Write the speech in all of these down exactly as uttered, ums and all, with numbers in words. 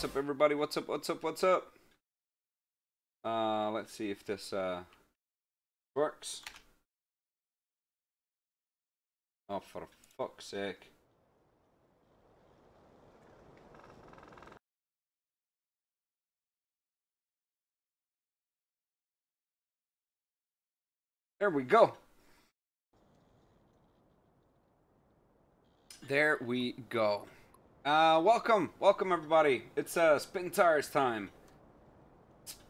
What's up, everybody? What's up? What's up? What's up? Uh, let's see if this uh, works. Oh, for fuck's sake. There we go. There we go. Uh, welcome, welcome everybody. It's uh, Spintires time.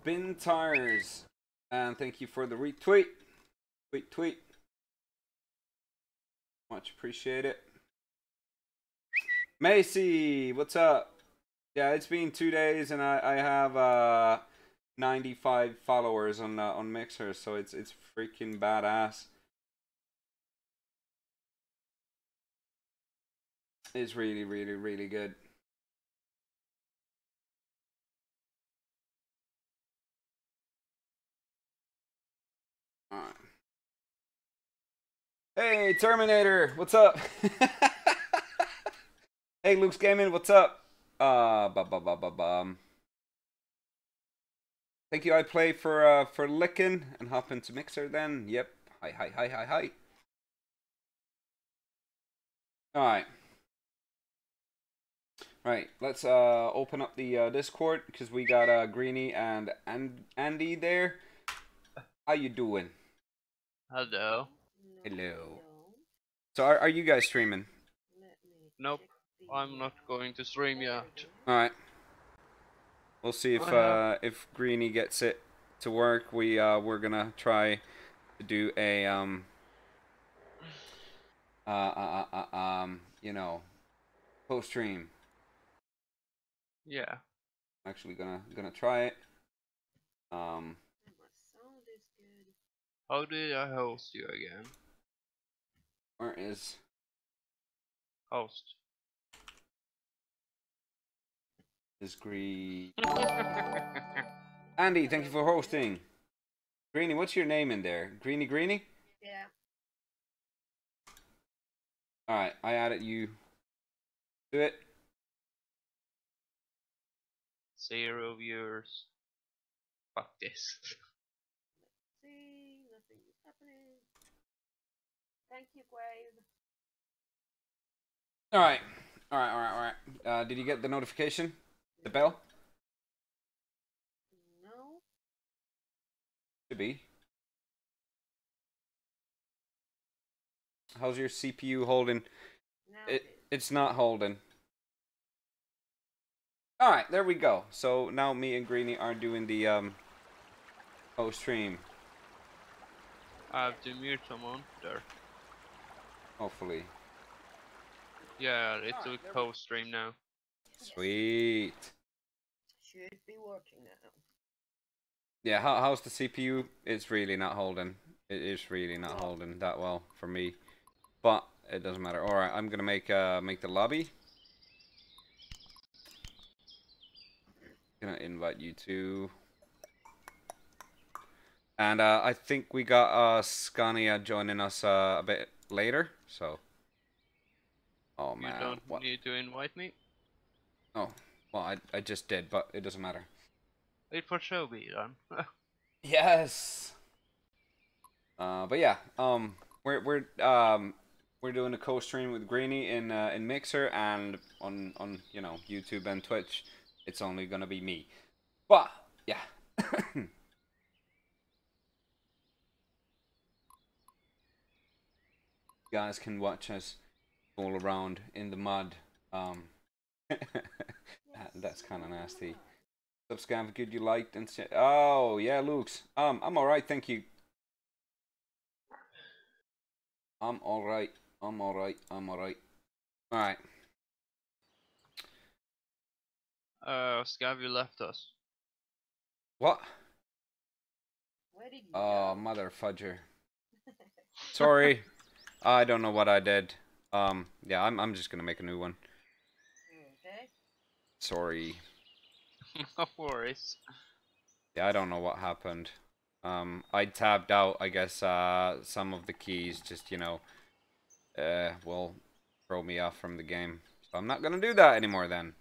Spintires. And thank you for the retweet. Tweet, tweet. Much appreciate it. Macy, what's up? Yeah, it's been two days and I, I have uh, ninety-five followers on uh, on Mixer, so it's it's freaking badass. It's really, really, really good. All right. Hey, Terminator, what's up? Hey, Luke's Gaming, what's up? Uh, ba ba ba ba bum. Thank you. I play for uh, for licking and hop into Mixer then. Yep. Hi hi hi hi hi. All right. Right. Let's uh, open up the uh, Discord because we got uh, Greeny and and Andy there. How you doing? Hello. Hello. So are are you guys streaming? Nope. I'm not going to stream yet. All right. We'll see if uh, if Greeny gets it to work. We uh, we're gonna try to do a um uh, uh, uh, uh um you know post stream. Yeah. I'm actually gonna gonna try it. Um. How did I host you again? Where is host? Is Green Andy, thank you for hosting. Greeny, what's your name in there? Greeny Greeny? Yeah. Alright, I added you to it. Zero viewers. Fuck this. Let's see, nothing is happening. Thank you, Gwave. Alright. Alright, alright, alright. Uh, did you get the notification? The bell? No. Should be. How's your C P U holding? No. It, it's not holding. Alright, there we go. So now me and Greeny are doing the um, post stream. I have to mute someone there. Hopefully. Yeah, it's a post stream now. Sweet. Should be working now. Yeah, how, how's the C P U? It's really not holding. It is really not holding that well for me, but it doesn't matter. All right, I'm gonna make uh make the lobby. Gonna invite you two. And uh, I think we got uh Scania joining us uh, a bit later. So. Oh man. You don't what? Need to invite me. Oh, well, I, I just did, but it doesn't matter. Wait for Shobi, then. Yes! Uh, but yeah, um, we're, we're, um, we're doing a co-stream with Greeny in, uh, in Mixer, and on, on, you know, YouTube and Twitch, it's only gonna be me. But, yeah. You guys can watch us all around in the mud, um... that, that's kind of nasty. What's up, Scav? Good you liked and said. Oh yeah, Luke's. Um, I'm all right, thank you. I'm all right. I'm all right. I'm all right. All right. Uh, Scav, you left us. What? Where did you oh, go? Mother fudger. Sorry, I don't know what I did. Um, yeah, I'm I'm just gonna make a new one. Sorry. No worries. Yeah, I don't know what happened. Um, I tabbed out, I guess, uh, some of the keys just, you know, uh, will throw me off from the game. So I'm not gonna do that anymore then.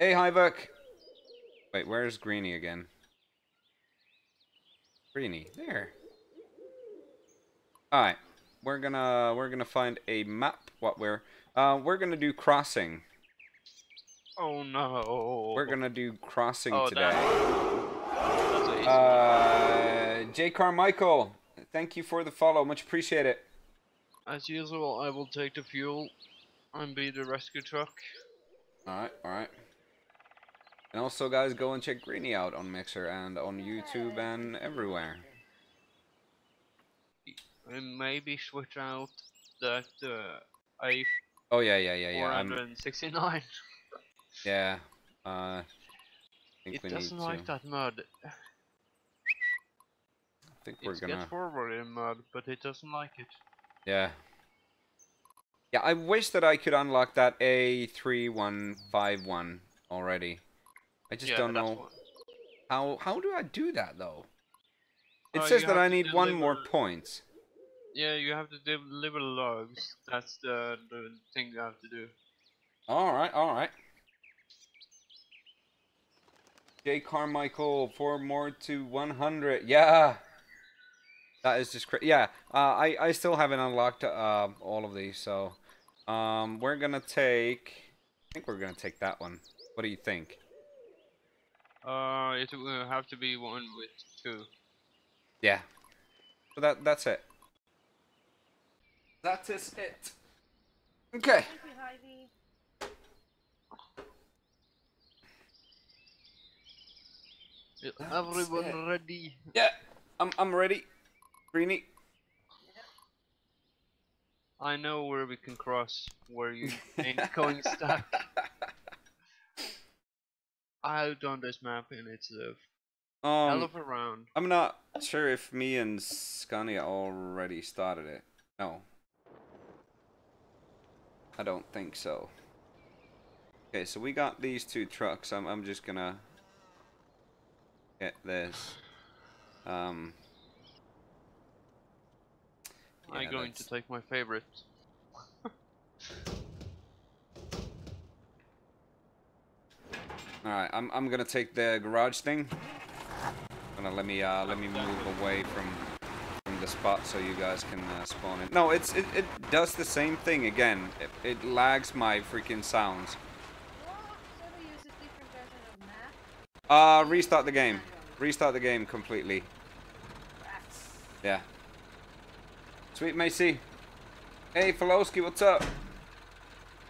Hey, Hivek. Wait, where's Greeny again? Greeny, there. All right, we're gonna we're gonna find a map. What we're uh, we're gonna do crossing. Oh no. We're gonna do crossing oh, today. That. That's uh, J Carmichael, thank you for the follow. Much appreciate it. As usual, I will take the fuel and be the rescue truck. Alright, alright. And also, guys, go and check Greeny out on Mixer and on YouTube and everywhere. And maybe switch out that uh, A four sixty-nine. Oh, yeah, yeah, yeah, yeah. I'm... yeah. Uh, I think it we doesn't need like to... that mud. I think we're it's gonna... get forward in mud, but it doesn't like it. Yeah. Yeah, I wish that I could unlock that A three one five one already. I just yeah, don't know one. how how do I do that though? It uh, says that I need deliver... one more point. Yeah, you have to deliver logs. That's the, the thing you have to do. All right, all right. J Carmichael, four more to one hundred. Yeah. That is just crazy. Yeah, uh, I, I still haven't unlocked uh, all of these, so... Um, we're gonna take... I think we're gonna take that one. What do you think? Uh, it will have to be one with two. Yeah. So that, that's it. That is it. Okay. Thank you, Ivy. Is everyone it. ready? Yeah, I'm, I'm ready. Greeny. I know where we can cross, where you ain't going stuck. I've done this map and it's a um, hell of a round. I'm not sure if me and Scania already started it. No. I don't think so. Okay, so we got these two trucks. I'm, I'm just gonna get this. Um... Yeah, I'm going that's... to take my favorite. Alright, I'm I'm gonna take the garage thing. Gonna let me uh let me move away from from the spot so you guys can uh, spawn in. No, it's it, it does the same thing again. It, it lags my freaking sounds. Uh restart the game. Restart the game completely. Yeah. Sweet Macy. Hey Falowski, what's up?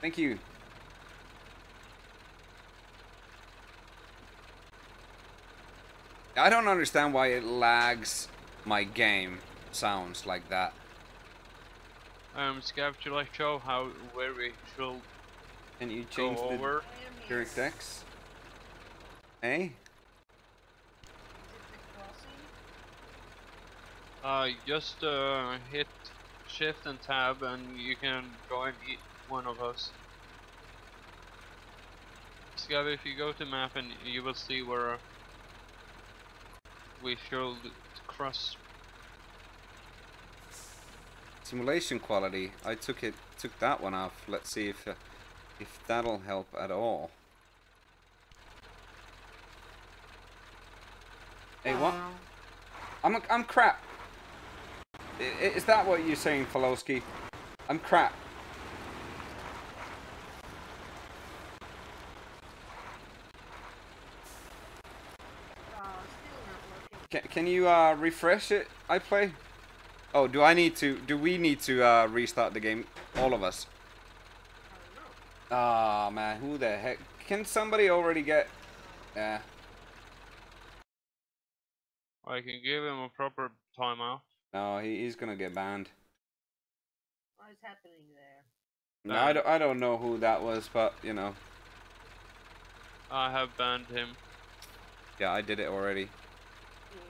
Thank you. I don't understand why it lags my game sounds like that. Um, Scav, should I show how where we should Can you change go over? the DirectX? Eh? Uh, just uh, hit shift and tab and you can join each one of us. Scav, if you go to map and you will see where we should cross. Simulation quality, I took it, took that one off. Let's see if, uh, if that'll help at all. Hey, what? I'm, a, I'm crap. Is that what you're saying, Falowski? I'm crap. Can, can you uh, refresh it, I play? Oh, do I need to, do we need to uh, restart the game? All of us. Ah, oh, man, who the heck? Can somebody already get... Yeah. I can give him a proper timeout. No, he, he's gonna get banned. What is happening there? No, I don't, I don't know who that was, but, you know. I have banned him. Yeah, I did it already.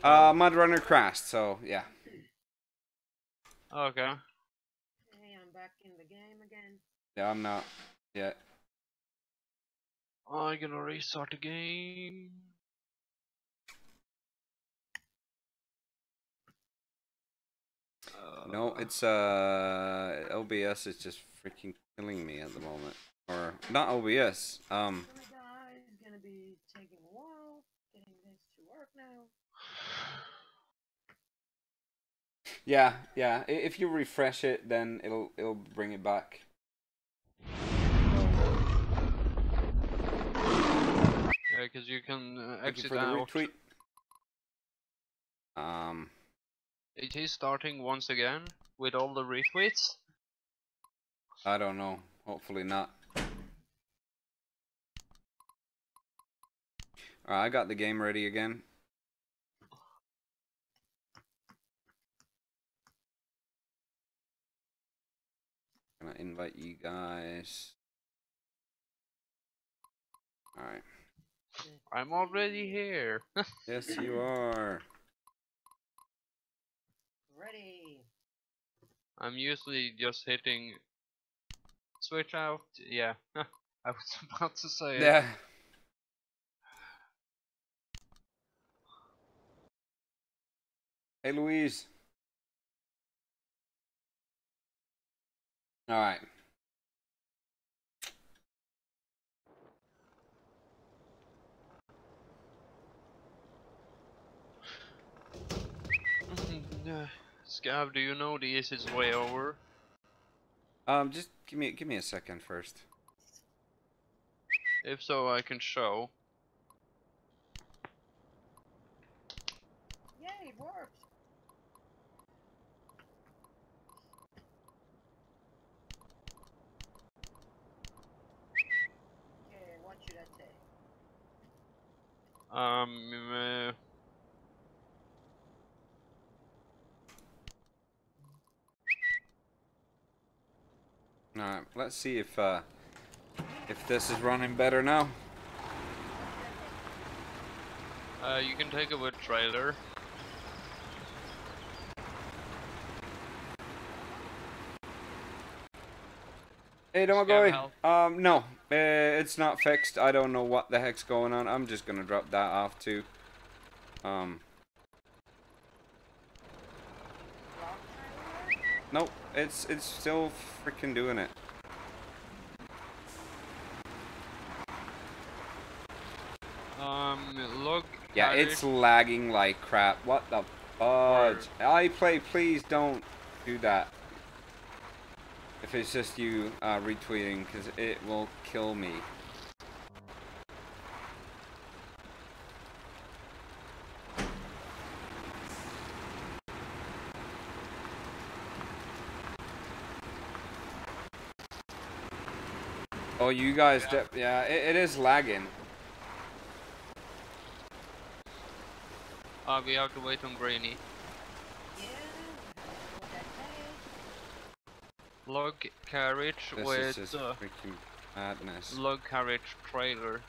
Uh, MudRunner crashed, so, yeah. Okay. Hey, I'm back in the game again. Yeah, I'm not yet. I'm gonna restart the game. No, it's uh, O B S is just freaking killing me at the moment. Or not O B S. Um, Yeah, yeah. If you refresh it, then it'll it'll bring it back. Yeah, because you can uh, exit out. Um. It is starting once again with all the retweets. I don't know. Hopefully not. Alright, I got the game ready again. I'm gonna invite you guys. Alright. I'm already here. Yes, you are. Ready. I'm usually just hitting switch out. Yeah, I was about to say it. Yeah. Hey, Louise. All right. Scav, do you know the easiest way over? Um, just give me give me a second first. If so, I can show. Yay, it worked. Okay, what should I say? Um. Uh, Alright, let's see if uh, if this is running better now. Uh, you can take it with trailer. Hey, don't go away. Um, no, uh, it's not fixed. I don't know what the heck's going on. I'm just gonna drop that off too. Um. Nope, it's it's still freaking doing it. Um, look. Yeah, it's lagging like crap. What the fudge? I play. Please don't do that. If it's just you uh, retweeting, because it will kill me. Oh, you guys, yeah, yeah it, it is lagging. Uh, we have to wait on Greeny. Yeah. Log carriage this with... This is uh, freaking madness. Log carriage trailer.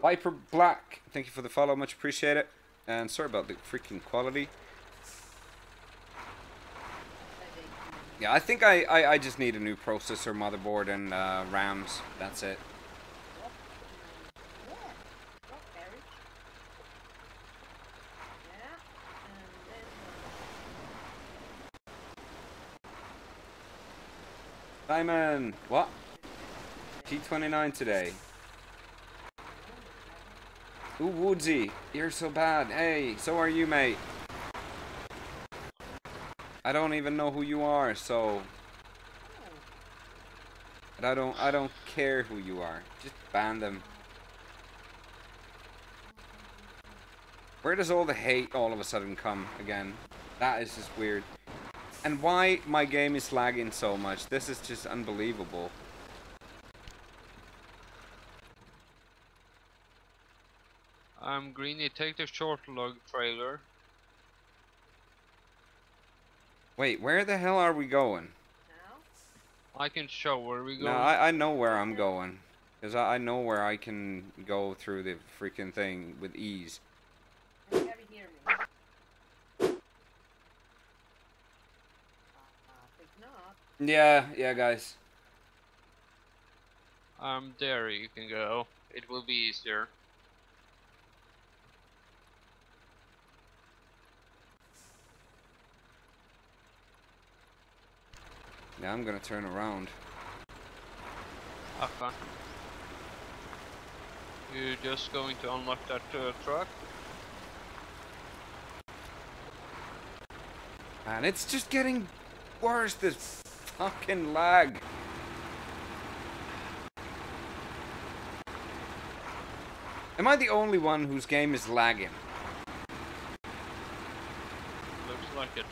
Viper Black, thank you for the follow, much appreciate it. And sorry about the freaking quality. Yeah, I think I, I, I just need a new processor, motherboard, and uh, RAMs. That's it. Simon, what? G twenty-nine today. Ooh, Woodsy, you're so bad. Hey, so are you, mate. I don't even know who you are, so. But I don't. I don't care who you are. Just ban them. Where does all the hate all of a sudden come again? That is just weird. And why my game is lagging so much? This is just unbelievable. I'm um, Greeny. Take the short log trailer. Wait, where the hell are we going? I can show where we go. No, I, I know where I'm going. Because I, I know where I can go through the freaking thing with ease. You gotta hear me. Uh, if not. Yeah, yeah, guys. Um, there you can go. It will be easier. Now I'm gonna turn around. Okay. You're just going to unlock that uh, truck. And it's just getting worse, this fucking lag. Am I the only one whose game is lagging? Looks like it.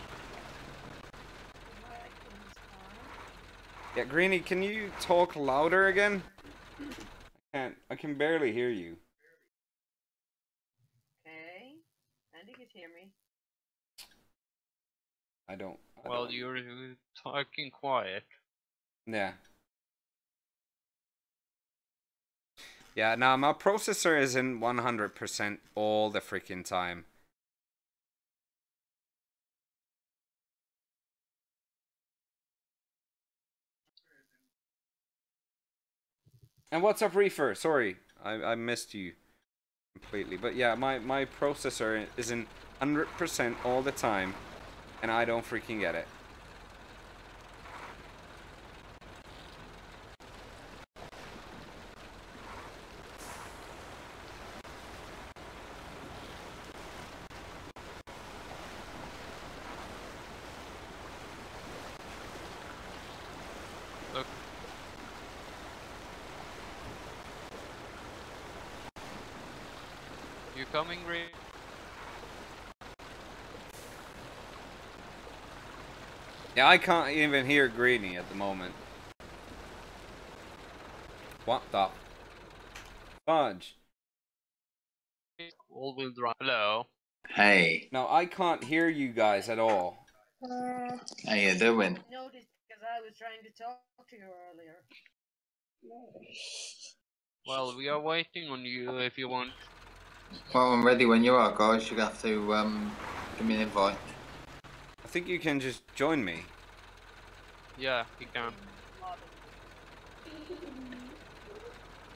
Yeah, Greeny, can you talk louder again? I can't. I can barely hear you. Okay. Andy can hear me. I don't. I well, don't. You're talking quiet. Yeah. Yeah, now my processor is in one hundred percent all the freaking time. And what's up, Reefer? Sorry, I, I missed you completely. But yeah, my, my processor is in one hundred percent all the time, and I don't freaking get it. Coming, Ray. Yeah, I can't even hear Greeny at the moment. What the fudge? All-wheel drive. Hello. Hey. No, I can't hear you guys at all. Uh, How you doing? I noticed because I was trying to talk to you earlier. Well, we are waiting on you if you want. Well, I'm ready when you are, guys. You're gonna have to um, give me an invite. I think you can just join me. Yeah, you can.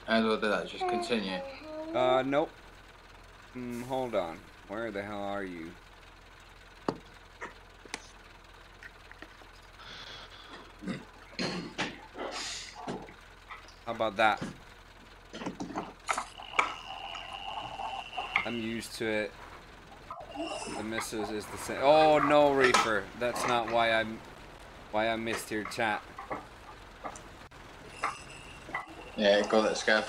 How do I do that? Just continue? Uh, nope. Mm, hold on. Where the hell are you? How about that? I'm used to it. The missus is the same. Oh no, Reefer. That's not why I'm why I missed your chat. Yeah, go that scav.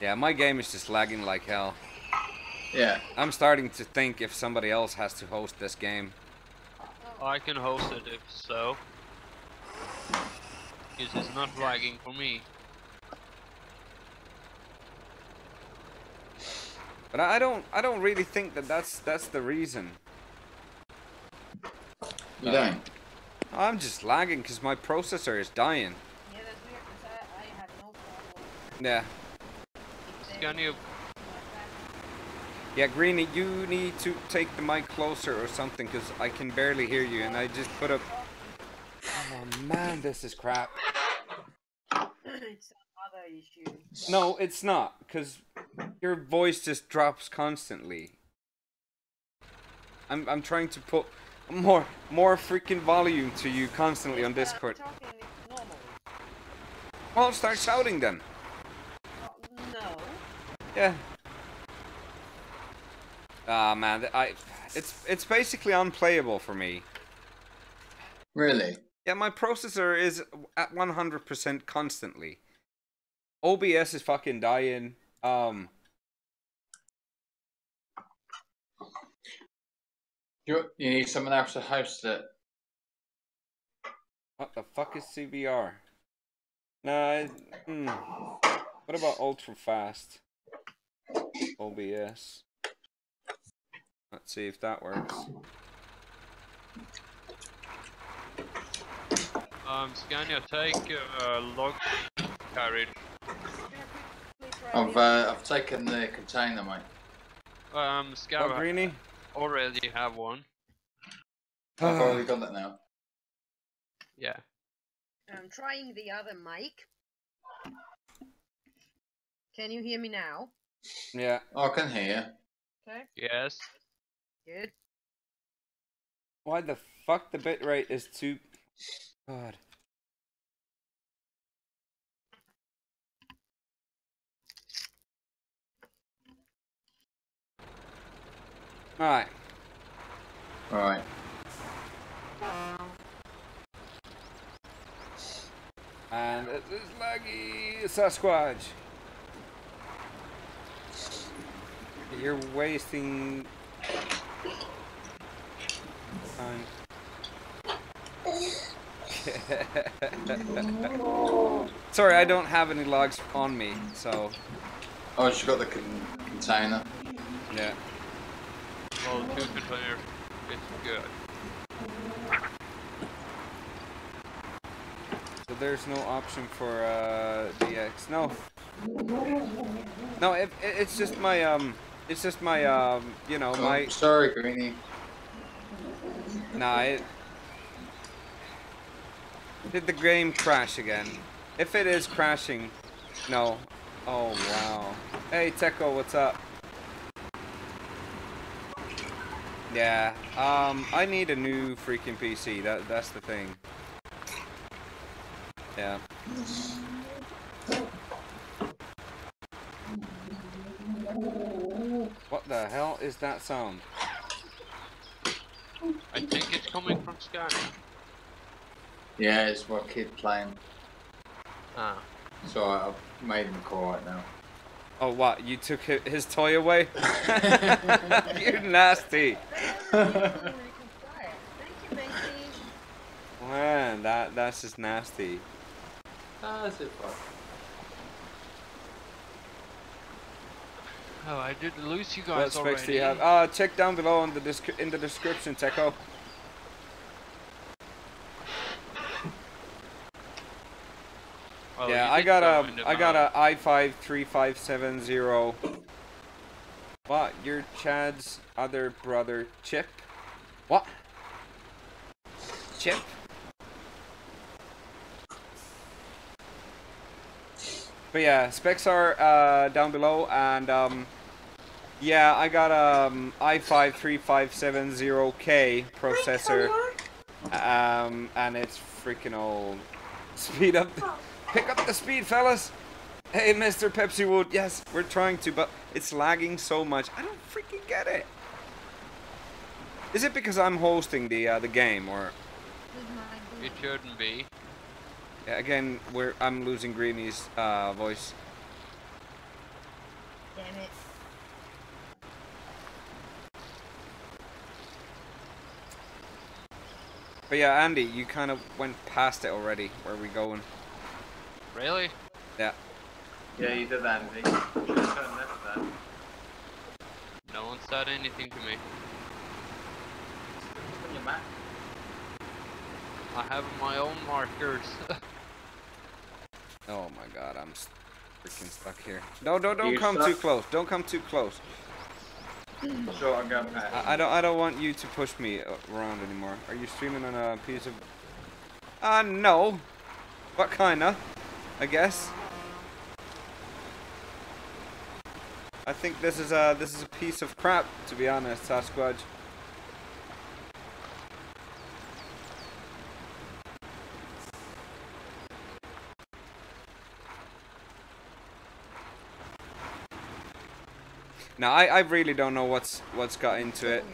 Yeah, my game is just lagging like hell. Yeah. I'm starting to think if somebody else has to host this game. I can host it if so. This is not lagging for me. But I don't, I don't really think that that's that's the reason. You don't? I'm just lagging because my processor is dying. Yeah, that's weird because I, I have no problem. Yeah. Scania. Yeah, Greeny, you need to take the mic closer or something because I can barely hear you, and I just put up. Oh man, this is crap. It's another issue. No, it's not because. Your voice just drops constantly. I'm I'm trying to put more more freaking volume to you constantly on Discord. Well, start shouting then. No. Yeah. Ah man, I it's it's basically unplayable for me. Really? Yeah, my processor is at one hundred percent constantly. O B S is fucking dying. Um. You you need someone else to host it. What the fuck is C B R? Nah. It, mm. What about ultra fast? O B S. Let's see if that works. Um, Scania, take uh, log carriage. I've uh, I've taken the container, mate. Um, Scarab, Greeny? Already have one. I've already got that now. Yeah. I'm trying the other mic. Can you hear me now? Yeah, I can hear. Okay. Yes. Good. Why the fuck the bitrate is too? God. Alright. Alright. And it is laggy, Sasquatch. You're wasting time. Sorry, I don't have any logs on me, so. Oh, she got the con container. Yeah. Well, the container is good. So there's no option for uh, D X. No. No, it, it, it's just my um. It's just my, um, you know, oh, my... Sorry, Greeny. Nah, it... Did the game crash again? If it is crashing... No. Oh, wow. Hey, Techo, what's up? Yeah, um, I need a new freaking P C. That, that's the thing. Yeah. What the hell is that sound? I think it's coming from Scania. Yeah, it's what kid playing. Ah. So I've made him call right now. Oh, what? You took his toy away? You're nasty. Man, that, that's just nasty. That's it, fuck. Oh, I did lose you guys what already. Do you have? Uh, check down below in the, in the description, Techo. Well, yeah, I got a, I got a i five three five seven zero. What? You're Chad's other brother, Chip? What? Chip? But yeah, specs are uh, down below, and um, yeah, I got a um, i five three five seven zero K processor, um, and it's freaking old. Speed up, the, pick up the speed, fellas! Hey, Mister Pepsi Wood, yes, we're trying to, but it's lagging so much. I don't freaking get it. Is it because I'm hosting the uh, the game, or? It shouldn't be. Again, we're, I'm losing Greeny's uh, voice. Damn it. But yeah, Andy, you kind of went past it already. Where are we going? Really? Yeah. Yeah, you did, Andy. You should have done left that. No one said anything to me. What's on your map? I have my own markers. Oh my god, I'm freaking stuck here. No, don't don't come too close. Don't come too close. Sure, I got that. I, I don't I don't want you to push me around anymore. Are you streaming on a piece of? Ah, uh, no. What kinda? I guess. I think this is a this is a piece of crap, to be honest, Sasquatch. Now I, I really don't know what's what's got into it.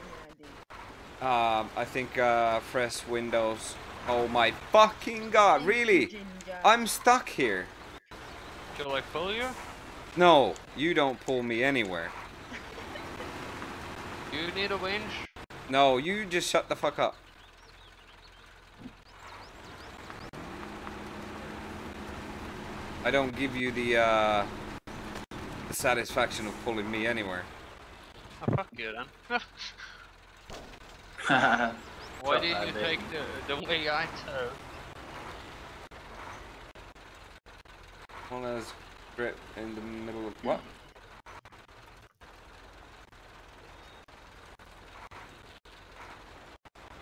Um, I think uh, fresh windows. Oh my fucking god! Really? I'm stuck here. Shall I pull you? No, you don't pull me anywhere. You need a winch? No, you just shut the fuck up. I don't give you the. Uh, The satisfaction of pulling me anywhere. Oh, fuck you then. Why Not did you big. take the, the way I took? Well, there's grip in the middle of what?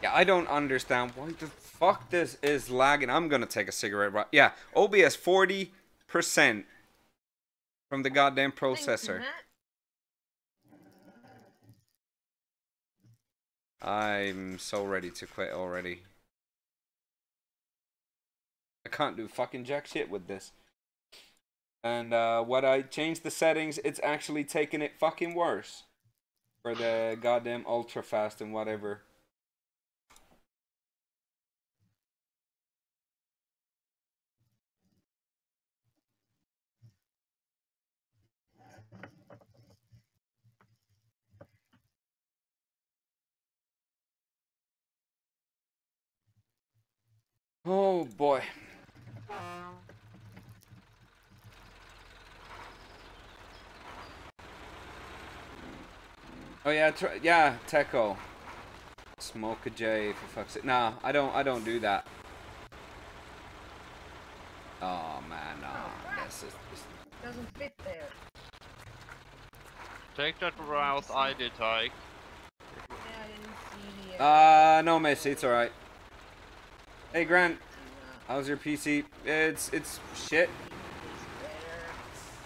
Yeah, I don't understand why the fuck this is lagging. I'm gonna take a cigarette right. Yeah, O B S forty percent. From the goddamn processor. I'm so ready to quit already. I can't do fucking jack shit with this. And uh, when I change the settings, it's actually taking it fucking worse. for the goddamn ultra fast and whatever. Oh boy. Oh yeah, tr yeah, Techo. Smoke a J for fuck's sake. Nah, I don't, I don't do that. Oh man, nah. Oh, this is, this... Doesn't fit there. Take that route I did, Tyke. Yeah, I didn't see the... Uh, no, Messi, it's alright. Hey Grant, how's your P C? It's it's shit.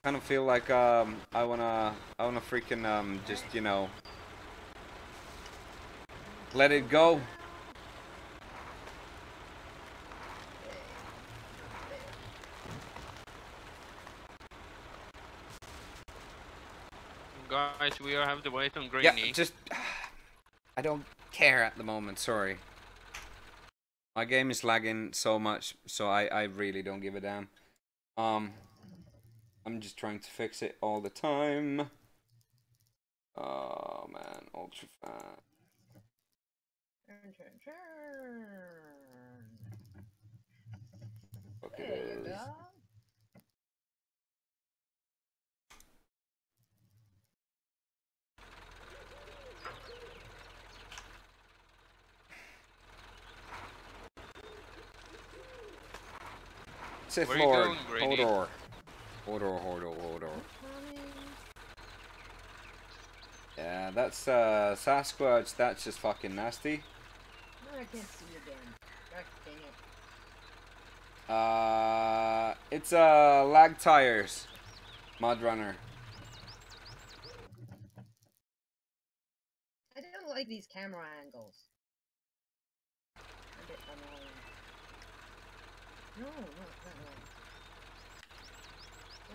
Kind of feel like um I wanna I wanna freaking um just, you know, let it go. Guys, we have to wait on Greeny. Yeah, just I don't care at the moment. Sorry. My game is lagging so much, so I, I really don't give a damn. Um, I'm just trying to fix it all the time. Oh man, ultra fast. Turn, turn, turn. Fuck it is. Sith Where Lord, are you going, Hodor. Hodor, Hodor, Hodor. Yeah, that's uh, Sasquatch, that's just fucking nasty. No, I can't see again. God dang it. Uh, it's uh, Lag Tires MudRunner. I don't like these camera angles. A bit annoying. No, no, that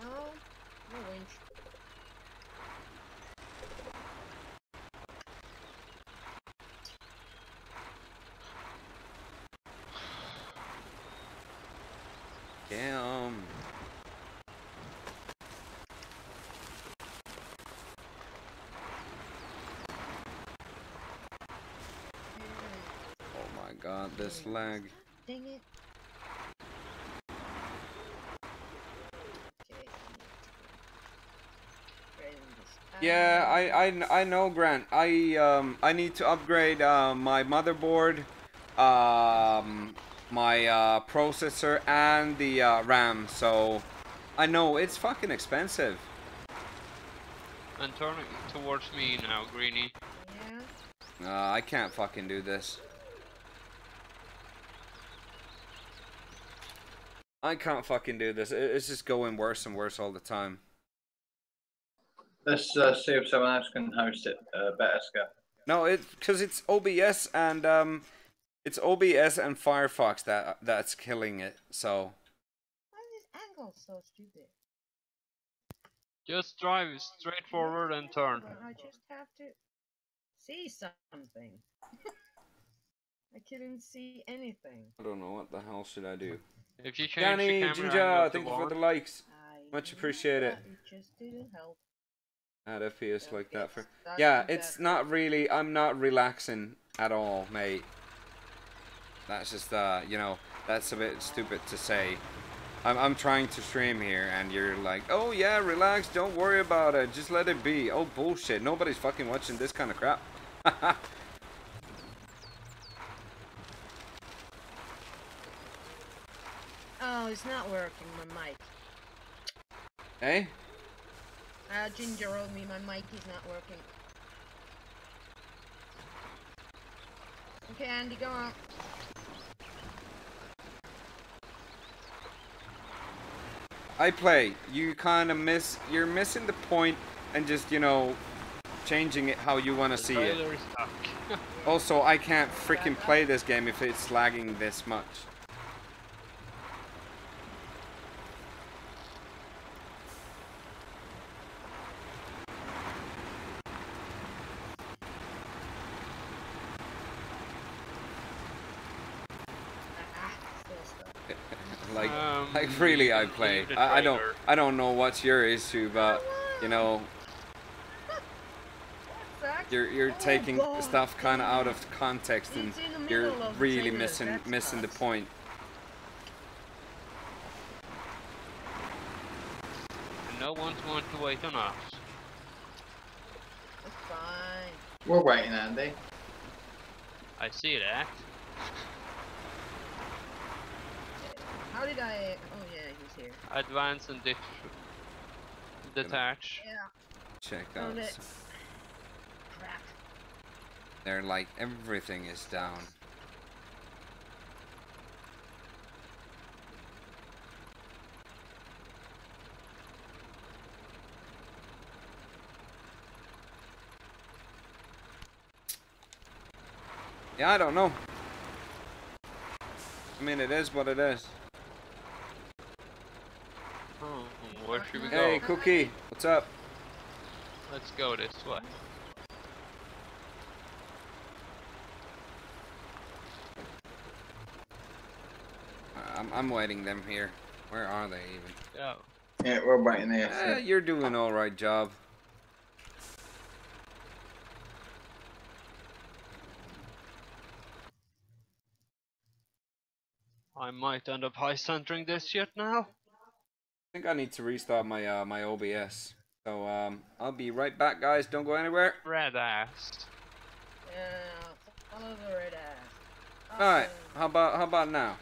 one. No, no winch. Damn. Oh my god, this lag. Dang it. Yeah, I, I, I know, Grant. I um I need to upgrade uh, my motherboard, um my uh, processor and the uh, RAM. So I know it's fucking expensive. And turn it towards me now, Greeny. Yeah. Uh, I can't fucking do this. I can't fucking do this. It's just going worse and worse all the time. Let's uh, see if someone else can host it uh, better, Scott. No, it because it's O B S and um, it's O B S and Firefox that that's killing it. So. Why is this angle so stupid? Just drive straight forward and turn. I just have to see something. I couldn't see anything. I don't know what the hell should I do. If you change Danny, the camera, Ginger, thank you for the likes. I Much appreciate it. It just didn't help. At F P S like that for yeah, it's not really. I'm not relaxing at all, mate. That's just uh, you know, that's a bit stupid to say. I'm I'm trying to stream here, and you're like, oh yeah, relax, don't worry about it, just let it be. Oh bullshit, nobody's fucking watching this kind of crap. Oh, it's not working, my mic. Hey. Uh, Ginger owed me, my mic is not working. Okay, Andy, go on. I play. You kind of miss. You're missing the point and just, you know, changing it how you want to see it. Also, I can't freaking play this game if it's lagging this much. Like, um, like really, I play. I, I don't, I don't know what's your issue, but you know, you're you're taking stuff kind of out of context, and you're really missing missing the point. No one's going to wait on us. That's fine. We're waiting, Andy. I see that. How did I... Oh yeah, he's here. Advance and det detach. Yeah. Check out. Oh, crap. They're like, everything is down. Yeah, I don't know. I mean, it is what it is. Oh, where should we go? Hey, Cookie, what's up? Let's go this way. Uh, I'm I'm waiting them here. Where are they even? Oh. Yeah, we're waiting there. Uh, you're doing an all right job. I might end up high centering this shit now. I think I need to restart my uh, my O B S. So um, I'll be right back, guys. Don't go anywhere. Red ass. Yeah, follow the red ass. All right. How about how about now?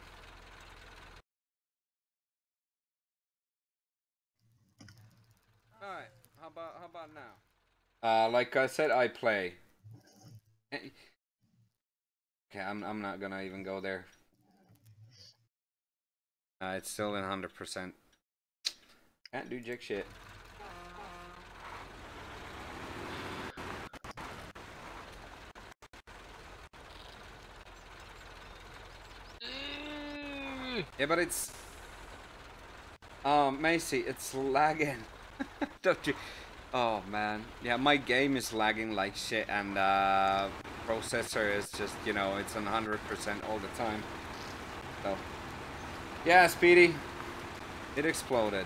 All right. How about how about now? Uh, like I said, I play. Okay, I'm I'm not gonna even go there. Uh, it's still in one hundred percent. Can't do jack shit. Yeah, but it's... Um, Macy, it's lagging. Don't you... Oh, man. Yeah, my game is lagging like shit, and uh, processor is just, you know, it's on one hundred percent all the time. So... Yeah, Speedy. It exploded.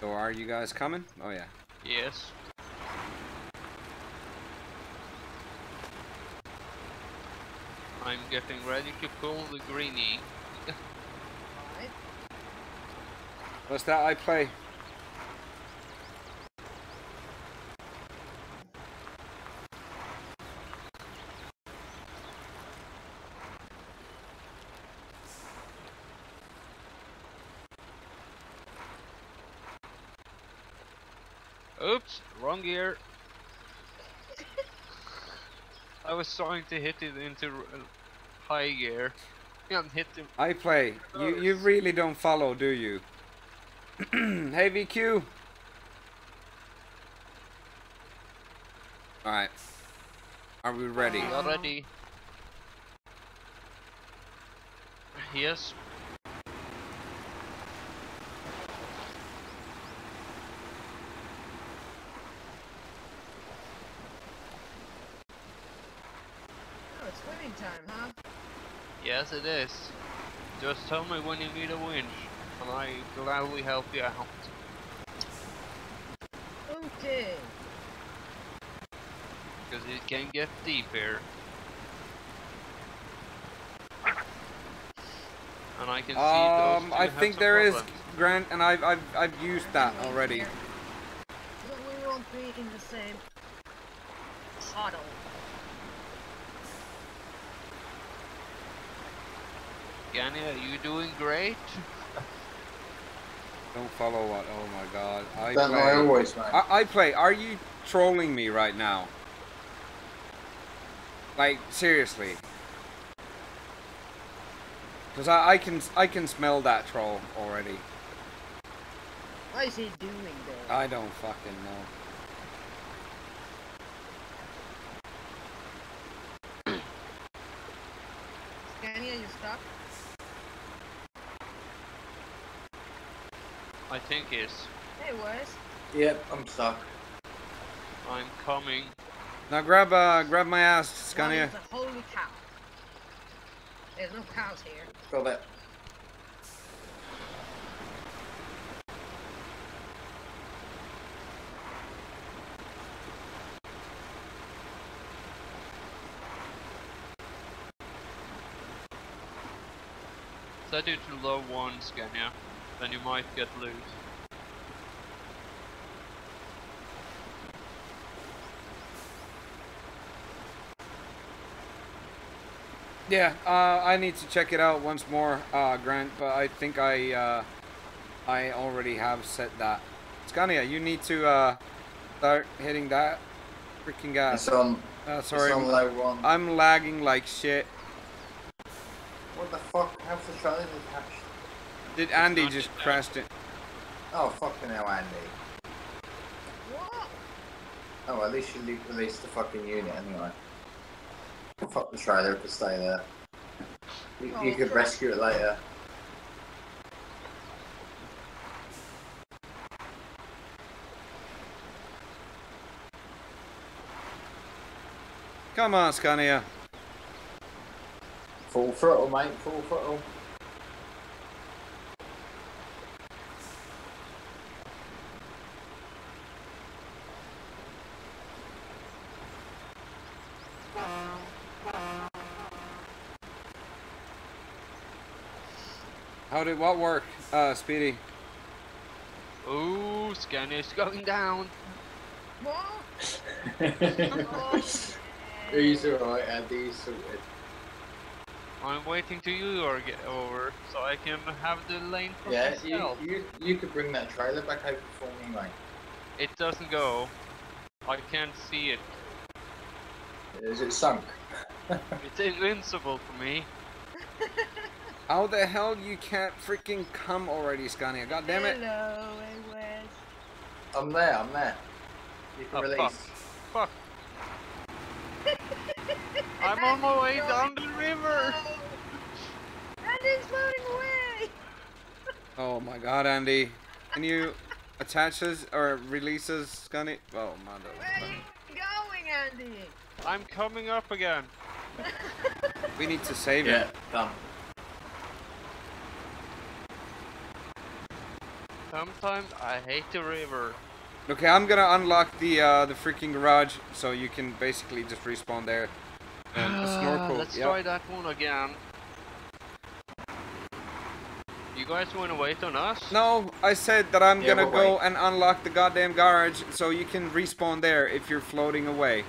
So are you guys coming? Oh yeah. Yes. I'm getting ready to pull the Greeny. What's that I play? Oops, wrong gear. I was trying to hit it into high gear. And hit the I play. You you really don't follow, do you? Hey V Q. All right. Are we ready? We are ready. Yes. Oh, it's winning time, huh? Yes, it is. Just tell me when you need a winch. I gladly help you out. Okay. Because it can get deep here. And I can um, see those two I have think some there problems. Is, Grant, and I've, I've, I've used that already. We won't be in the same huddle. Scania, are you doing great? Don't follow what? Oh my God! I play. I, always I, I play. Are you trolling me right now? Like seriously? Because I, I can I can smell that troll already. What is he doing there? I don't fucking know. Scania, you stuck? I think is. It was. Yep, I'm stuck. I'm coming. Now grab, uh, grab my ass, Scania. The holy cow. There's no cows here. Got that. Set it to low one, Scania. Then you might get loose. Yeah, uh, I need to check it out once more, uh, Grant, but I think I uh, I already have set that. Scania, you need to uh, start hitting that freaking gas. It's on. Uh, sorry, it's on low one. I'm lagging like shit. What the fuck? How's the trailer attached? Did Andy just crashed it? Oh, fucking hell, Andy. What? Oh, at least you released the fucking unit anyway. Fuck the trailer, it could stay there. You, oh, you could rescue it later. Come on, Scania. Full throttle, mate, full throttle. How did what work, uh, Speedy? Ooh, Scania's going down. What? He's alright, Andy, he's sorted. I'm waiting till you or get over, so I can have the lane for yeah, myself. Yeah, you, you, you could bring that trailer back over for me, mate. It doesn't go. I can't see it. Is it sunk? It's invincible for me. How the hell you can't freaking come already, Scania? God damn it! Hello, Wes. I'm there, I'm there. You can oh, release. Fuck. Fuck. I'm on my way down the river! Andy's floating away! Oh my god, Andy. Can you attach this or release this, Scania? Oh man. Where are you going, Andy? I'm coming up again. We need to save yeah, it. Done. Sometimes I hate the river. Okay, I'm gonna unlock the uh, the freaking garage so you can basically just respawn there. And uh, snorkel. Let's yep. try that one again. You guys wanna wait on us? No, I said that I'm yeah, gonna we'll go wait. and unlock the goddamn garage so you can respawn there if you're floating away.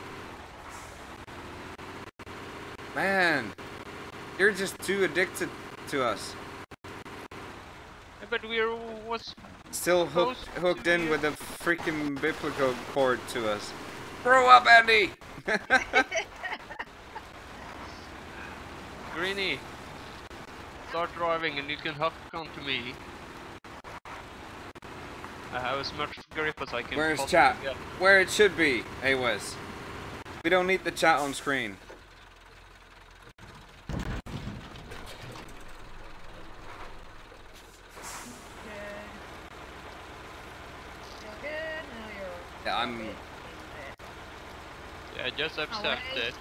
Man, you're just too addicted to us. But we was still hooked, hooked in with a freaking biblical cord to us. Grow up, Andy! Greeny, start driving and you can hook onto me. I have as much grip as I can. Where's chat? Get. Where it should be, hey Wes. We don't need the chat on screen. I'm yeah, just upset it.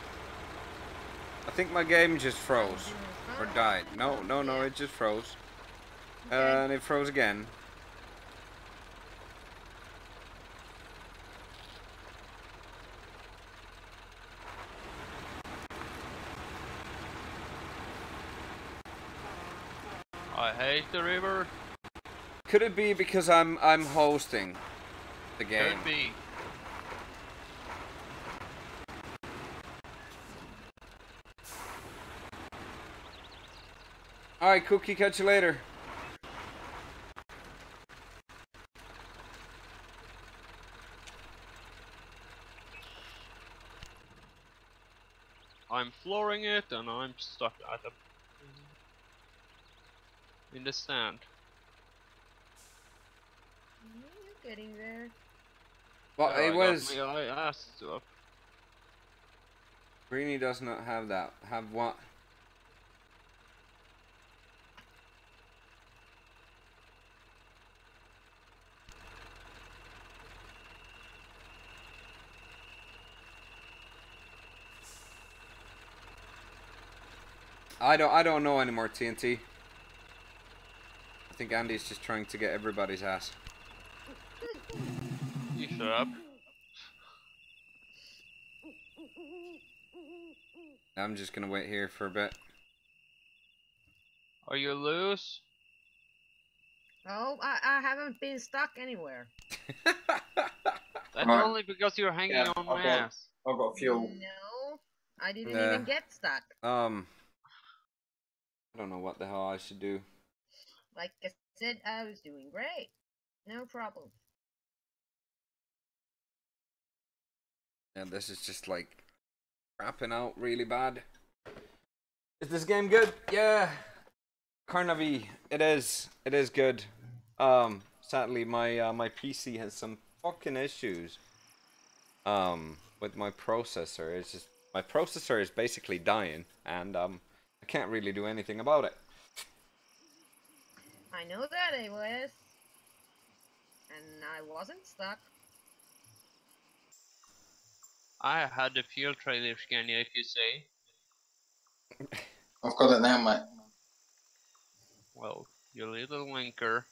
I think my game just froze or died. No, no, no, it just froze. Okay. Uh, and it froze again. I hate the river. Could it be because I'm I'm hosting the game? Could be. Alright, Cookie, catch you later. I'm flooring it and I'm stuck at the... in the sand. You're getting there. Well, yeah, it I was... I Greeny does not have that. Have what? I don't I don't know anymore, T N T. I think Andy's just trying to get everybody's ass. You shut up. I'm just gonna wait here for a bit. Are you loose? No, I, I haven't been stuck anywhere. That's right. Only because you're hanging yeah, on my ass. I've got fuel. No, I didn't uh, even get stuck. Um, I don't know what the hell I should do. Like I said, I was doing great. No problem. And yeah, this is just like crapping out really bad. Is this game good? Yeah. Carnavi, it is. It is good. Um, sadly, my uh, my P C has some fucking issues. Um, with my processor, it's just my processor is basically dying, and um, I can't really do anything about it. I know that I was, and I wasn't stuck. I had the fuel trailer Scania, if you say. I've got it now, mate. Well, you little wanker.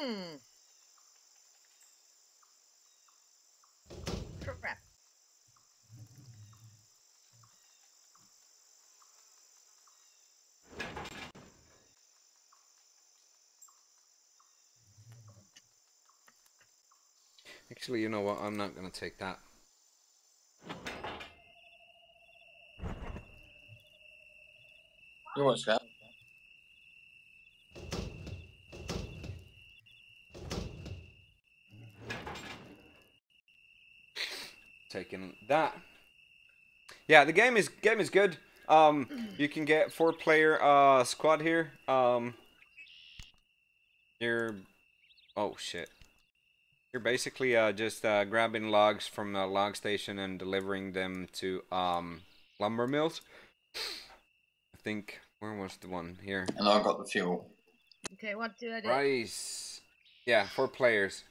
Hmm. Crap. Actually, you know what? I'm not going to take that. You want that? Taking that. Yeah, the game is game is good. Um, you can get four player uh squad here. Um, you're oh shit. You're basically uh, just uh, grabbing logs from the log station and delivering them to um, lumber mills. I think, where was the one? Here. And I got the fuel. Okay, what do I do? Rice. Yeah, four players.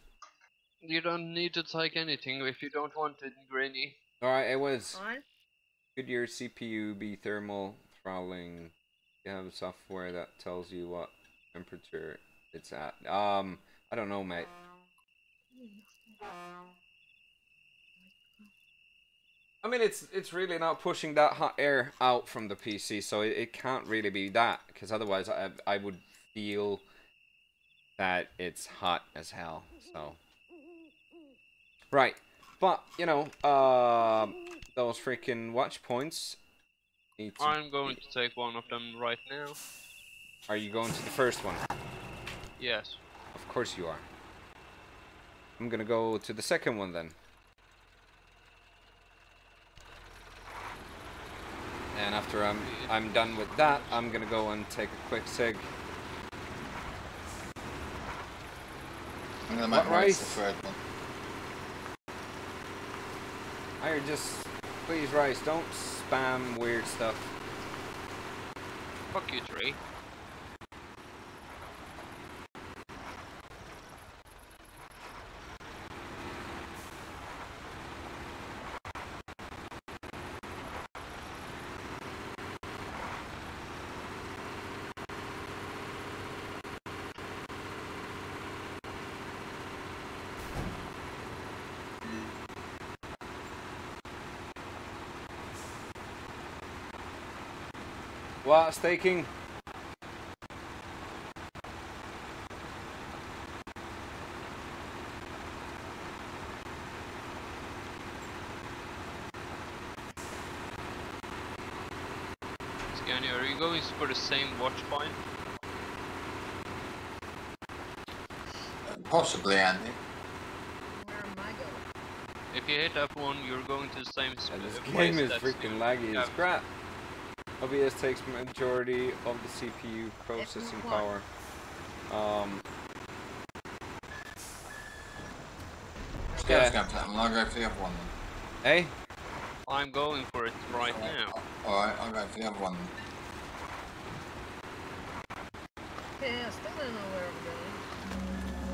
You don't need to take anything if you don't want it, Greeny. Alright, it was. Alright. Goodyear C P U, B thermal throttling. You have software that tells you what temperature it's at. Um, I don't know, mate. I mean, it's it's really not pushing that hot air out from the P C, so it, it can't really be that, because otherwise I, I would feel that it's hot as hell, so. Right, but, you know, uh, those freaking watch points. I'm going to take one of them right now. Are you going to the first one? Yes. Of course you are. I'm gonna go to the second one then. And after I'm I'm done with that, I'm gonna go and take a quick sig. I'm gonna make rice the third one. I just please rice, don't spam weird stuff. Fuck you, Tree. What staking? Scania, are you going for the same watch point? Possibly, Andy. Where am I going? If you hit up one, you're going to the same spot. Yeah, this game is freaking laggy as crap. O B S takes majority of the C P U processing power. Um, yeah. I'll go for the other one then. Hey? I'm going for it right All right. now. Alright, I'll go for the other one then. yeah, still don't know where I'm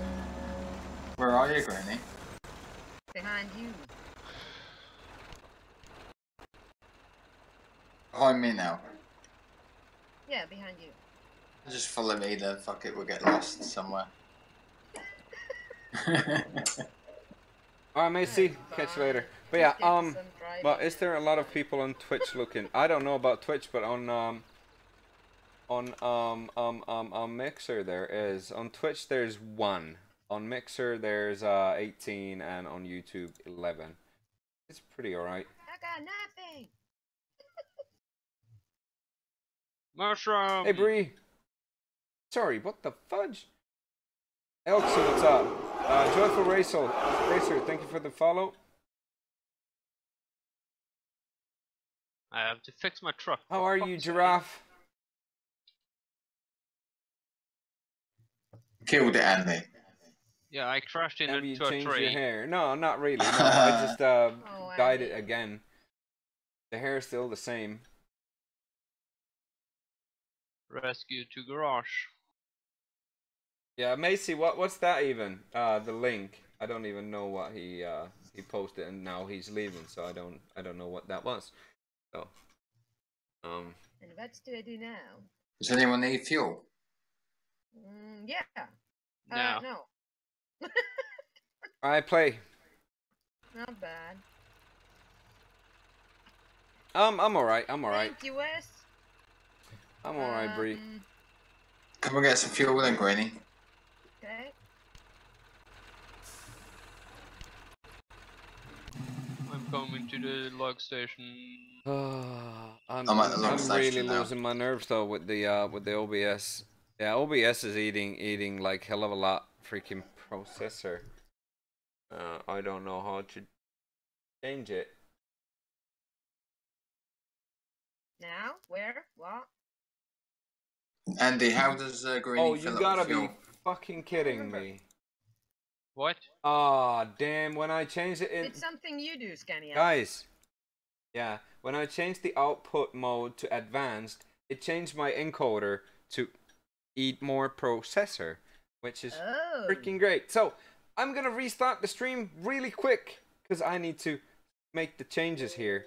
going. Where are you, Greeny? Behind you. Behind me now? Yeah, behind you. Just follow me then, fuck it, we'll get lost somewhere. Alright, Macy, catch you later. But yeah, um, well, is there a lot of people on Twitch looking? I don't know about Twitch, but on, um, on, um, um, um, um, Mixer there is. On Twitch there's one. On Mixer there's, uh, eighteen, and on YouTube, eleven. It's pretty alright. I got nothing! Mushroom! Hey, Bree! Sorry, what the fudge? Elksu, what's up? Uh, Joyful Racer, Racer, thank you for the follow. I have to fix my truck. How are you, Giraffe? Killed Andy. Yeah, I crashed into a tree. Have you changed your hair? No, not really. No, I just uh, oh, dyed it again. The hair is still the same. Rescue to garage. Yeah, Macy, what what's that even? Uh, the link. I don't even know what he uh he posted, and now he's leaving, so I don't I don't know what that was. So, um. And what do I do now? Does anyone need fuel? Mm, yeah. No. Uh, no. I play. Not bad. Um, I'm all right. I'm all right. Thank you, Wes. I'm alright, um, Bree. Come and get some fuel then, Greeny. Okay. I'm coming to the log station. I'm, I'm, at the log I'm station really now. losing my nerves though with the uh, with the O B S. Yeah, O B S is eating eating like hell of a lot freaking processor. Uh, I don't know how to change it. Now, where, what? Andy, how does uh, Greeny Oh, you gotta be fucking kidding me. What? Ah, oh, damn, when I change it in... It's something you do, Scania. Guys. Yeah, when I changed the output mode to advanced, it changed my encoder to eat more processor, which is oh. freaking great. So, I'm gonna restart the stream really quick, because I need to make the changes here.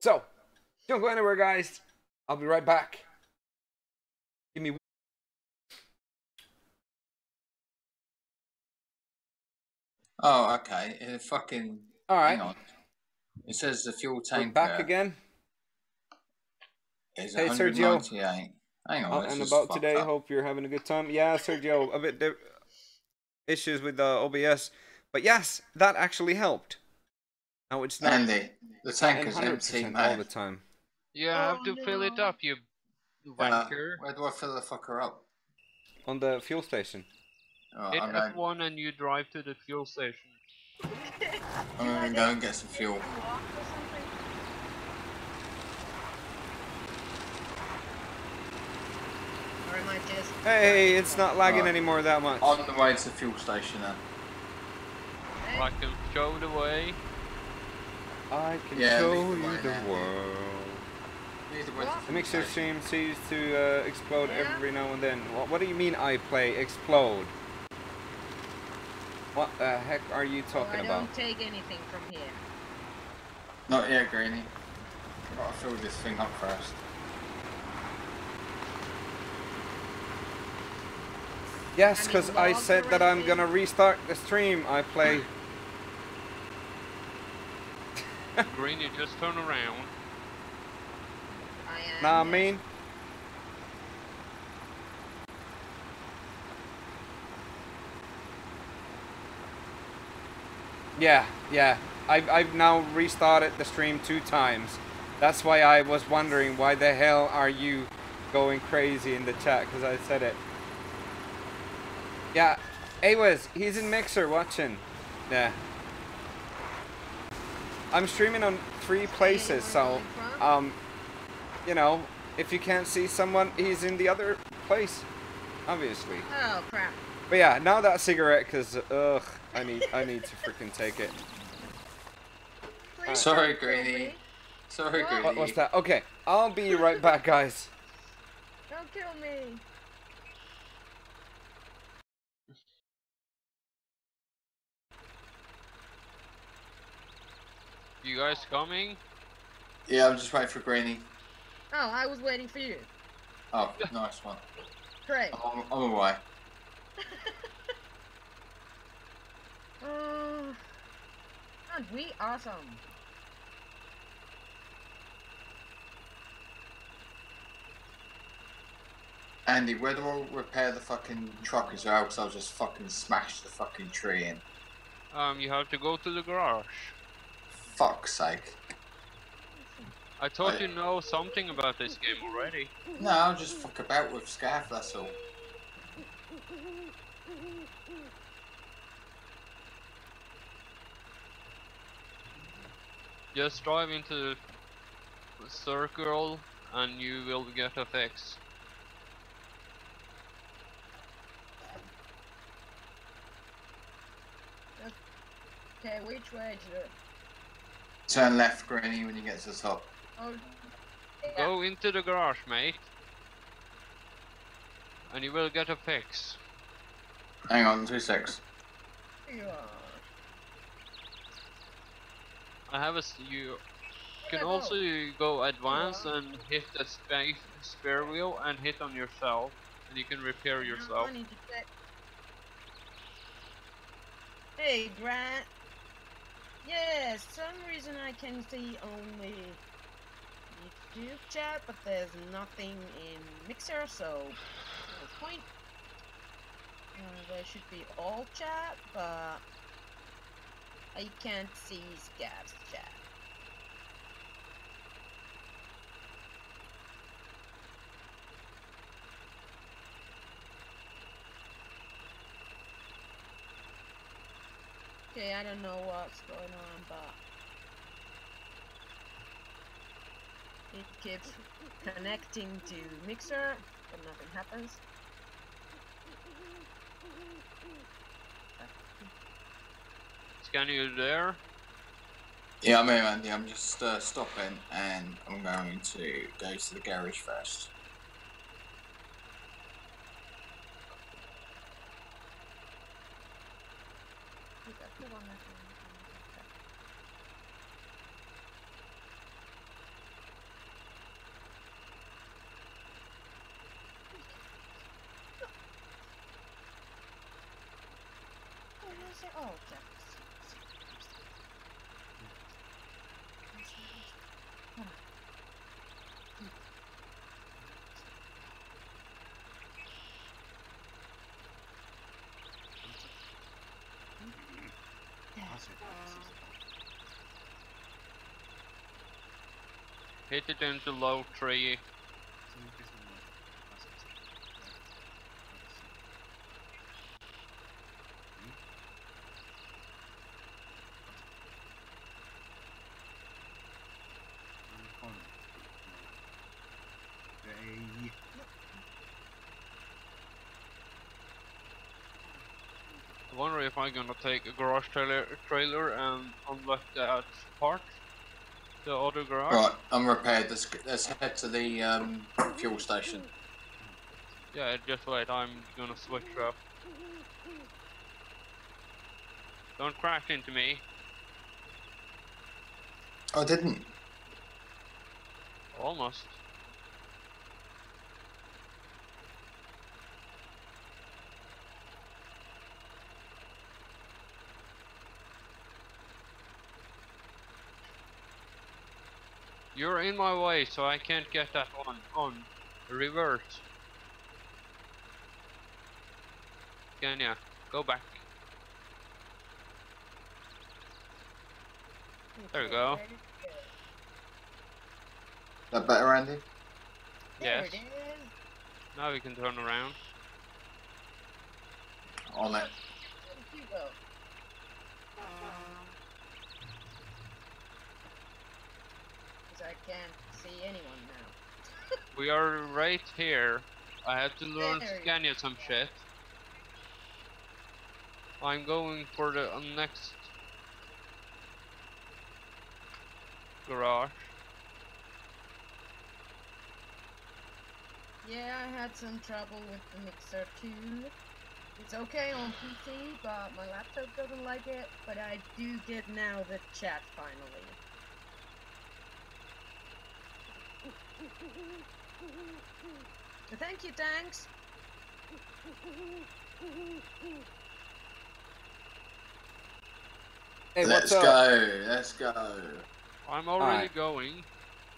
So, don't go anywhere, guys. I'll be right back. Give me. Oh, okay. It fucking. All right. Hang on. It says the fuel tank. We're back there. Again. It's hey, Sergio. Hang on. Out and about today. Up. Hope you're having a good time. Yeah, Sergio. A bit di issues with the O B S, but yes, that actually helped. Now it's not. Andy, the tank is empty all the time. Yeah, I have oh, to no. fill it up. You. Uh, where do I fill the fucker up? On the fuel station. Oh, Hit F one going... and you drive to the fuel station. I'm gonna go and get some fuel. Or am I just... Hey, it's not lagging right. anymore that much. On the way to the fuel station then. Hey. I can show the way. I can yeah, show you the, way the world. The Mixer stream seems to uh, explode yeah. every now and then. What, what do you mean I play explode? What the heck are you talking about? Oh, I don't about? take anything from here. Not yet, Greeny. I've got to fill this thing up first. Yes, because I, mean, I said that I'm going to restart the stream I play. Greeny, just turn around. Nah, I mean. Yeah, yeah. I've I've now restarted the stream two times. That's why I was wondering why the hell are you going crazy in the chat? Because I said it. Yeah, Awaz, he's in Mixer watching. Yeah. I'm streaming on three places, so um. You know, if you can't see someone, he's in the other place, obviously. Oh crap! But yeah, now that cigarette, cause ugh, I need, I need to freaking take it. Right. Sorry, Greeny. Sorry, what? Greeny. What was that? Okay, I'll be right back, guys. Don't kill me. You guys coming? Yeah, I'm just waiting for Greeny. Oh, I was waiting for you. Oh, nice one. Great. I'm, I'm away. uh, aren't we awesome? Andy, whether I'll repair the fucking truck as well, because I'll just fucking smash the fucking tree in. Um, you have to go to the garage. Fuck's sake. I thought I... you know something about this game already. No, I'll just fuck about with Scarf, that's all. Just drive into the circle and you will get a fix. Okay, which way do it? Turn left, Greeny, when you get to the top. Oh, yeah. Go into the garage, mate. And you will get a fix. Hang on, two secs. Yeah. I have a... You can also go advanced yeah. and hit the space, spare wheel and hit on yourself. And you can repair yourself. Hey, Grant. Yeah, some reason I can see only YouTube chat, but there's nothing in Mixer, so no point. Uh, there should be all chat, but I can't see Scab's chat. Okay, I don't know what's going on, but it keeps connecting to Mixer, but nothing happens. Scania, you there? Yeah, I'm here, Andy. I'm just uh, stopping, and I'm going to go to the garage first. Hit it into low tree. I wonder if I'm gonna take a garage trailer, trailer and unlock that part. The auto garage. Right, I'm repaired. Let's, let's head to the um, fuel station. Yeah, just wait. I'm gonna switch up. Don't crash into me. I didn't. Almost. You're in my way, so I can't get that one on. Reverse. Scania, go back. There we go. Is that better, Andy? Yes. Now we can turn around. On it. I can't see anyone now. We are right here. I had to learn Scania some shit. I'm going for the next garage. Yeah, I had some trouble with the mixer too. It's okay on P C, but my laptop doesn't like it, but I do get now the chat finally. Thank you, thanks. Hey, let's what's up? go, let's go. I'm already right. going.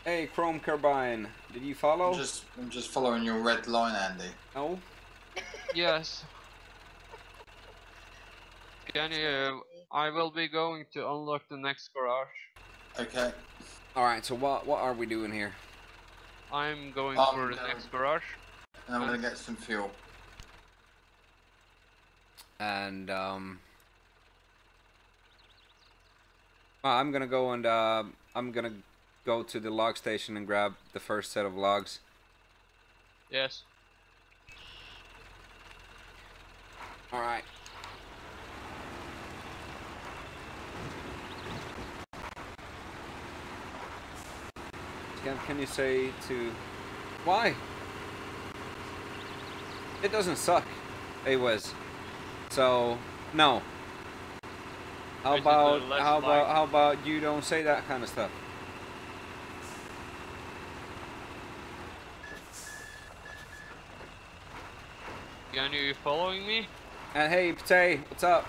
Hey, Chrome Carbine, did you follow? I'm just, I'm just following your red line, Andy. No? Yes. Can you, I will be going to unlock the next garage. Okay. Alright, so what, what are we doing here? I'm going um, for the um, next garage. And I'm and... going to get some fuel. And, um... I'm gonna go and uh, I'm gonna go to the log station and grab the first set of logs. Yes. All right. Can, can you say to why? It doesn't suck. It was. So no. How about how about how about you don't say that kind of stuff? Are you following me? And hey, Pate, what's up?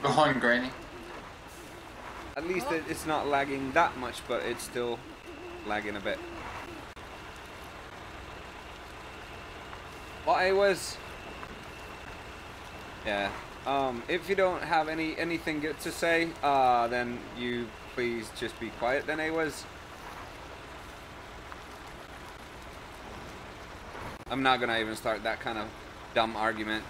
Behind Greeny. At least it, it's not lagging that much, but it's still lagging a bit. Well, I was, yeah, um, if you don't have any anything good to say, uh, then you please just be quiet then, I was. I'm not gonna even start that kind of dumb argument.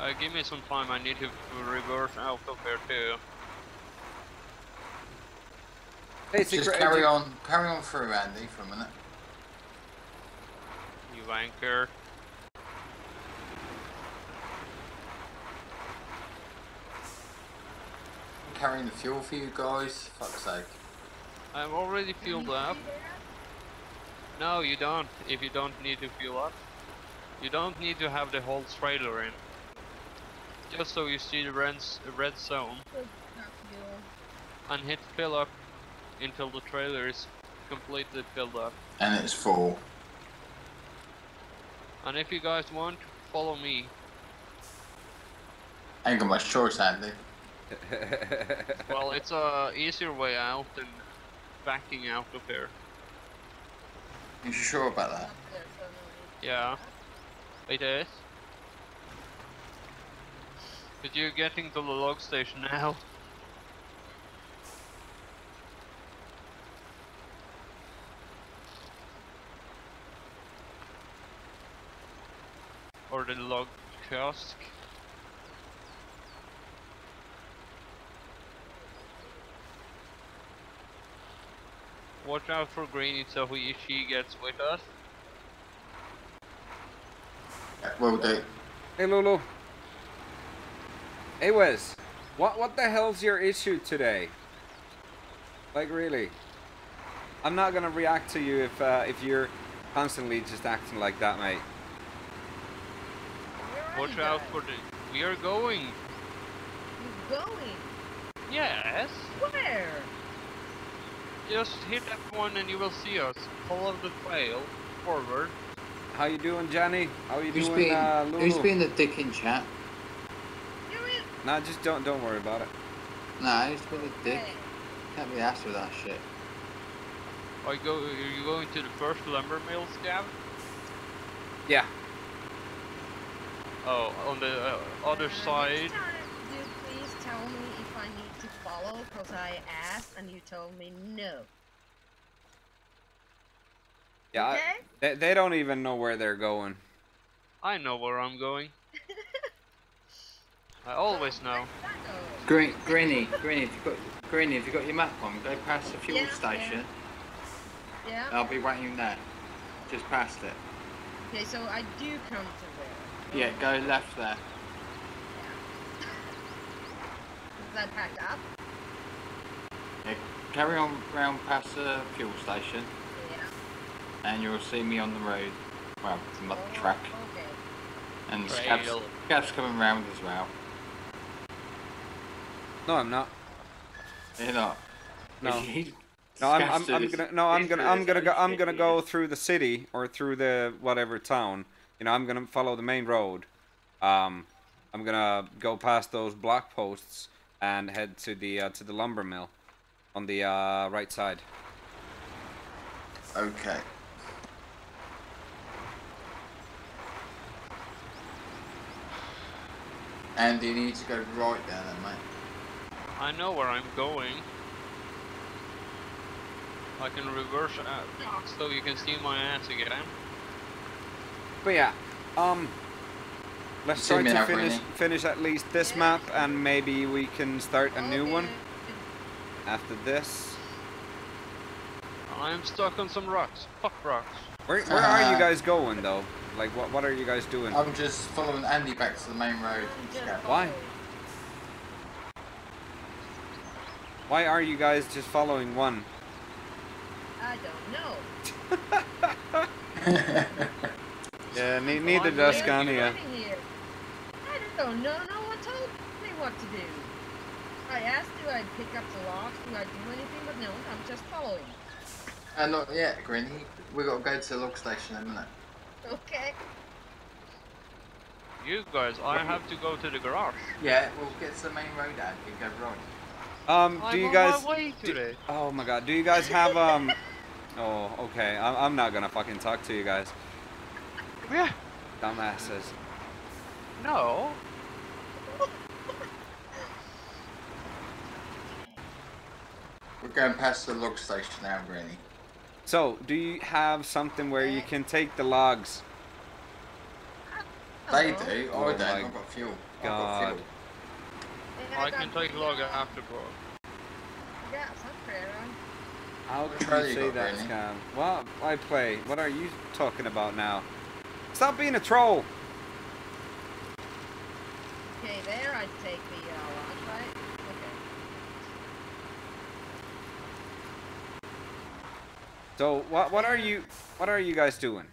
Uh, give me some time, I need to reverse out of here too. Hey, just carry on, carry on through, Andy, for a minute. You anchor. I'm carrying the fuel for you guys, fuck's sake. I'm already fueled up. No, you don't, if you don't need to fuel up. You don't need to have the whole trailer in. Just so you see the red, red zone, and hit fill up until the trailer is completely filled up. And it's full. And if you guys want, follow me. I ain't got much choice, Andy. Well, it's a easier way out than backing out of here. You sure about that? Yeah, it is. But you're getting to the log station now. Or the log kiosk. Watch out for Greeny so he, she gets with us. Well done. Hey Lulu. Hey Wes, what, what the hell's your issue today? Like really? I'm not gonna react to you if uh, if you're constantly just acting like that, mate. Watch out for the... We are going! You're going? Yes! Where? Just hit F one and you will see us. Follow the trail forward. How you doing, Johnny? How you who's doing, being, uh, Lulu? Who's been the dick in chat? Nah, just don't don't worry about it. Nah, it's really dick. Can't be asked for that shit. Are you, go, are you going to the first lumber mill, Scab? Yeah. Oh, on the uh, other uh, side. Do you please tell me if I need to follow, because I asked and you told me no. Yeah, okay. I, they, they don't even know where they're going. I know where I'm going. I always know. Green, Greeny, Greeny, if you got, Greeny, if you got your map on, go past the fuel yeah, station. Yeah. I'll be waiting there. Just past it. Okay, so I do come to there. Yeah, go left there. Yeah. Is that packed up? Yeah, carry on round past the fuel station. Yeah. And you'll see me on the road. Well, the oh, track. Okay. And Scab's, Scab's coming round as well. No, I'm not. You're not. No. He, no, I'm, I'm, I'm gonna. No, I'm gonna. I'm gonna go. I'm gonna go through the city or through the whatever town. You know, I'm gonna follow the main road. Um, I'm gonna go past those block posts and head to the uh, to the lumber mill, on the uh, right side. Okay. And you need to go right there, then, mate. I know where I'm going. I can reverse out so you can see my ass again. But yeah, um, let's try to finish really. finish at least this map, and maybe we can start a new one after this. I'm stuck on some rocks. Fuck rocks. Where where uh, are you guys going though? Like what what are you guys doing? I'm just following Andy back to the main road. Why? Why are you guys just following one? I don't know. Yeah, ne neither does Scania. I don't know. No one told me what to do. I asked, do I pick up the logs? Do I do anything? But no, I'm just following. Uh, not yet, Greeny. We gotta go to the log station in a minute. Okay. You guys, I have to go to the garage. Yeah, we'll get to the main road and go right. Um, do you guys? Do, oh my God, do you guys have um? Oh, okay. I'm I'm not gonna fucking talk to you guys. Yeah. Dumbasses. No. We're going past the log station now, Greeny. So, do you have something where you can take the logs? They do. Oh, I don't. I've got fuel. I've got fuel. I can take log after bro. Yeah, some prayer. How can you say that, Scam? Well, I play. What are you talking about now? Stop being a troll! Okay, there I take the uh, log, right? Okay. So what what are you what are you guys doing?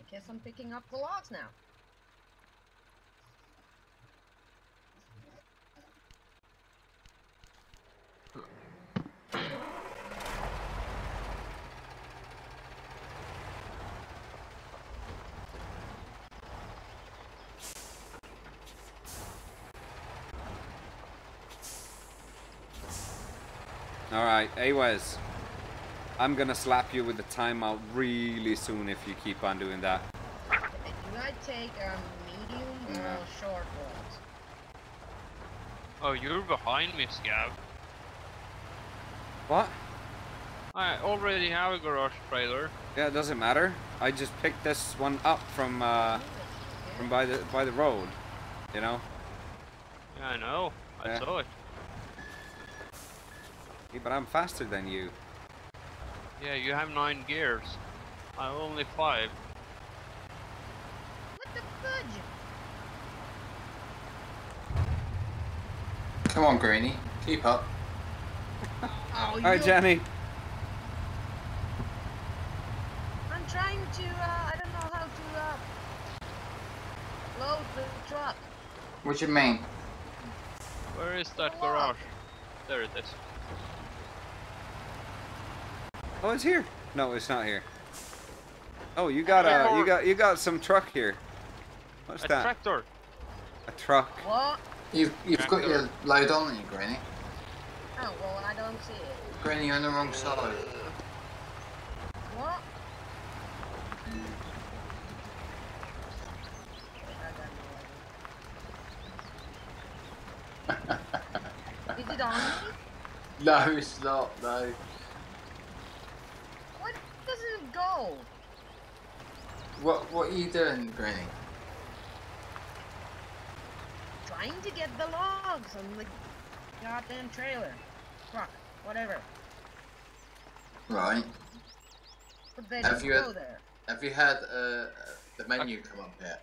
I guess I'm picking up the logs now. Alright, anyways, I'm gonna slap you with the timeout really soon if you keep on doing that. Do I take a medium or a short one? Oh, you're behind me, Scab. What? I already have a garage trailer. Yeah, it doesn't matter. I just picked this one up from uh, from by the by the road, you know. Yeah, I know. I yeah. saw it. Yeah, but I'm faster than you. Yeah, you have nine gears. I only five. What the fudge? Come on, Greeny. Keep up. Oh, alright, Jenny. I'm trying to, uh, I don't know how to, uh, load the truck. What you mean? Where is that Hello. garage? There it is. Oh, it's here. No, it's not here. Oh, you got a, you got, you got some truck here. What's a that? A tractor. A truck. What? You've, you've tractor. got your load on you, Greeny. Oh, well, I don't see it. Greeny, you're on the wrong side. What? Mm. Is it on me? No, it's not, no. What does does it go? What, what are you doing, Greeny? Trying to get the logs on the goddamn trailer. Truck, whatever. Right. But they have don't you go had, there. Have you had uh, the menu okay. come up yet?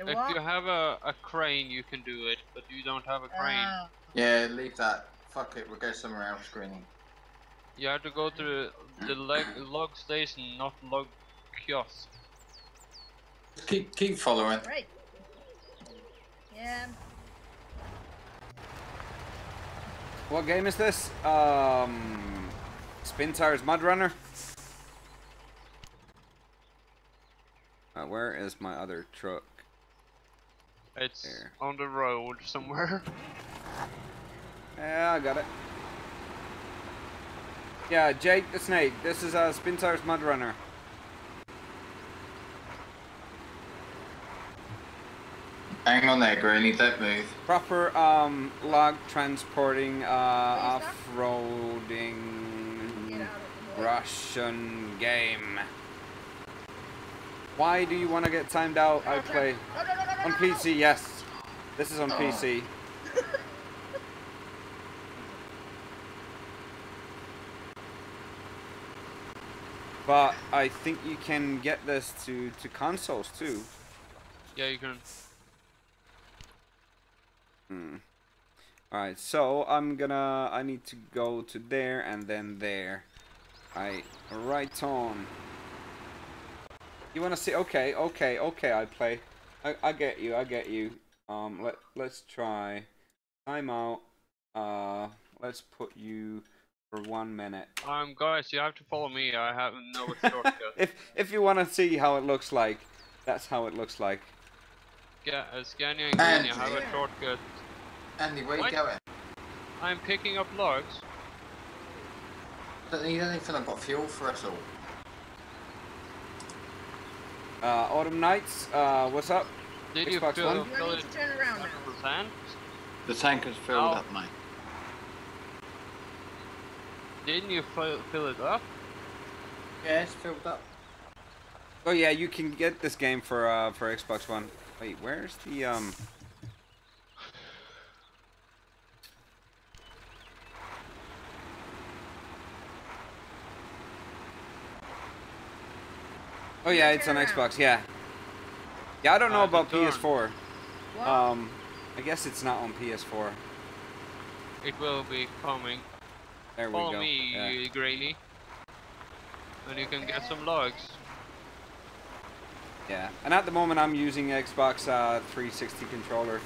If you have a, a crane, you can do it, but you don't have a crane. Uh, yeah, leave that. Fuck it, we'll go somewhere else, Greeny. You have to go to the log, log station, not log kiosk. Keep, keep following. Right. Yeah. What game is this? Um, Spintires MudRunner? Uh, where is my other truck? It's there. On the road somewhere. Yeah, I got it. Yeah, Jake the Snake. This is uh, Spintires MudRunner. Hang on there, Greeny. Don't move. Proper um, log transporting, uh, off-roading Russian game. Why do you want to get timed out? I play on P C. Yes, this is on oh. P C. But I think you can get this to to consoles too. Yeah, you can. Hmm. All right, so I'm gonna. I need to go to there and then there. All right, right on. You wanna see? Okay, okay, okay. I play. I I get you. I get you. Um, let let's try. Time out. Uh, let's put you for one minute. Um, guys, you have to follow me. I have no shortcut. if if you wanna see how it looks like, that's how it looks like. Yeah, uh, Scania and Andy, Greeny have a shortcut. Andy, where what? You going? I'm picking up logs. Don't need anything. I've got fuel for us all. Uh, Autumn Nights, uh, what's up? Did Xbox you fill, fill it turn around now? The tank? The tank is filled oh. up, mate. Didn't you fill, fill it up? Yeah, it's filled up. Oh yeah, you can get this game for, uh, for Xbox One. Wait, where's the, um... Oh yeah, it's on Xbox, yeah. Yeah, I don't know uh, about P S four. What? Um, I guess it's not on P S four. It will be coming. There we Follow go. Follow me, yeah. Greeny. And you can get some logs. Yeah, and at the moment I'm using Xbox uh, three sixty controller.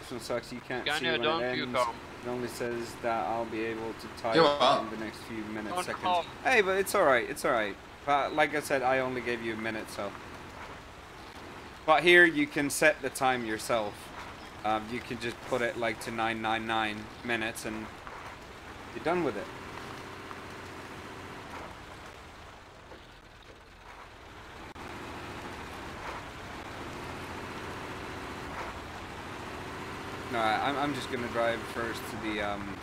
This one sucks, you can't Ganya, see when don't it ends. It only says that I'll be able to type in the next few minutes, don't seconds. Come. Hey, but it's alright, it's alright. But like I said, I only gave you a minute, so. But here you can set the time yourself. Um, you can just put it like to nine nine nine minutes and you're done with it. No, I'm, I'm just gonna drive first to the, um,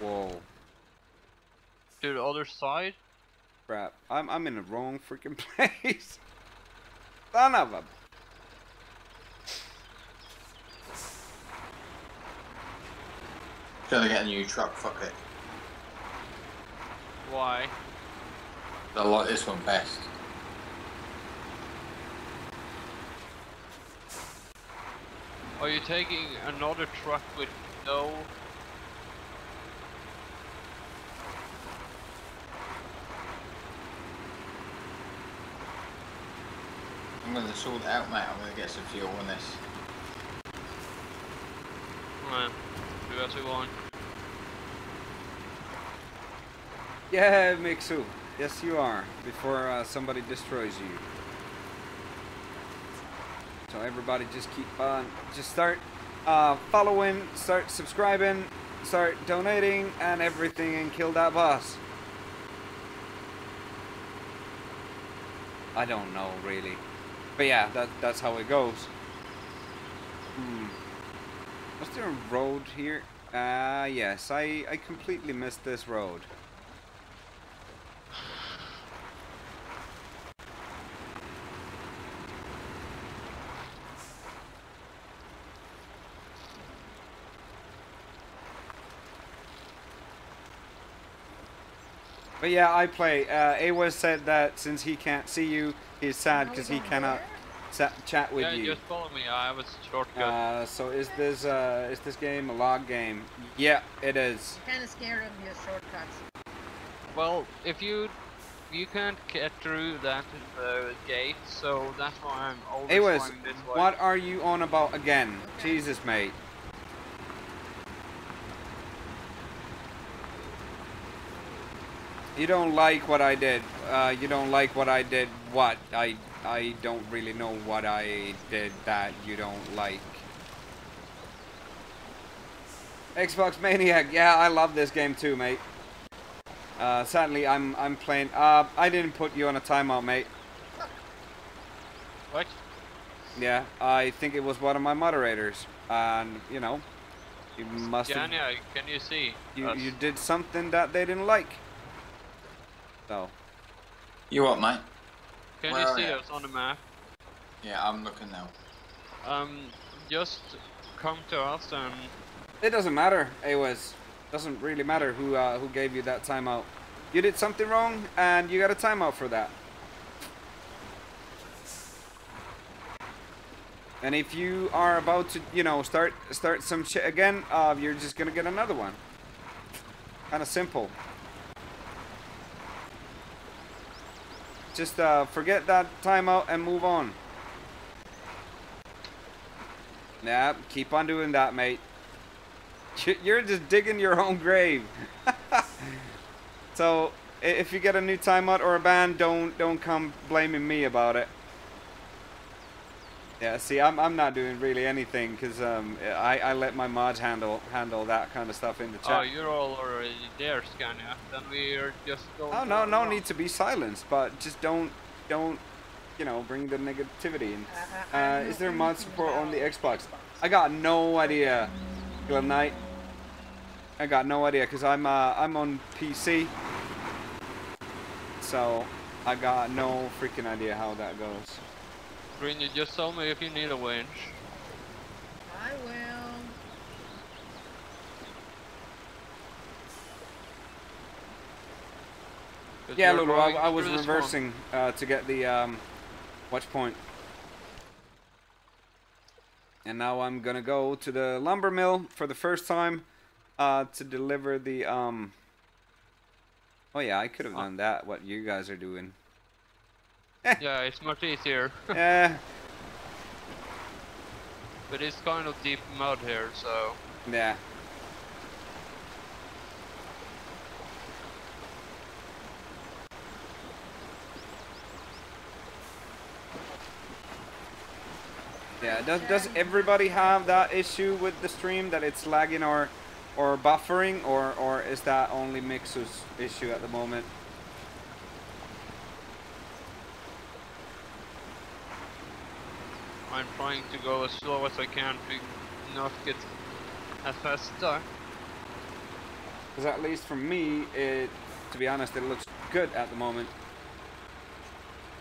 whoa. To the other side? Crap. I'm I'm in the wrong freaking place. Son of a. Gonna get a new truck. Fuck it. Why? I like this one best. Are you taking another truck with no? I'm gonna sort it out, mate. I'm gonna get some fuel on this. Alright, do as we want. Yeah, Mixu. Yes, you are. Before uh, somebody destroys you. So everybody, just keep on. Just start uh, following, start subscribing, start donating, and everything, and kill that boss. I don't know really. But yeah, that, that's how it goes. Hmm. Was there a road here? Ah, uh, yes. I, I completely missed this road. But yeah, I play. Uh, Awa said that since he can't see you, he's sad because he cannot chat with yeah, you. Yeah, just follow me. I have a shortcut. Uh, so is this uh, is this game a log game? Yeah, it is. Kind of scared of your shortcuts. Well, if you you can't get through that uh, gate, so that's why I'm always Awa, going this way. What are you on about again? Okay. Jesus, mate. You don't like what I did. Uh, you don't like what I did. What? I I don't really know what I did that you don't like. Xbox Maniac. Yeah, I love this game too, mate. Uh, sadly, I'm I'm playing. Uh, I didn't put you on a timeout, mate. What? Yeah, I think it was one of my moderators, and you know, you must. Scania, can you see? You us? You did something that they didn't like. So. You what, mate? Can Where you see us on the map? Yeah, I'm looking now. Um, just come to us and... It doesn't matter, Awaz. Doesn't really matter who uh, who gave you that timeout. You did something wrong, and you got a timeout for that. And if you are about to, you know, start start some shit again, uh, you're just gonna get another one. Kinda simple. Just uh, forget that timeout and move on. Nah, keep on doing that, mate. You're just digging your own grave. So if you get a new timeout or a ban, don't don't come blaming me about it. Yeah, see, I'm I'm not doing really anything because um I I let my mods handle handle that kind of stuff in the chat. Oh, you're all already there, Scania. Then we're just going. Oh no, no need to be silenced, but just don't don't you know bring the negativity in. Uh, is there mod support on the Xbox? I got no idea, Glen Knight. I got no idea because I'm uh I'm on P C, so I got no freaking idea how that goes. Greeny, you just tell me if you need a winch. I will. Yeah, Lulu, I, I was reversing uh, to get the um, watch point. And now I'm gonna go to the lumber mill for the first time uh, to deliver the... Um... Oh yeah, I could have done that, what you guys are doing. Yeah, it's much easier. Yeah. But it's kind of deep mud here, so... Yeah. Yeah, does, does everybody have that issue with the stream, that it's lagging or, or buffering, or, or is that only Mixer's issue at the moment? I'm trying to go as slow as I can to not get as fast stuck. Because at least for me, it, to be honest, it looks good at the moment.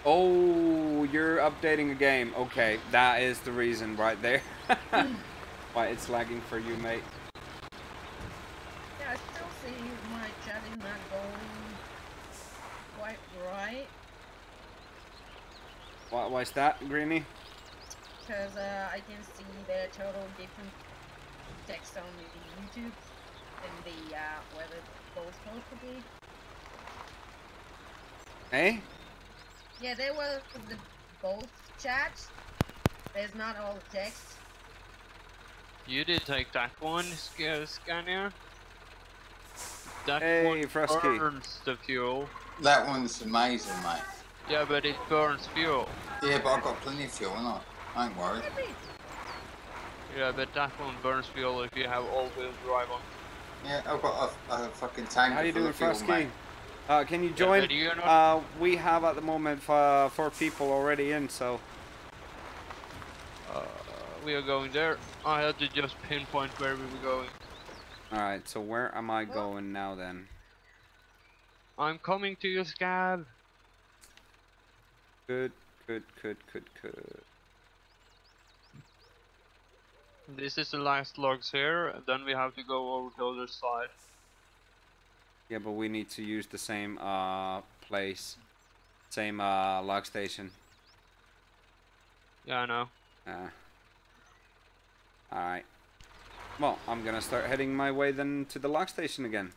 Oh, you're updating a game. Okay, that is the reason right there. Why it's lagging for you, mate. Yeah, I still see my chatting not going quite right. Why, why is that, Greeny? Because uh, I can see the total different text on YouTube and the uh, where those supposed to be. Hey? Yeah, there were the both chats. There's not all text. You did take that one, Scania. That hey, one Frosky. burns the fuel. That one's amazing, mate. Yeah, but it burns fuel. Yeah, but I've got plenty of fuel, haven't I? I ain't worried. Yeah, but that one burns fuel if you have all-wheel drive on. Yeah, I've got a, a fucking tank. How you doing, Frosky? Uh, can you join? Yeah, you uh, we have at the moment uh, four people already in, so... Uh, we are going there. I had to just pinpoint where we were going. Alright, so where am I going now, then? I'm coming to you, Scab. Good, good, good, good, good. This is the last logs here, and then we have to go over to the other side. Yeah, but we need to use the same uh, place, same uh, log station. Yeah, I know. Uh, Alright. Well, I'm gonna start heading my way then to the log station again.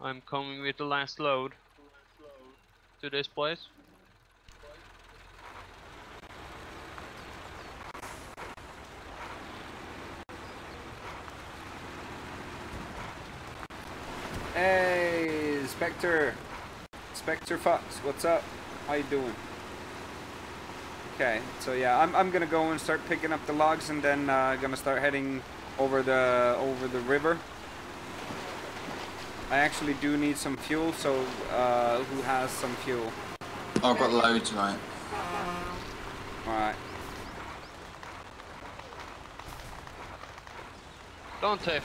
I'm coming with the last load to this place. Hey, Spectre, Spectre Fox, what's up? How you doing? Okay, so yeah, I'm I'm gonna go and start picking up the logs, and then uh, gonna start heading over the over the river. I actually do need some fuel, so uh, who has some fuel? Oh, I've got loads, mate. All right. Don't take.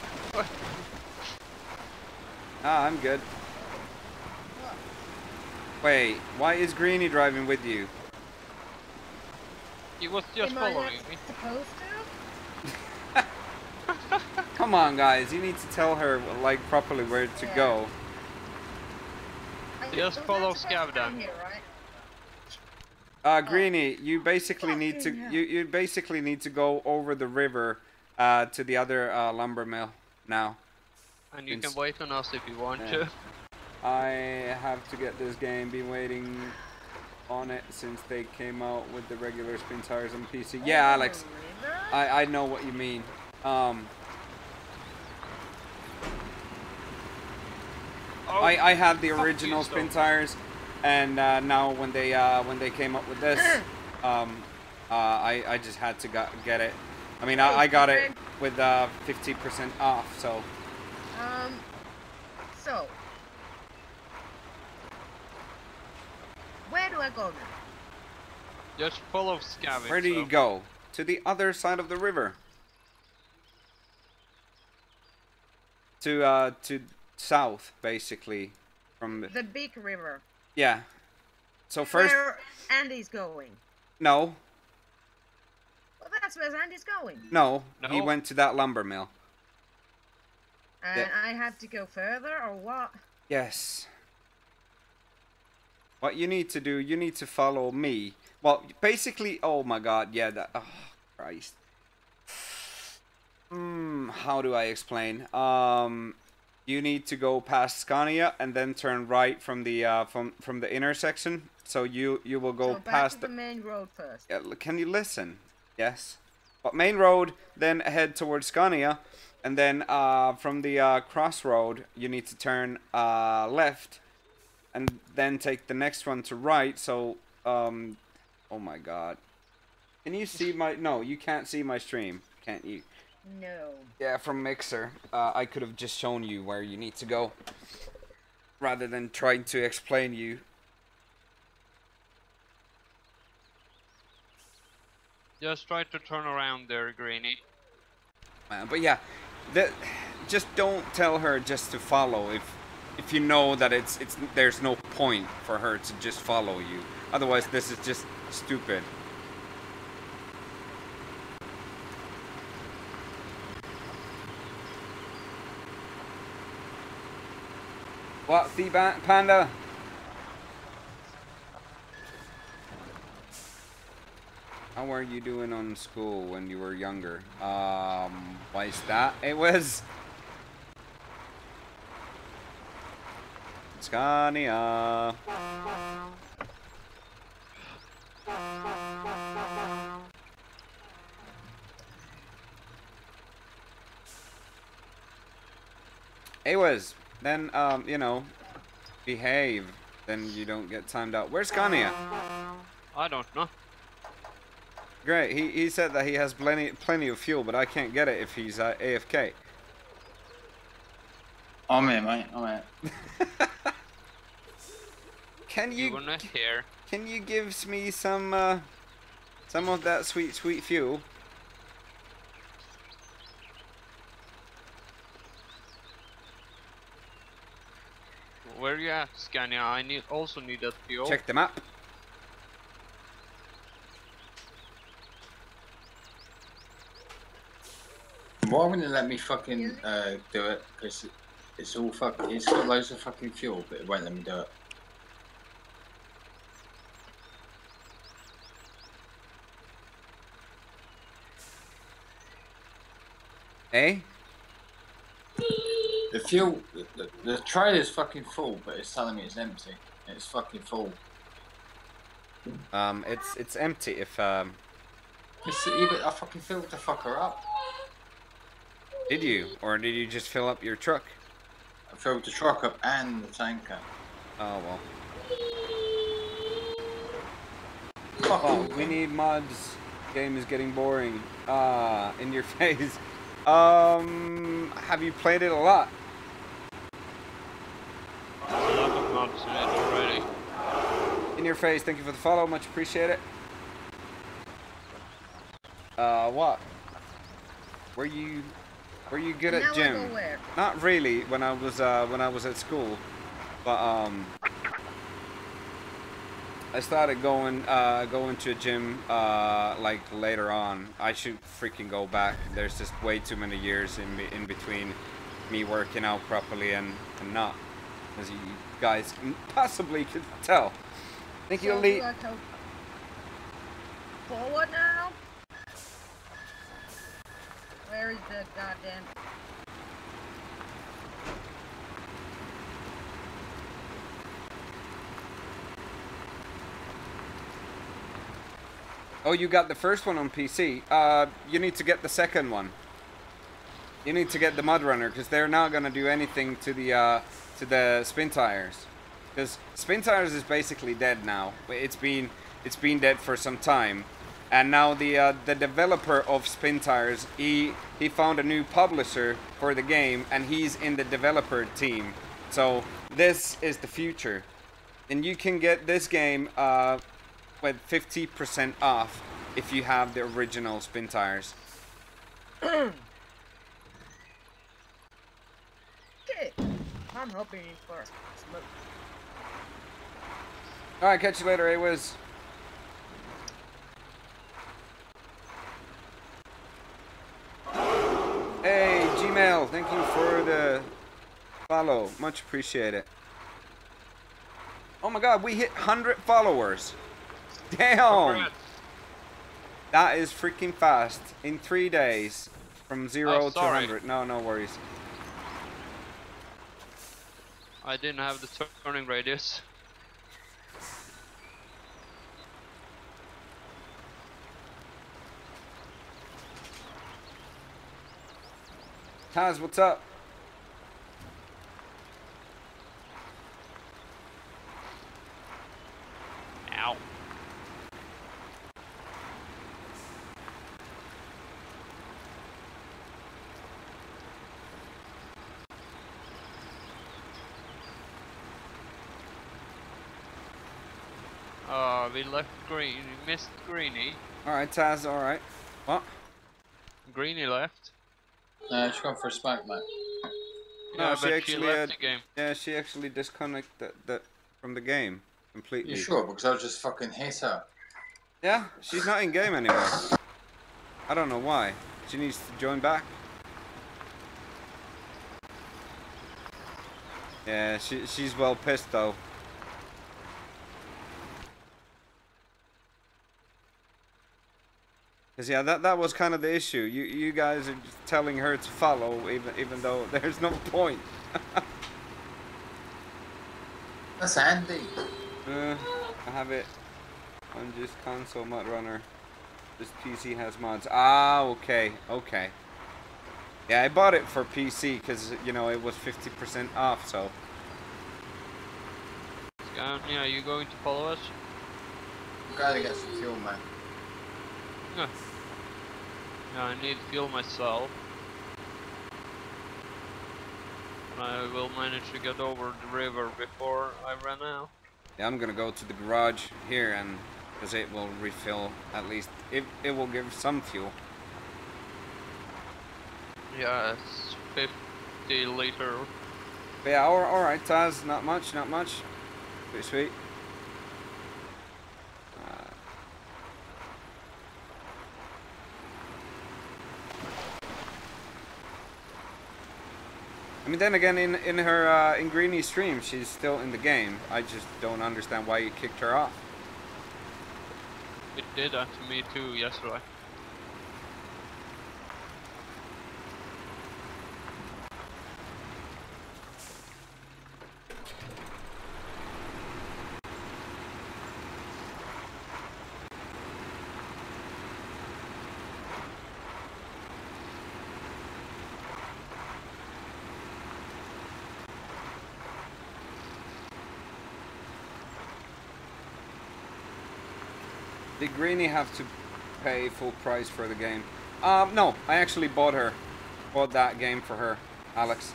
Ah, I'm good. Wait, why is Greeny driving with you? He was just Am following me. Supposed to? Come on, guys! You need to tell her like properly where to yeah. go. Just follow Scav down. Here, right? Uh, Greeny, you basically oh, need to yeah. you you basically need to go over the river uh, to the other uh, lumber mill now. And you can wait on us if you want yeah. to. I have to get this game, been waiting on it since they came out with the regular Spintires on P C. Yeah, Alex, I, I know what you mean. Um, oh, I, I had the original Spintires, and uh, now when they uh, when they came up with this, um, uh, I, I just had to got, get it. I mean, I, I got it with uh, fifty percent off, so... Um, so, where do I go now? Just follow Scav. Where do so. you go? To the other side of the river. To, uh, to south, basically. From the, the big river. Yeah. So first... Where Andy's going. No. Well, that's where Andy's going. No, no. He went to that lumber mill. And yeah. I have to go further, or what? Yes. What you need to do, you need to follow me. Well, basically, oh my god, yeah, that, oh, Christ. Hmm, how do I explain? Um, you need to go past Scania and then turn right from the uh, from from the intersection. So you you will go so past back to the, the main road first. Yeah, can you listen? Yes. But main road, then head towards Scania. And then uh, from the uh, crossroad, you need to turn uh, left, and then take the next one to right. So, um, oh my God, can you see my? No, you can't see my stream, can't you? No. Yeah, from Mixer, uh, I could have just shown you where you need to go, rather than trying to explain you. Just try to turn around there, Greeny. Uh, but yeah. That, just don't tell her just to follow if if you know that it's it's there's no point for her to just follow you. Otherwise, this is just stupid. What the panda? How were you doing on school when you were younger? Um, why is that? It was... Scania. It was. Then, um, you know, behave. Then you don't get timed out. Where's Scania? I don't know. Great. He he said that he has plenty plenty of fuel, but I can't get it if he's uh, A F K. I'm in, mate. I'm in. Can you? You here. Can you give me some uh, some of that sweet sweet fuel? Where you at, Scania? I need also need that fuel. Check the map. Why wouldn't it let me fucking uh, do it? Because It's all fucking, it's got loads of fucking fuel, but it won't let me do it. Eh? The fuel, the, the, the trailer's fucking full, but it's telling me it's empty. It's fucking full. Um, it's it's empty if um. It's, I fucking filled the fucker up. Did you, or did you just fill up your truck? I filled the truck up and the tanker. Oh well. Fuck oh, we need mods. Game is getting boring. Ah, in your face. Um, have you played it a lot? A lot of mods in it already. In your face, thank you for the follow, much appreciate it. Uh, what? Were you, were you good at gym? Not really, when I was, uh, when I was at school, but, um, I started going, uh, going to a gym, uh, like, later on. I should freaking go back. There's just way too many years in, be in between me working out properly and, and not, as you guys possibly could tell. Thank you, Elite. Forward now? Where is the goddamn... Oh, you got the first one on P C. Uh, you need to get the second one. You need to get the MudRunner because they're not gonna do anything to the uh, to the Spintires, because Spintires is basically dead now. It's been it's been dead for some time, and now the uh, the developer of Spintires he he found a new publisher for the game, and he's in the developer team. So this is the future, and you can get this game. Uh, with fifty percent off if you have the original Spintires. Okay, I'm hoping for smoke. Alright, catch you later, A-Wiz. Hey, Gmail, thank you for the follow. Much appreciated. Oh my god, we hit one hundred followers. Damn! Congrats. That is freaking fast. In three days. From zero oh, to one hundred. No, no worries. I didn't have the turning radius. Taz, what's up? Ow. Uh, we left Green, we missed Greeny. Alright, Taz, alright. What? Greeny left. No, uh, she's gone for a smoke, mate. No, no she actually she left had, the game. Yeah, she actually disconnected that from the game completely. You sure? Because I just fucking hit her. Yeah, she's not in game anymore. I don't know why. She needs to join back. Yeah, she she's well pissed though. Yeah, that that was kind of the issue. You you guys are just telling her to follow, even even though there's no point. That's Andy. Uh, I have it on just console MudRunner. This P C has mods. Ah, okay, okay. Yeah, I bought it for P C because you know it was fifty percent off. So. Scania, are you going to follow us? I'm gotta get some fuel, man. No. No, I need fuel myself. I will manage to get over the river before I run out. Yeah, I'm gonna go to the garage here and because it will refill at least it it will give some fuel. Yeah, it's fifty liter. Yeah, alright Taz, not much, not much. Pretty sweet. I mean, then again, in in her uh, in Greeny's stream, she's still in the game. I just don't understand why you kicked her off. It did that to me too yesterday. Did Greeny have to pay full price for the game? Um, no, I actually bought her. Bought that game for her, Alex.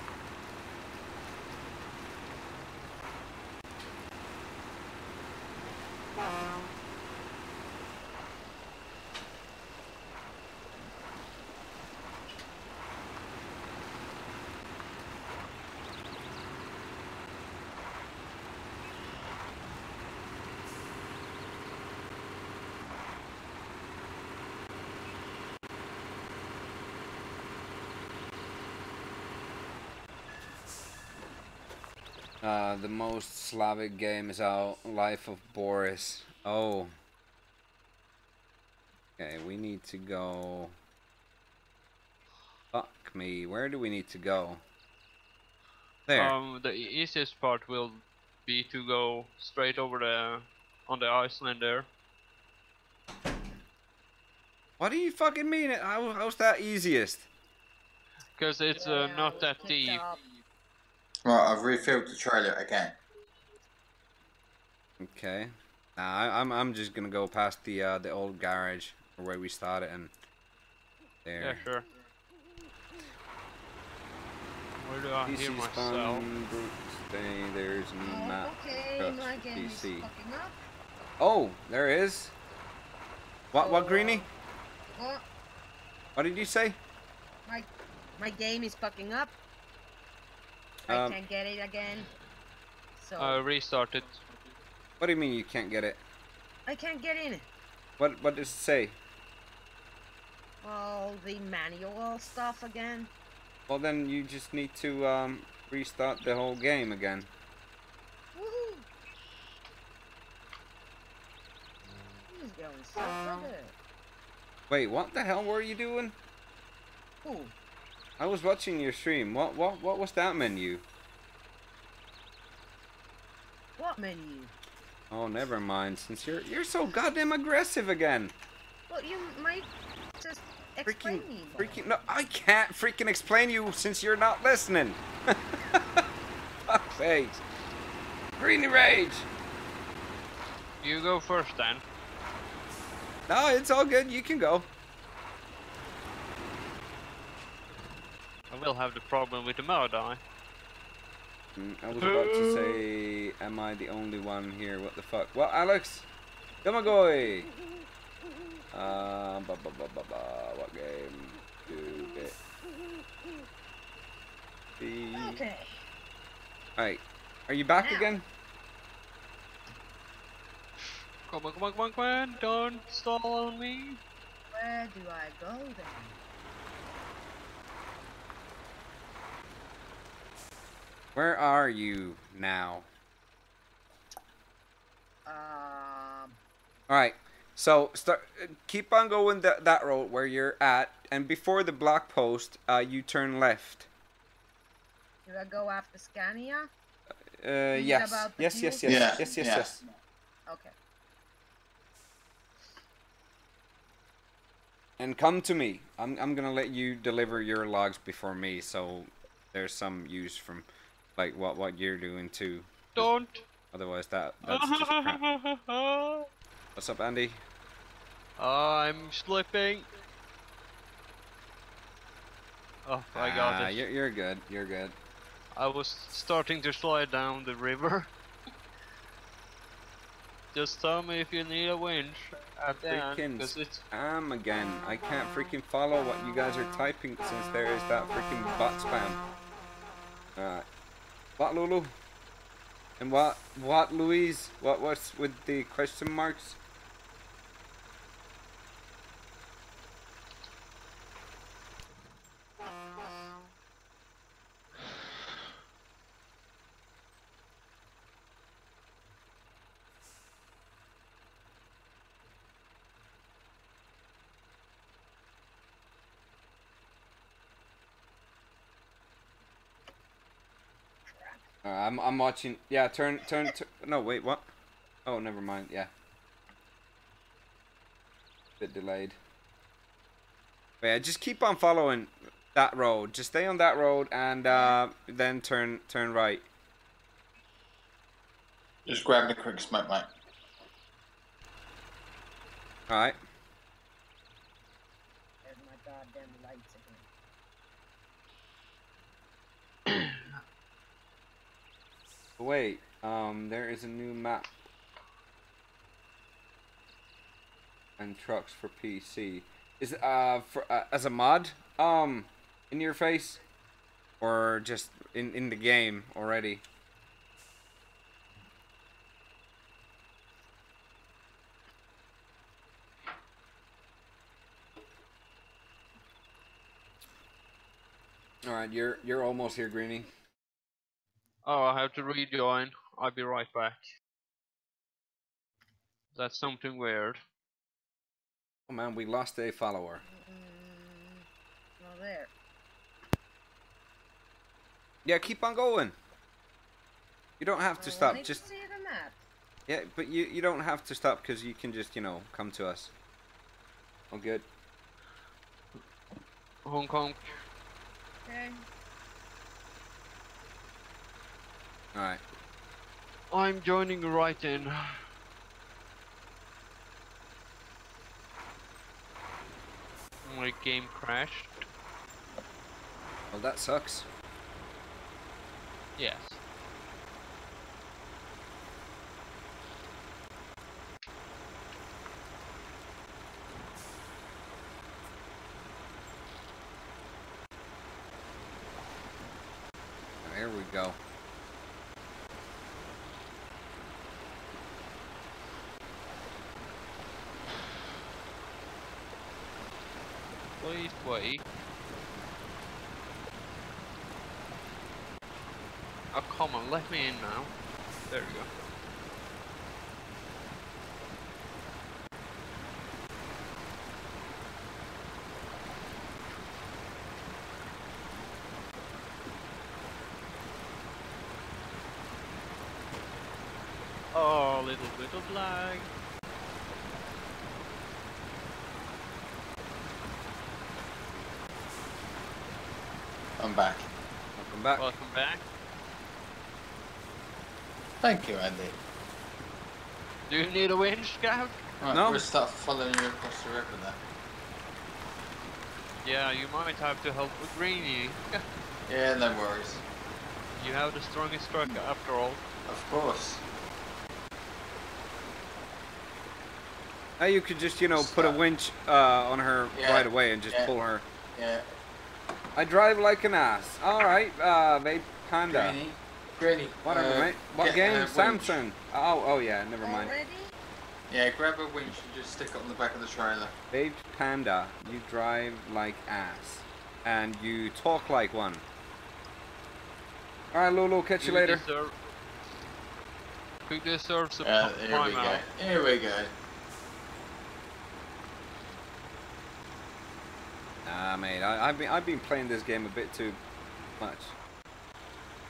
Uh, the most Slavic game is out, Life of Boris. Oh. Okay, we need to go... Fuck me, where do we need to go? There. Um, the easiest part will be to go straight over the... on the Iceland there. What do you fucking mean? How, how's that easiest? Because it's uh, not that deep. Right, I've refilled the trailer again. Okay. Nah, I, I'm I'm just gonna go past the uh, the old garage where we started and there. Yeah, sure. Where do I hear myself? Stay, there's oh, not okay, my game P C. Is up. Oh, there is. What what Greeny? What? What did you say? My my game is fucking up. I um, can't get it again. So I uh, restarted. What do you mean you can't get it? I can't get in. What what does it say? Well, the manual stuff again. Well, then you just need to um, restart the whole game again. Woohoo! This is going so um, good. Wait, what the hell were you doing? Ooh. I was watching your stream. What what what was that menu? What menu? Oh, never mind. Since you're you're so goddamn aggressive again. Well, you might just explain freaking, me. Freaking no, I can't freaking explain you since you're not listening. Fuck sakes. Greeny rage. You go first, Dan. No, it's all good. You can go. I will have the problem with the mower, don't I? Mm, I was about to say, am I the only one here? What the fuck? Well, Alex, come on, goy. Uh, ba ba ba ba ba. What game? Do it. B. Okay. Alright, are you back now. Again? Come on, come on, come on, come on! Don't stall on me. Where do I go then? Where are you now? Um. All right. So start. Keep on going that that road where you're at, and before the block post, uh, you turn left. Do I go after Scania? Uh, yes. Yes, yes, yes, yeah. yes, yes, yes, yeah. yes. Okay. And come to me. I'm I'm gonna let you deliver your logs before me, so there's some use from. Like what what you're doing too. Don't. Otherwise that that's just crap. What's up, Andy? I'm slipping. Oh, I ah, got it. You're you're good. You're good. I was starting to slide down the river. Just tell me if you need a winch at the end, because it's am again. I can't freaking follow what you guys are typing since there is that freaking bot spam. Alright. What, Lulu? And what, what, Louise? What, what's with the question marks? Uh, I'm I'm watching. Yeah, turn turn. turn no, wait, what? Oh, never mind. Yeah. Bit delayed. But yeah, just keep on following that road. Just stay on that road and uh, then turn turn right. Just grab the quick smoke, mate. All right. There's my goddamn lights again. Wait, um, there is a new map. And trucks for P C is uh for uh, as a mod um in your face, or just in in the game already. All right, you're you're almost here, Greeny. Oh, I have to rejoin. I'll be right back. That's something weird. Oh man, we lost a follower. Mm, well, there. Yeah, keep on going. You don't have to I stop. Wanted just to see the map. Yeah, but you you don't have to stop because you can just you know come to us. All good. Hong Kong. Okay. All right. I'm joining right in. My game crashed. Well, that sucks. Yes. There we go. Please wait. Oh, come on, let me in now. There we go. Oh, a little bit of lag. I'm back. Welcome back. Welcome back. Thank you, Andy. Do you need a winch, Scout? Right, no. We'll start following you across the river there. Yeah, you might have to help with Greeny. Yeah, no worries. You have the strongest truck after all. Of course. Now you could just, you know, start. Put a winch uh, on her yeah. right away and just yeah. pull her. Yeah. I drive like an ass. Alright, uh, babe, kinda. Greeny. Greeny. Whatever, uh, mate. What game? Samson. Oh, oh yeah, never mind. Already? Yeah, grab a winch and just stick it on the back of the trailer. Babe, panda, you drive like ass. And you talk like one. Alright, Lulu, catch you, you later. Deserve... Who deserves a uh, here we go. Here we go. Nah, mate, I, I've been I've been playing this game a bit too much.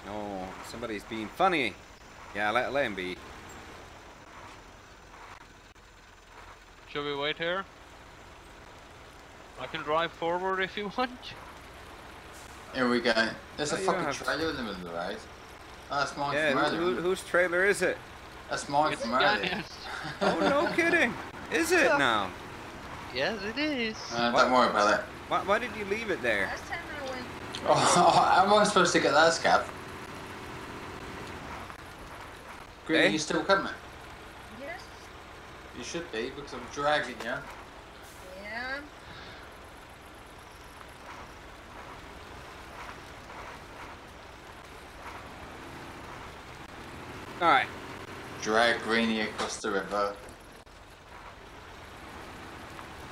Oh, somebody's being funny. Yeah, let let him be. Shall we wait here? I can drive forward if you want. Here we go. There's oh, a fucking trailer in the middle of the road. Oh, that's mine. Yeah, from who, who, whose trailer is it? That's mine it's from earlier. Oh, no kidding. Is it now? Yes, it is. Uh, don't worry about that. Why, why did you leave it there? Last time I went. Oh, how am I supposed to get that scab? Green, hey? Are you still coming? Yes. You should be, because I'm dragging you. Yeah. Alright. Drag Greeny across the river.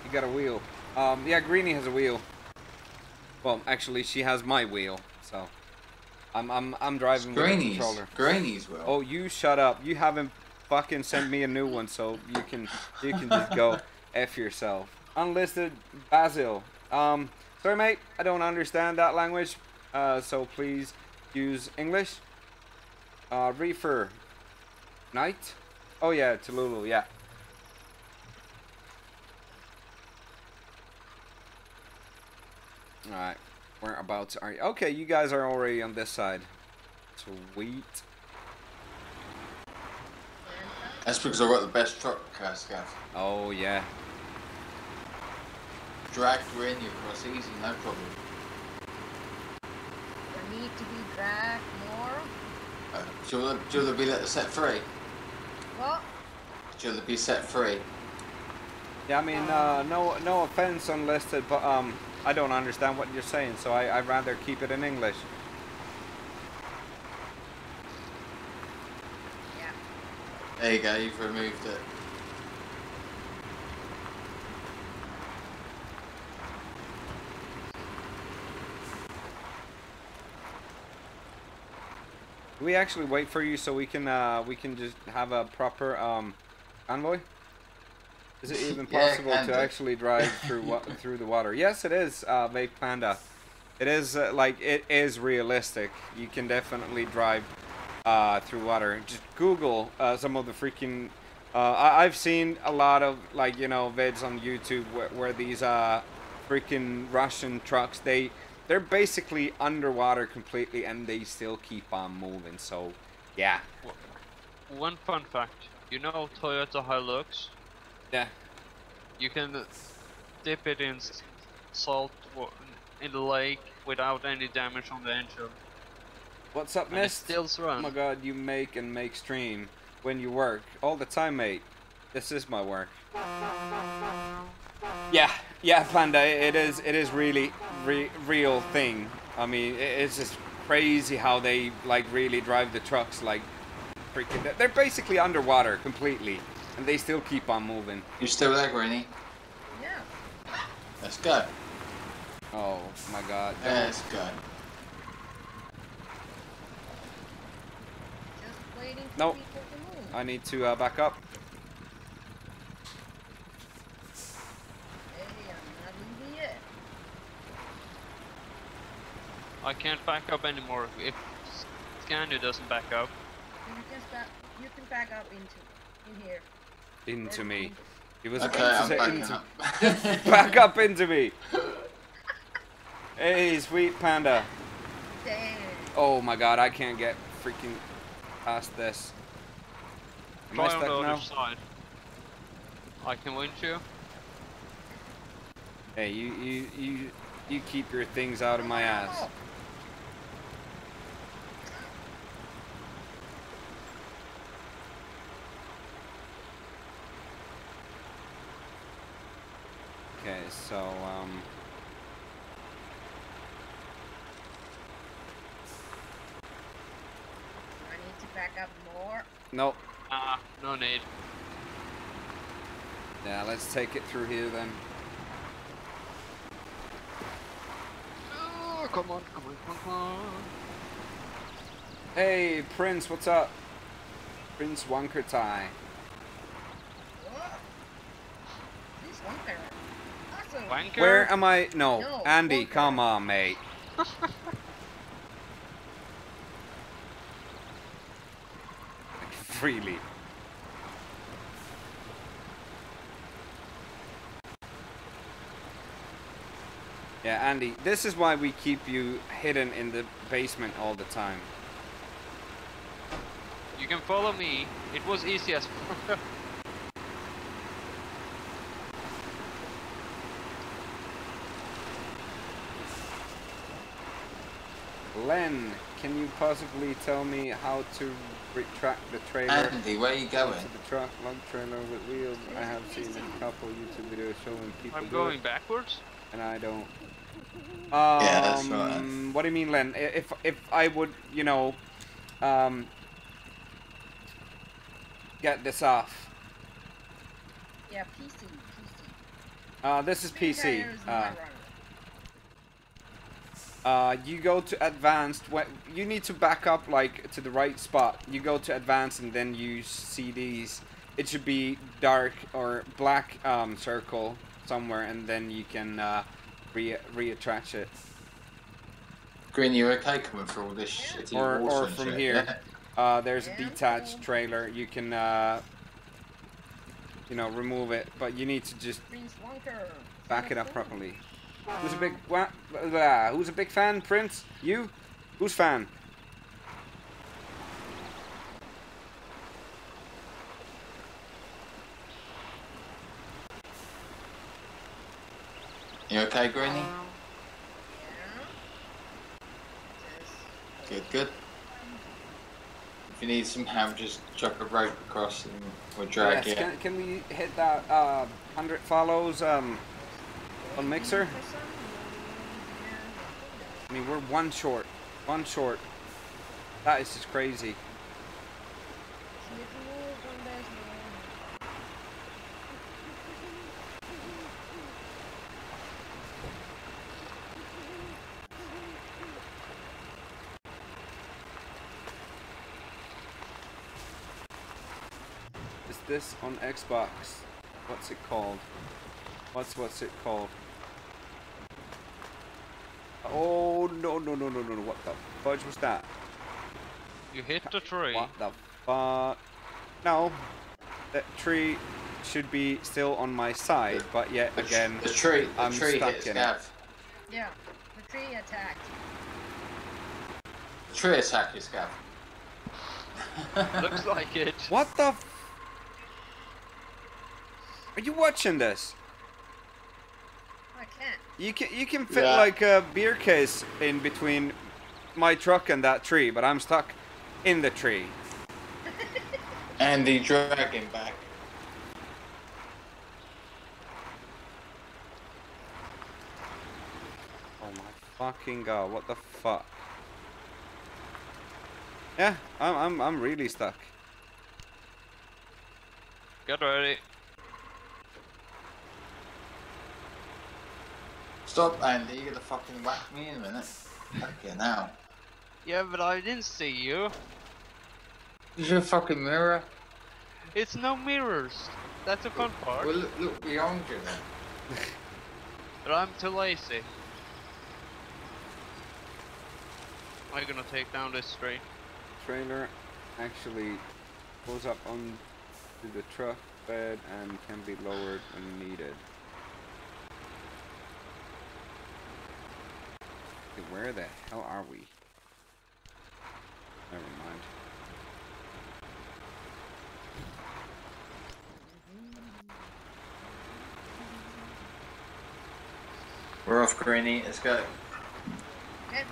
You got a wheel. Um, yeah, Greeny has a wheel. Well, actually, she has my wheel, so I'm I'm I'm driving with the controller. Greeny's wheel. Oh, you shut up! You haven't fucking sent me a new one, so you can you can just go f yourself. Unlisted Basil. Um, sorry, mate, I don't understand that language. Uh, so please use English. Uh, Reefer. Night? Oh yeah, Tululu, yeah. Alright, whereabouts are you? Okay, you guys are already on this side. Sweet. That's because I got the best truck, uh, Scav. Oh, yeah. Drag Greeny across easy, no problem. There need to be dragged more? Uh, do you want to be let set free? What? Do you want to be set free? Yeah, I mean, uh, no no offense unlisted, but um, I don't understand what you're saying, so I, I'd rather keep it in English. There you go, you've removed it. We actually wait for you so we can uh, we can just have a proper um, convoy. Is it even possible yeah, to actually drive through wa through the water? Yes, it is, uh, Vape Panda. It is uh, like it is realistic. You can definitely drive. Uh, through water. Just Google uh, some of the freaking uh, I I've seen a lot of, like, you know, vids on YouTube where, where these uh, freaking Russian trucks, they they're basically underwater completely and they still keep on moving. So yeah, one fun fact, you know, Toyota Hilux, yeah, you can dip it in salt in the lake without any damage on the engine. What's up, miss? Still run. Oh my god, you make and make stream when you work. All the time, mate. This is my work. Yeah, yeah, Panda, it is it is really re real thing. I mean, it's just crazy how they, like, really drive the trucks, like, freaking... They're basically underwater completely, and they still keep on moving. You still there, Greeny? Yeah. Let's go. Oh, my god. Let's go. Nope. I need to uh, back up. I can't back up anymore if Scania doesn't back up. You can, back, you can back up into in here. Into There's me. It was okay, I'm to back, into, up. Back up into me. Hey, sweet Panda. Damn. Oh my god, I can't get freaking past this. Am Try I stuck on the now? Other side. I can winch you. Hey, you, you, you, you keep your things out of my ass. Okay, so, um... back up more. Nope. Ah, uh, no need. Yeah, let's take it through here then. Oh, come on, come on, come on. Hey, Prince, what's up? Prince Wonkertai. What? He's Wonker. Awesome. Wanker? Where am I? No, no Andy, Wonker. Come on, mate. Freely. Yeah, Andy, this is why we keep you hidden in the basement all the time. You can follow me. It was easy as fuck. Len, can you possibly tell me how to retract the trailer? Andy, where are you going? To the truck, lug trailer with wheels. I have seen a couple YouTube videos showing people. I'm going it, backwards. And I don't. Um, yeah, that's right. What do you mean, Len? If if I would, you know, um, get this off. Yeah, P C. P C. Uh, this is P C. Uh, Uh, you go to advanced, you need to back up, like, to the right spot. You go to advanced and then you see these. It should be dark or black um, circle somewhere, and then you can uh, re reattach it. Green, you okay coming for all this shitty or, or from here. Uh, there's a detached trailer. You can, uh, you know, remove it, but you need to just back it up properly. Who's a big what? Uh, who's a big fan, Prince? You? Who's fan? You okay, Greeny? Good, good. If you need some help, just chuck a rope across and we'll drag yes, it. Can, can we hit that uh, one hundred follows um, on Mixer? I mean, we're one short. One short. That is just crazy. This on Xbox. What's it called? What's what's it called? Oh no no no no no no! What the fudge was that? You hit the tree. What the fuck? No, that tree should be still on my side, the, but yet the again, the tree, I'm the tree stuck in it. Yeah, the tree attacked. The tree attacked you, Scav. Looks like it. What the? F Are you watching this? I can't. You can you can fit yeah. like a beer case in between my truck and that tree, but I'm stuck in the tree. Andy, drag him back. Oh my fucking god! What the fuck? Yeah, I'm I'm I'm really stuck. Get ready. Stop, Andy, you're gonna fucking whack me in a minute. Fucking hell. Yeah, but I didn't see you. Is your fucking mirror? It's no mirrors. That's the fun part. Well, look, look beyond you then. But I'm too lazy. I'm gonna take down this tree. Trailer actually goes up onto the truck bed and can be lowered when needed. Where the hell are we? Never mind. We're off, Greeny. Let's go. Okay.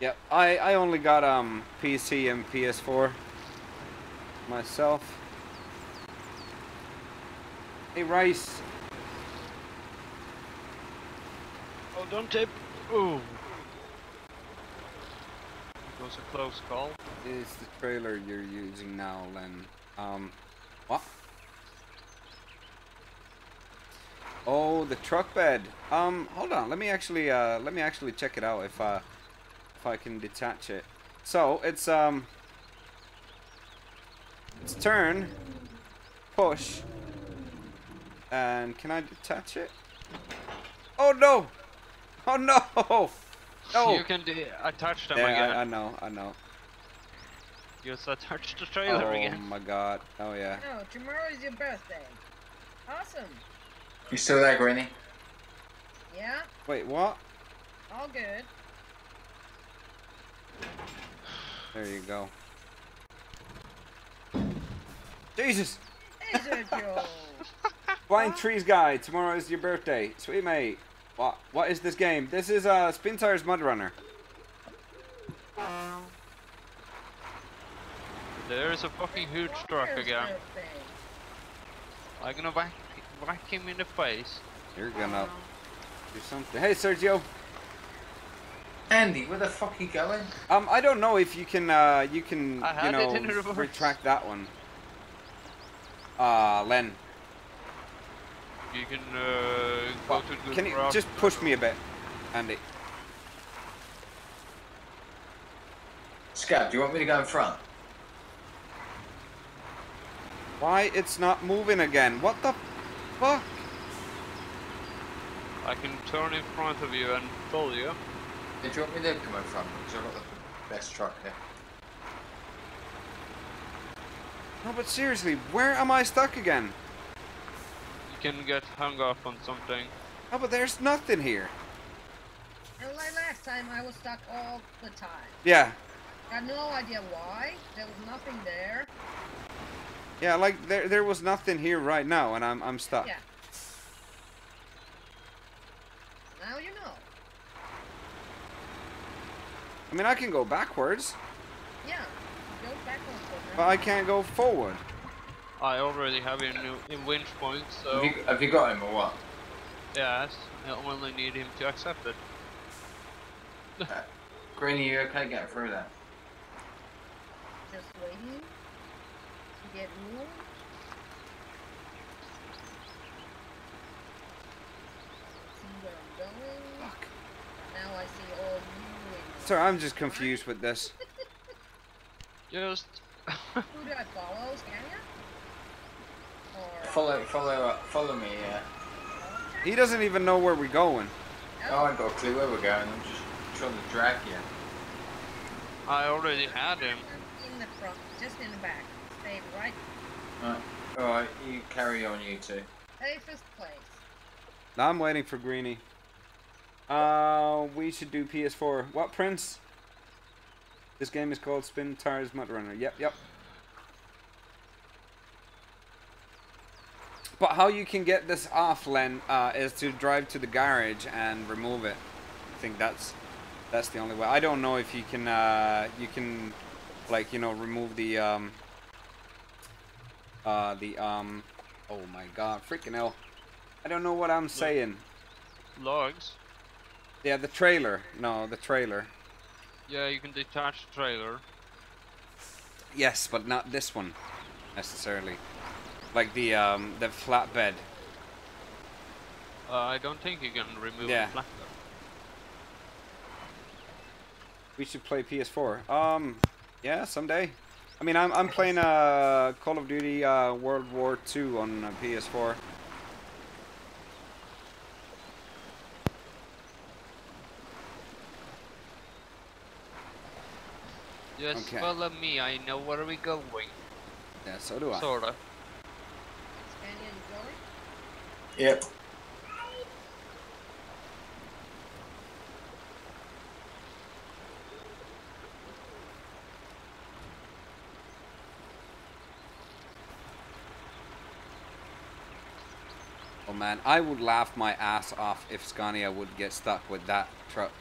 Yep. I I only got um P C and P S four myself. Hey, Rice. Oh, don't tip. Ooh. It was a close call. It's the trailer you're using now, Len. Um, what? Oh, the truck bed. Um, hold on. Let me actually, uh, let me actually check it out if, uh, if I can detach it. So it's um, it's turn, push, and can I detach it? Oh no! Oh no! No! You can attach them yeah, again. I, I know, I know. You just attach the trailer oh, again. Oh my god, oh yeah. No, tomorrow is your birthday. Awesome. You still there, Greeny? Yeah. Wait, what? All good. There you go. Jesus! Jesus, Joe! Blind Trees Guy, tomorrow is your birthday. Sweet mate. What, what is this game? This is uh, Spintires MudRunner. There is a fucking huge truck again. I'm gonna whack, whack him in the face. You're gonna do something. Hey, Sergio. Andy, where the fuck are you going? Um, I don't know if you can, uh, you can, you know, retract that one. Ah, uh, Len. You can uh, go well, to the Can you just push me a bit, Andy? Scab, do you want me to go in front? Why it's not moving again? What the fuck? I can turn in front of you and pull you. They drove me there to my front because I've got the best truck here. No, but seriously, where am I stuck again? You can get hung up on something. Oh, but there's nothing here. Well, like last time, I was stuck all the time. Yeah. I had no idea why. There was nothing there. Yeah, like there there was nothing here right now, and I'm I'm stuck. Yeah. Now you know. I mean, I can go backwards. Yeah. Go backwards. But I can't go forward. I already have him in winch point, so... Have you, have you got him or what? Yes, I only need him to accept it. uh, Greeny, you okay getting through there? Just waiting to get moved. See where I'm going. Fuck. Now I see all you in... Sorry, I'm just confused with this. Just... Who do I follow? Scania? Or... Follow, follow, uh, follow me, yeah. He doesn't even know where we're going. No, oh, I've got a clue where we're going. I'm just trying to drag you. I already had him. In the front, just in the back. Stay right. Alright, alright, you carry on, you two. Safest place. I'm waiting for Greeny. Uh, we should do P S four. What, Prince? This game is called Spintires MudRunner. Yep, yep. But how you can get this off, Len, uh, is to drive to the garage and remove it. I think that's that's the only way. I don't know if you can uh, you can like you know remove the um, uh, the um. Oh my God, freaking hell! I don't know what I'm saying. Logs. Yeah, the trailer. No, the trailer. Yeah, you can detach the trailer. Yes, but not this one, necessarily. Like the um, the flatbed. Uh, I don't think you can remove yeah. the flatbed. We should play P S four. Um, yeah, someday. I mean, I'm I'm playing uh, Call of Duty uh, World War Two on uh, P S four. Just okay. Follow me, I know where we're going. Yeah, so do I. Sorta. Yep. Oh man, I would laugh my ass off if Scania would get stuck with that truck.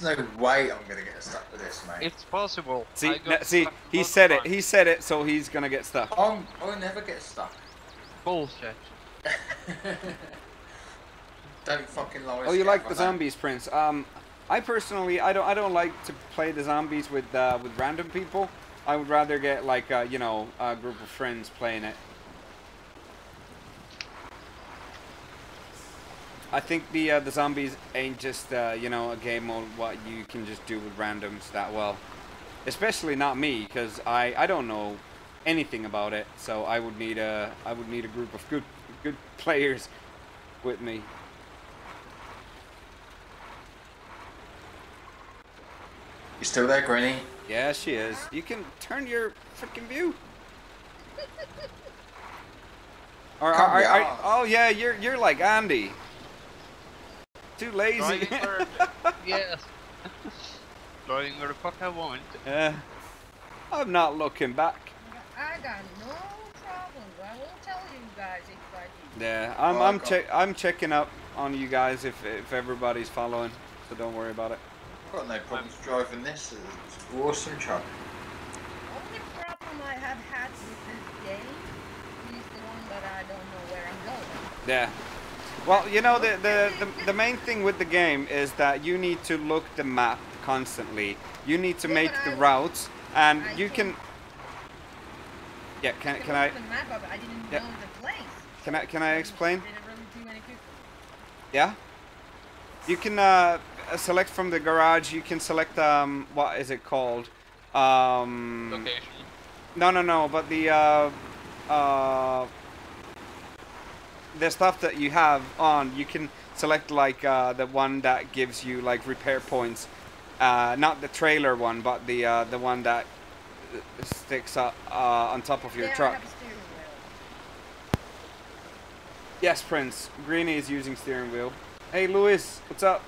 There's no way I'm gonna get stuck with this, mate. It's possible. See, no, see, he said it. He said it, so he's gonna get stuck. I'm, I'll never get stuck. Bullshit. Don't fucking lie. Oh, you like the zombies, Prince? Um, I personally, I don't, I don't like to play the zombies with uh, with random people. I would rather get like uh, you know a group of friends playing it. I think the uh, the zombies ain't just uh, you know a game or what you can just do with randoms that well, especially not me because I I don't know anything about it. So I would need a I would need a group of good good players with me. You still there, Greeny? Yeah, she is. You can turn your freaking view. Or are, are, are, oh yeah, you're you're like Andy. Too lazy. Where, yes. Driving where the fuck I want. Yeah. I'm not looking back. I got no problems. I will tell you guys if I do. Yeah, I'm oh, I'm check I'm checking up on you guys if if everybody's following, so don't worry about it. I've got no problems driving this. It's an awesome truck. The only problem I have had with this game is the one that I don't know where I'm going. Yeah. Well, you know, the, the, the, the main thing with the game is that you need to look the map constantly. You need to yeah, make the I routes, and I you can... Yeah, can, can I... Can I, can I explain? Yeah? You can uh, select from the garage, you can select, um, what is it called? Um, Location. No, no, no, but the... Uh, uh, the stuff that you have on, you can select like uh, the one that gives you like repair points, uh, not the trailer one, but the uh, the one that sticks up uh, on top of your they truck. Yes, Prince. Greeny is using steering wheel. Hey, Louis, what's up?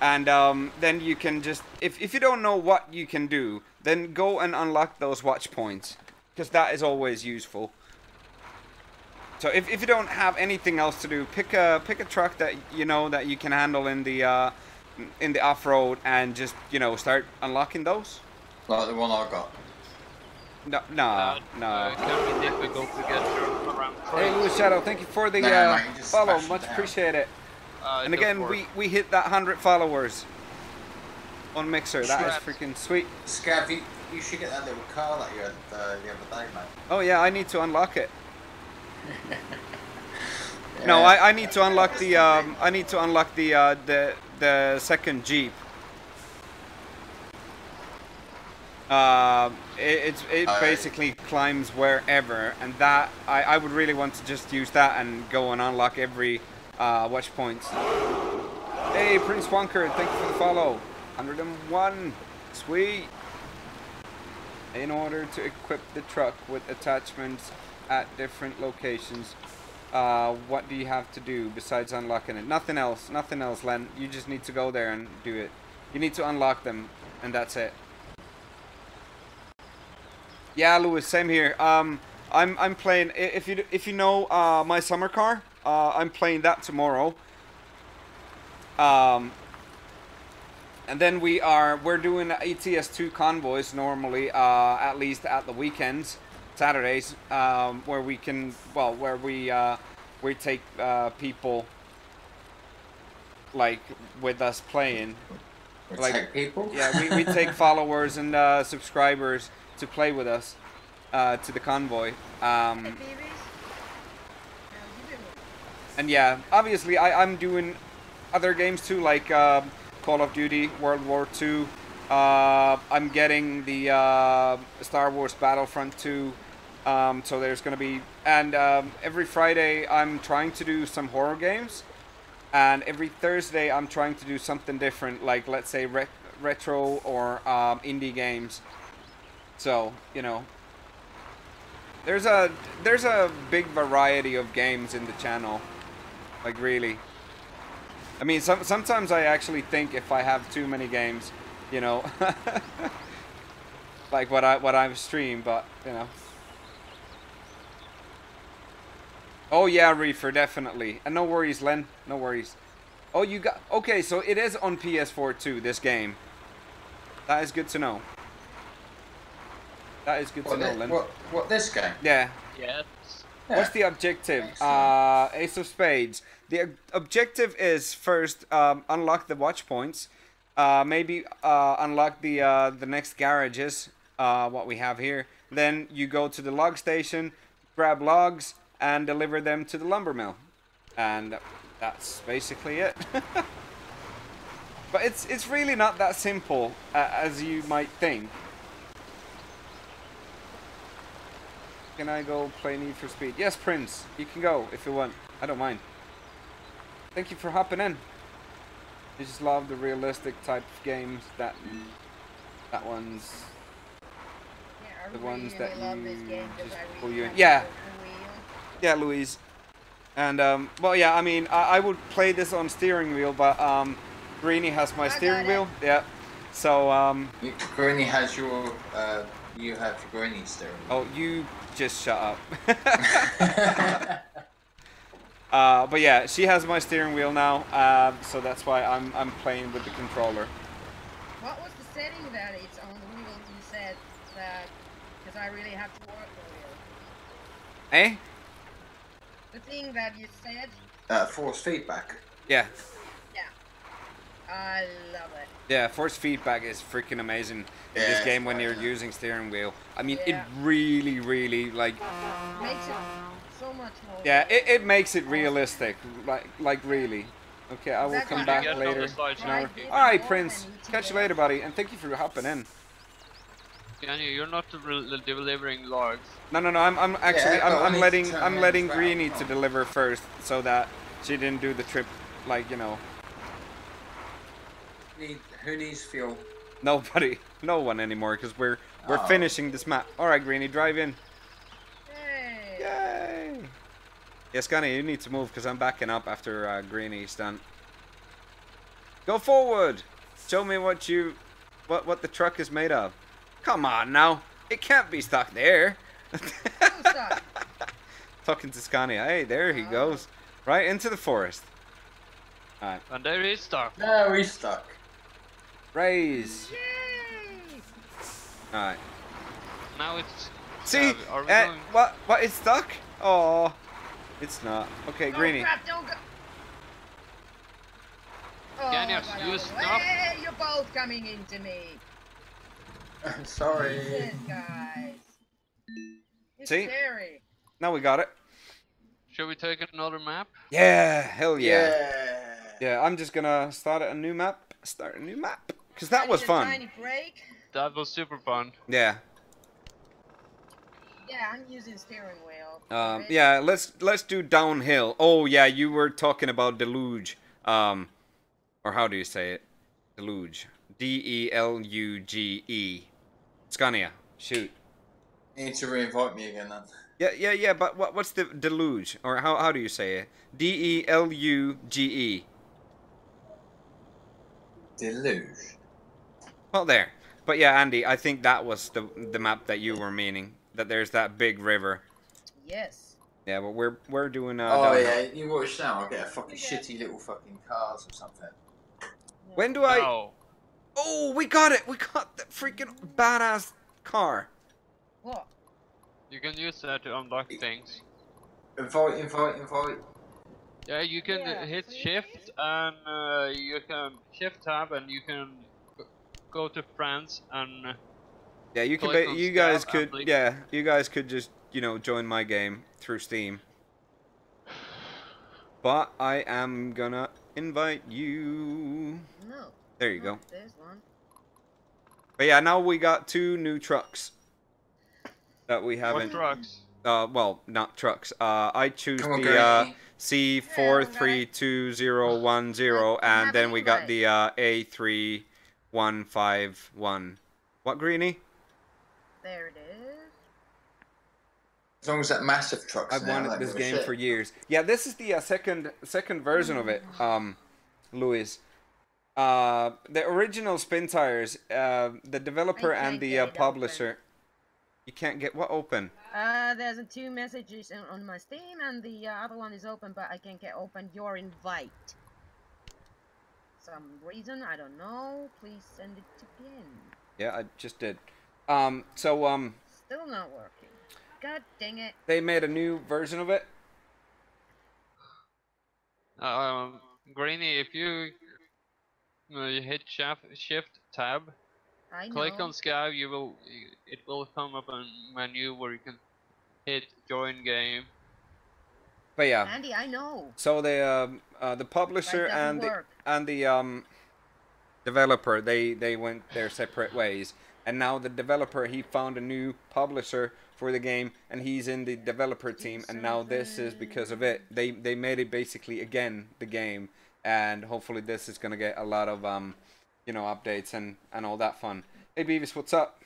And um, then you can just, if, if you don't know what you can do, then go and unlock those watch points, because that is always useful. So if, if you don't have anything else to do, pick a pick a truck that you know that you can handle in the uh, in the off-road, and just, you know, start unlocking those. Like the one I got. No, no, uh, no. Uh, it can be difficult to get around. Hey, Louis Shadow, thank you for the no, uh, no, follow. Much down. Appreciate it. Uh, and again, we, we hit that one hundred followers on Mixer. That is freaking sweet. Scav, you, you should get that little car that you had uh, the other day, mate. Oh yeah, I need to unlock it. Yeah. No, I, I need to unlock the um, I need to unlock the uh, the the second Jeep. Uh, it it's, it uh, basically climbs wherever, and that I I would really want to just use that and go and unlock every uh, watch points. Hey, Prince Wonker, thank you for the follow. one oh one, sweet. In order to equip the truck with attachments at different locations, uh, what do you have to do besides unlocking it? Nothing else, nothing else, Len. You just need to go there and do it. You need to unlock them, and that's it. Yeah, Louis, same here. Um, I'm I'm playing. If you if you know uh, My Summer Car, uh, I'm playing that tomorrow. Um, and then we are we're doing A T S two convoys normally, uh, at least at the weekends. Saturdays, um, where we can, well, where we uh, we take uh, people like with us playing, we like take people. Yeah, we, we take followers and uh, subscribers to play with us uh, to the convoy. Um, hey, babies. How's you doing? And yeah, obviously I I'm doing other games too, like uh, Call of Duty World War two. Uh, I'm getting the uh, Star Wars Battlefront two, um, so there's going to be, and um, every Friday I'm trying to do some horror games, and every Thursday I'm trying to do something different, like let's say re retro or um, indie games. So, you know, there's a there's a big variety of games in the channel, like really. I mean, some, sometimes I actually think if I have too many games, you know, like what I what I've streamed, but you know. Oh yeah, Reefer, definitely, and no worries, Len, no worries. Oh, you got okay. So it is on P S four too. This game. That is good to know. That is good what to the, know, Len. What, what this game? Yeah. Yes. Yeah. What's the objective? Uh, Ace of Spades. The objective is first um, unlock the watch points. Uh, maybe uh, unlock the uh, the next garages, uh, what we have here. Then you go to the log station, grab logs, and deliver them to the lumber mill. And that's basically it. But it's it's really not that simple uh, as you might think. Can I go play Need for Speed? Yes, Prince, you can go if you want. I don't mind. Thank you for hopping in. I just love the realistic type of games. That that one's yeah, the ones really that you just pull you in. Yeah, yeah, Louise. And um, well, yeah. I mean, I, I would play this on steering wheel, but um, Greeny has my I steering wheel. Yeah. So um, you, Greeny has your. Uh, you have your Greeny steering wheel. Oh, you just shut up. Uh, but yeah, she has my steering wheel now, uh, so that's why I'm I'm playing with the controller. What was the setting that it's on the wheel you said that, because I really have to work the wheel? Eh? The thing that you said? Uh, force feedback. Yeah. Yeah. I love it. Yeah, force feedback is freaking amazing in yeah, this game when you're using steering wheel. I mean, yeah. It really, really, like... Makes it so much more. Yeah, it, it makes it realistic, like like really. Okay, I will come back later. All right, Prince. Catch you later, buddy, and thank you for hopping in. Scania, you're not delivering logs. No, no, no. I'm, I'm actually, yeah, I'm, I'm letting, I'm letting Greeny to deliver first, so that she didn't do the trip, like you know. Need, who needs fuel? Nobody, no one anymore, because we're we're oh. finishing this map. All right, Greeny, drive in. Yay! Yay! Yeah, Scania, you need to move because I'm backing up after uh, Greeny's done. Go forward. Show me what you, what what the truck is made of. Come on now, it can't be stuck there. Stuck? Talking to Scania. Hey, there he oh. goes, right into the forest. All right. And there he's stuck. There he's stuck. Raise. Yay! All right. Now it's. See, uh, are we uh, going? what what it's stuck? Oh, it's not. Okay, don't Greeny. Crap, don't go. Oh, you you stop. Hey, you're both coming into me. I'm sorry. Jesus, guys. It's See? Scary. Now we got it. Should we take another map? Yeah, hell yeah. Yeah, yeah I'm just gonna start a new map. Start a new map. Because that I was fun. Tiny break. That was super fun. Yeah. Yeah, I'm using steering wheel. Um, right? Yeah, let's let's do downhill. Oh yeah, you were talking about deluge. Um, or how do you say it? Deluge. D E L U G E. Scania, shoot. You need to re-invite me again then. Yeah, yeah, yeah, but what, what's the deluge? Or how, how do you say it? D E L U G E. Deluge. Well, there. But yeah, Andy, I think that was the, the map that you were meaning. That there's that big river. Yes. Yeah, but we're, we're doing... Uh, oh, yeah, now. You watch now, I'll get a fucking yeah. shitty little fucking cars or something. No. When do I... No. Oh, we got it! We got that freaking badass car. What? You can use that to unlock things. Invite, invite, invite. Yeah, you can yeah, hit please. shift and uh, you can shift tab and you can go to France and. Yeah, you can. Ba you guys could. Yeah, you guys could just you know join my game through Steam. But I am gonna invite you. No. There you go. There's one. But yeah, now we got two new trucks that we haven't. What trucks? Uh, well, not trucks. Uh, I choose on, the uh, C four three two zero one zero, and then we got the uh, A three one five one. What, Greeny? There it is. As long as that massive truck. I've wanted like this game shit. for years. Yeah, this is the uh, second second version of it, um, Luis. Uh, the original Spintires, uh, the developer and the uh, publisher. Open. You can't get what open? Uh, there's two messages on my Steam, and the uh, other one is open, but I can't get open your invite. Some reason I don't know. Please send it again. Yeah, I just did. Um, so um. Still not working. God dang it! They made a new version of it. Um, Greeny, if you. No, you hit shift tab. I know. Click on Skype. You will. It will come up on menu where you can hit join game. But yeah. Andy, I know. So the um, uh, the publisher and the, and the um developer they they went their separate ways, and now the developer he found a new publisher for the game, and he's in the developer team, and now this is because of it. They they made it basically again the game. And hopefully this is gonna get a lot of um, you know, updates and and all that fun. Hey Beavis, what's up?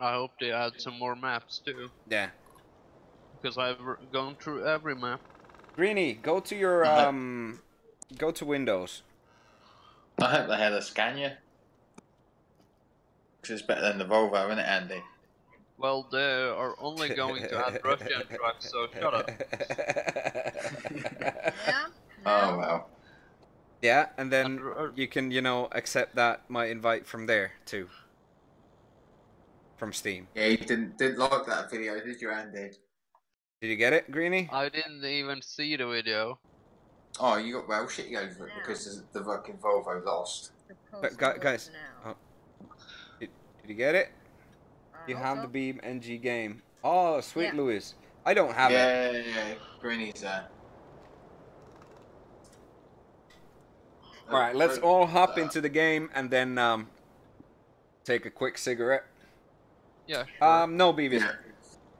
I hope they add some more maps too. Yeah. Because I've gone through every map. Greeny, go to your um, go to Windows. I hope they had a Scania. Which is better than the Volvo, isn't it, Andy? Well, they are only going to add Russian trucks, so shut up. Yeah. Oh well. Yeah, and then you can, you know, accept that my invite from there, too. From Steam. Yeah, you didn't, didn't like that video, did you, Andy? Did you get it, Greeny? I didn't even see the video. Oh, you got well shit over it because the fucking Volvo lost. But guys, oh, did, did you get it? You have the Beam N G game. Oh, sweet yeah. Luis. I don't have yeah, it. Yeah, yeah, yeah. Greeny's there. All right, let's all hop into the game and then um, take a quick cigarette. Yeah, sure. Um, no, Beavis. Yeah.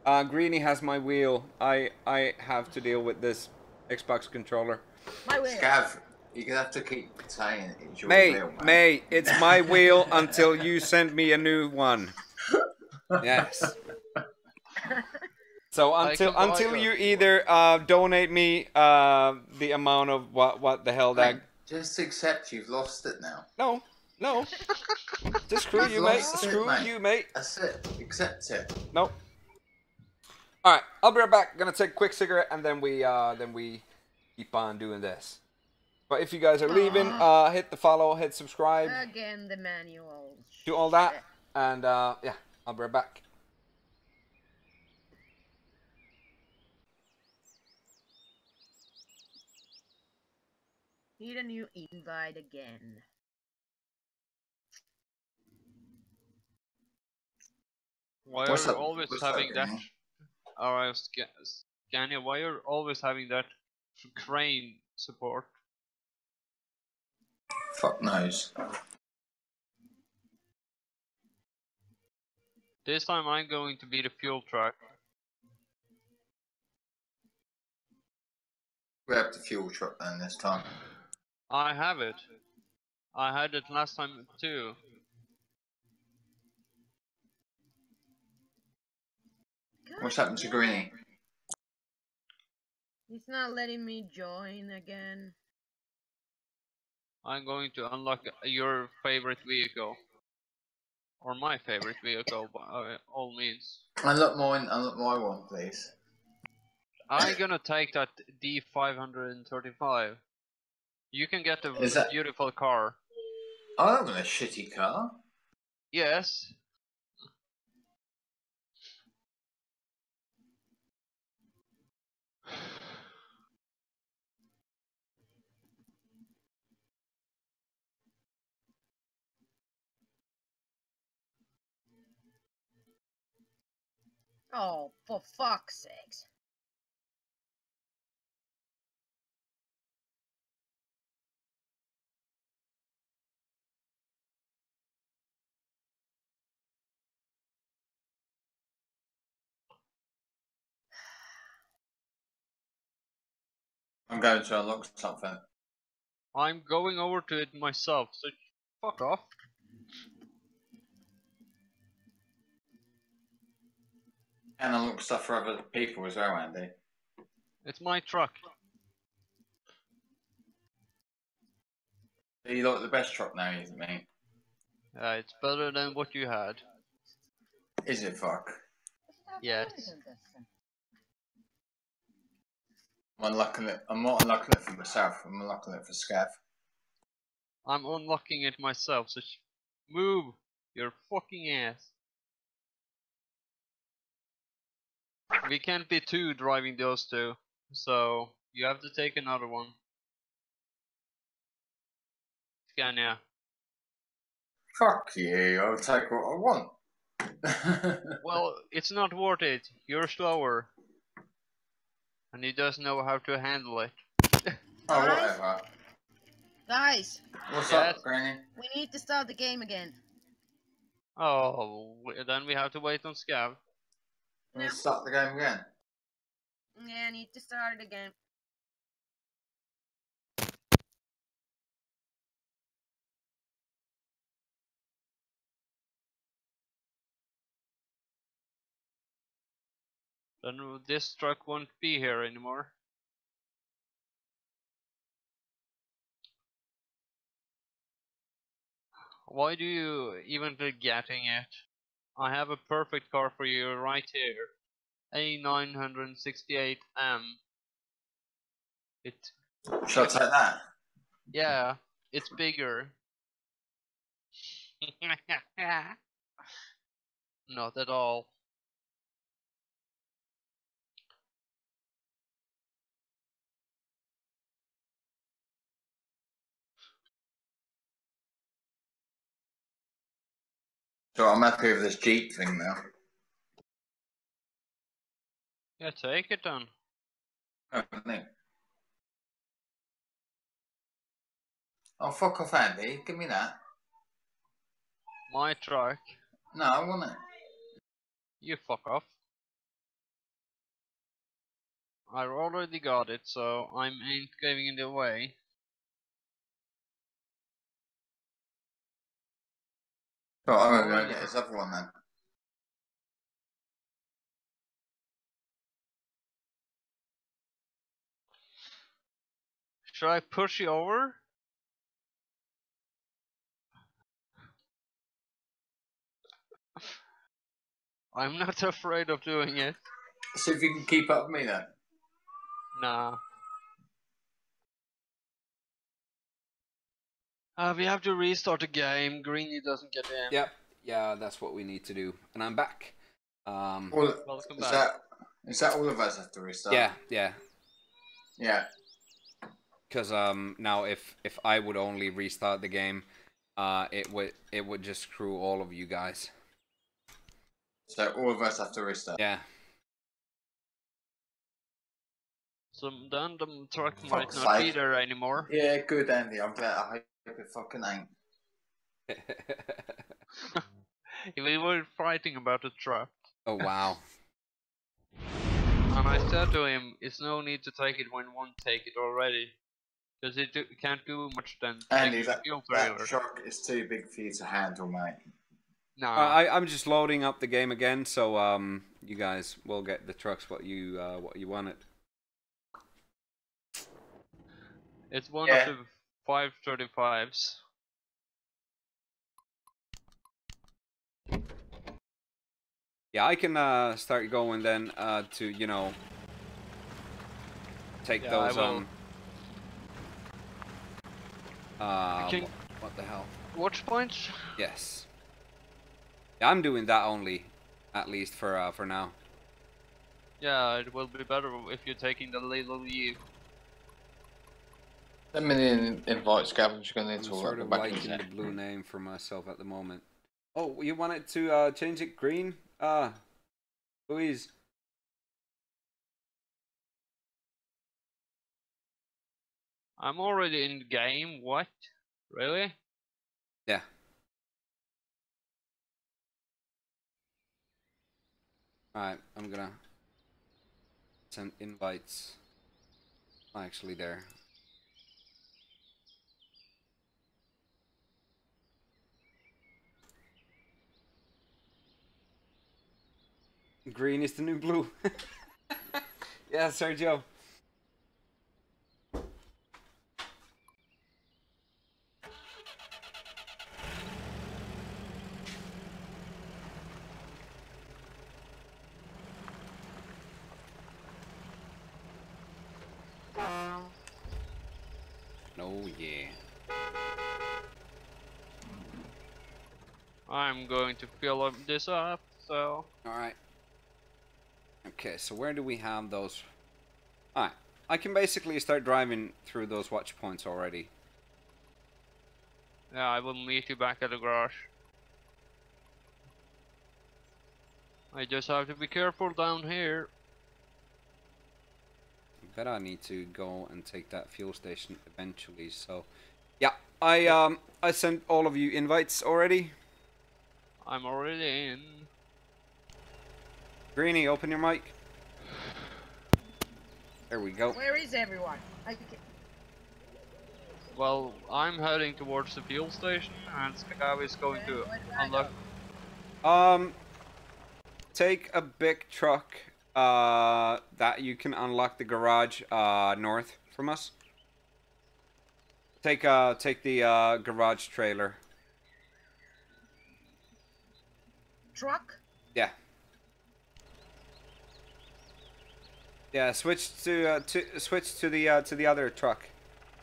Uh, Greeny has my wheel. I I have to deal with this Xbox controller. My wheel. Scav, you're gonna have to keep saying it's your mate, wheel, man. Mate, it's my wheel until you send me a new one. Yes. So until until you either uh, donate me uh, the amount of what what the hell that. Just accept you've lost it now. No, no. Just screw you, mate. Screw you, mate. That's it. Accept it. Nope. All right, I'll be right back. Gonna take a quick cigarette and then we uh then we keep on doing this. But if you guys are leaving, uh, hit the follow, hit subscribe. Again, the manuals. Do all that, and uh, yeah, I'll be right back. Need a new invite again. Why are you always having that? Alright, Scania, why are you always having that crane support? Fuck knows. This time I'm going to be the fuel truck. Grab the fuel truck then this time. I have it. I had it last time too. What's happened to Greeny? He's not letting me join again. I'm going to unlock your favorite vehicle. Or my favorite vehicle by all means. Unlock mine, unlock my one please. I'm gonna take that D five thirty-five. You can get a that... beautiful car. I have a shitty car. Yes. Oh, for fuck's sakes. I'm going to unlock something. I'm going over to it myself, so fuck off. And unlock stuff for other people as well, Andy. It's my truck. You got the best truck now, isn't it? Uh, it's better than what you had. Is it, fuck? Yes. I'm unlocking it. I'm not unlocking it for myself. I'm unlocking it for Scav. I'm unlocking it myself. So move your fucking ass. We can't be two driving those two, so you have to take another one. Scania. Fuck you! I'll take what I want. Well, it's not worth it. You're slower. And he doesn't know how to handle it. Oh, whatever. Guys! What's yes. up, Granny? We need to start the game again. Oh, then we have to wait on Scav. Can we start the game again? Yeah, I need to start it again. Then this truck won't be here anymore. Why do you even be getting it? I have a perfect car for you right here. A nine sixty-eight M. It shots like that. Yeah, it's bigger. Not at all. So I'm happy with this Jeep thing now. Yeah, take it then. Oh, no. Oh, fuck off, Andy. Give me that. My truck. No, I want it. You fuck off. I already got it, so I ain't giving it away. So I'm gonna go get this other one then. Should I push you over? I'm not afraid of doing it. See if you can keep up with me then. Nah. Uh, we have to restart the game. Greeny doesn't get in. Yep. Yeah, that's what we need to do. And I'm back. Um, all, welcome is back. That, is that all of us have to restart? Yeah, yeah. Yeah. Because um, now if, if I would only restart the game, uh, it would it would just screw all of you guys. So all of us have to restart? Yeah. So then the truck Fuck might not sake. be there anymore. Yeah, good Andy, I'm glad. I hope it fucking ain't. We were fighting about the truck. Oh wow. And I said to him, it's no need to take it when one take it already. Because it do, can't do much then. Andy, that, that truck is too big for you to handle, mate. No. Uh, I, I'm just loading up the game again, so um, you guys will get the trucks what you uh, what you wanted. It's one yeah. of the five thirty-fives. Yeah, I can uh, start going then uh, to, you know, take yeah, those on. Um, Uh, what, what the hell? Watch points? Yes. Yeah, I'm doing that only, at least for uh, for now. Yeah, it will be better if you're taking the little year. How many invites, Gavin? You're gonna need to sort of liking the blue name for myself at the moment. Oh, you wanted to uh, change it green? Ah, uh, Louise. I'm already in the game, what? Really? Yeah. Alright, I'm gonna send invites. I'm actually there. Green is the new blue. Yeah, Sergio. Oh yeah. I'm going to fill this up, so... Alright. Okay, so where do we have those? Alright, I can basically start driving through those watch points already. Yeah, I will meet you back at the garage. I just have to be careful down here. That I need to go and take that fuel station eventually. So, yeah, I um I sent all of you invites already. I'm already in. Greeny, open your mic. There we go. Where is everyone? I... Well, I'm heading towards the fuel station, and Skagawa is going to unlock. Go? Um, take a big truck. Uh, that you can unlock the garage uh, north from us. Take uh, take the uh, garage trailer. Truck? Yeah. Yeah. Switch to, uh, to switch to the uh, to the other truck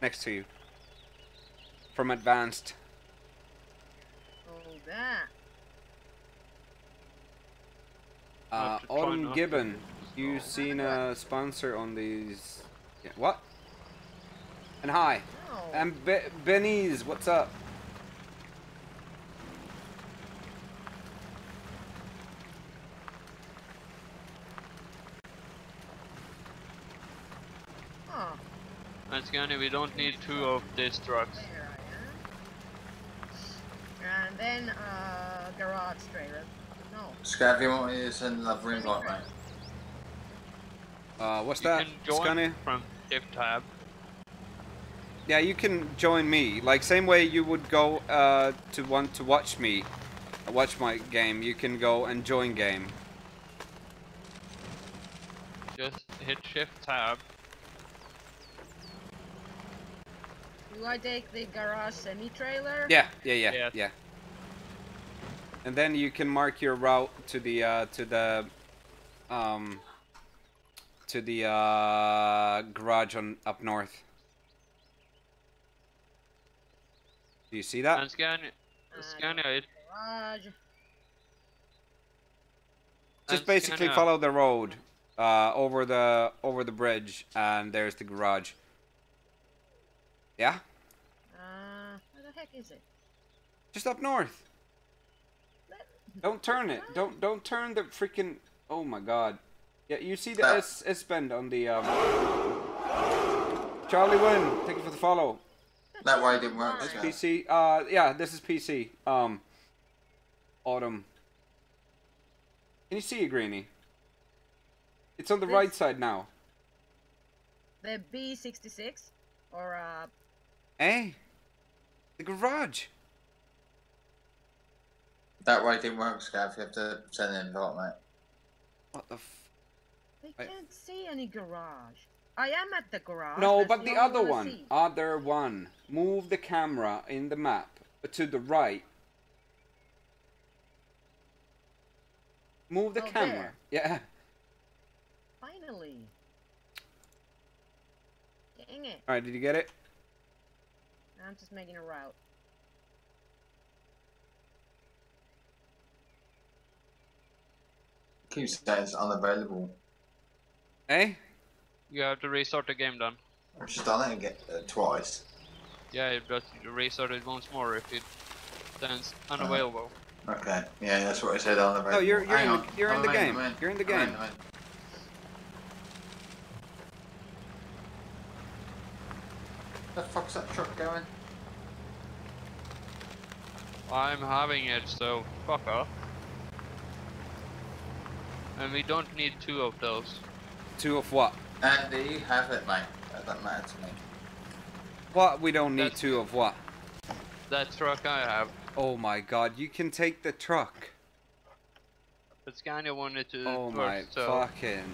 next to you. From advanced. Hold that. Uh, Autumn Gibbon, you seen a sponsor on these? Yeah, what? And hi, no. and Be Benny's, what's up? Huh. That's Scania, we don't need two of these trucks. And then uh, garage trailer. Scav, you want me to send another invite, mate? Uh, what's you that, Scania? From div tab. Yeah, you can join me. Like, same way you would go uh, to want to watch me, watch my game, you can go and join game. Just hit shift tab. Do I take the garage semi-trailer? Yeah, yeah, yeah, yes. yeah. And then you can mark your route to the, uh, to the, um, to the, uh, garage on up north. Do you see that? And Scania, Scania it. Garage. Just and basically Scania. Follow the road, uh, over the, over the bridge, and there's the garage. Yeah? Uh, where the heck is it? Just up north. Don't turn it. Don't don't turn the freaking. Oh my God. Yeah, you see the S S bend on the. Um... Charlie Wynn, thank you for the follow. That way didn't work. That's P C. Uh, yeah, this is P C. Um, Autumn. Can you see it, Greeny? It's on the this... right side now. The B sixty-six or uh. Hey, the garage. That way didn't work, Scav. You have to send an invite, mate. What the f... They Wait. Can't see any garage. I am at the garage. No, That's but the other one. See. Other one. Move the camera in the map to the right. Move the oh, camera. There. Yeah. Finally. Dang it. Alright, did you get it? I'm just making a route. Keeps saying it's unavailable. Eh? You have to restart the game then. I've just done it again, uh, twice. Yeah, but you restart it once more if it stands unavailable. Uh, okay, yeah, that's what I said, unavailable. No, you're, you're, in, the, you're in the game. In. You're in the I'm game. In. The fuck's that truck going? I'm having it, so fuck off. And we don't need two of those. Two of what? Andy, you have it, mate. That doesn't matter to me. What? We don't need That's two of what? That truck I have. Oh my God, you can take the truck. But Scania wanted to Oh work, my so. fucking...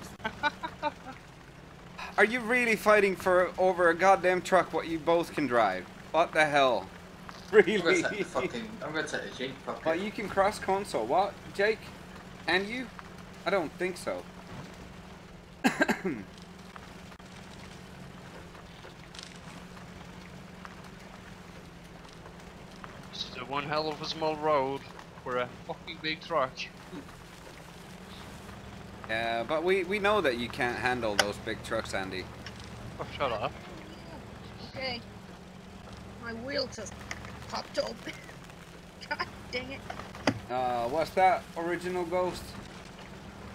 Are you really fighting for over a goddamn truck what you both can drive? What the hell? Really? I'm gonna take the fucking... I'm gonna take the Jeep fucking... But you can cross console, what? Jake? And you? I don't think so. Just a one hell of a small road for a fucking big truck. Yeah, but we, we know that you can't handle those big trucks, Andy. Oh, shut up. Okay. My wheel just popped open. God dang it. Uh, what's that original ghost?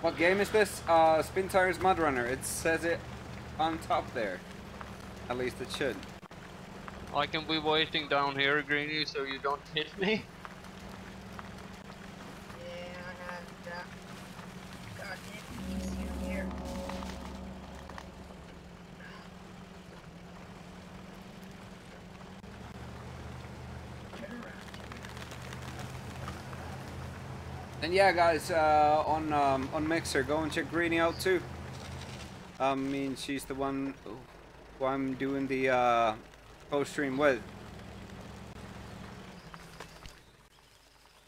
What game is this? Uh, Spintires MudRunner. It says it on top there. At least it should. I can be waiting down here, Greeny, so you don't hit me. Yeah, I have that. God, it needs you here. And yeah, guys, uh, on um, on Mixer, go and check Greeny out too. I mean, she's the one who I'm doing the uh, post stream with.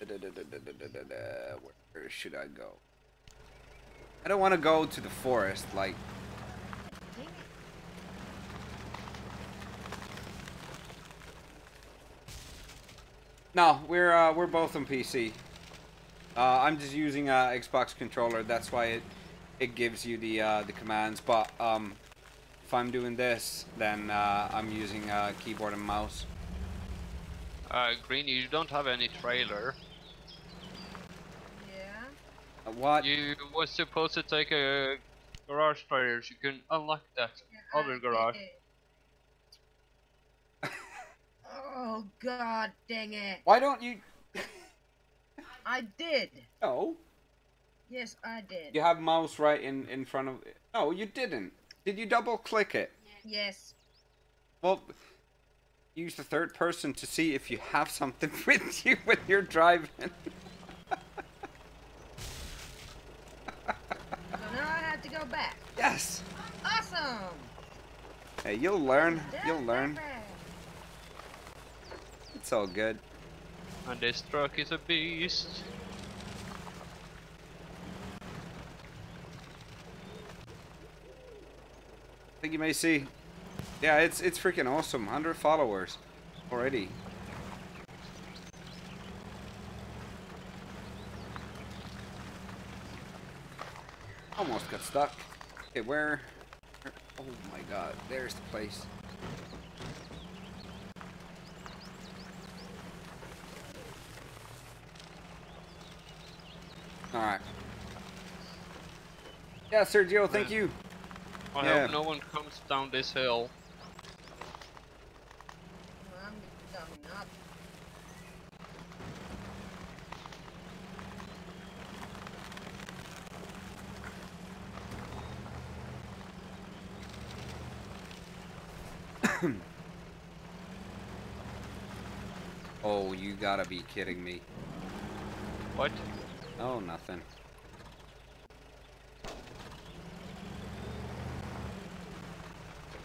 Where should I go? I don't want to go to the forest, like. No, we're uh, we're both on P C. Uh, I'm just using a Xbox controller. That's why it it gives you the uh, the commands. But um, if I'm doing this, then uh, I'm using a keyboard and mouse. Uh, Greeny, you don't have any trailer. Yeah. Uh, what? You were supposed to take a garage trailer. So you can unlock that yeah, other garage. Oh God, dang it! Why don't you? I did. Oh. Yes, I did. You have mouse right in, in front of it. No, you didn't. Did you double click it? Yes. Well, use the third person to see if you have something with you when you're driving. To go back. Yes. Awesome. Hey, you'll learn. You'll learn. It's all good. And this truck is a beast. I think you may see. Yeah, it's it's freaking awesome. one hundred followers already. Almost got stuck. Okay, where? where? Oh my god, there's the place. Alright. Yeah, Sergio, thank you. I yeah. hope no one comes down this hill. I'm coming up. Oh, you gotta be kidding me. What? Oh, nothing.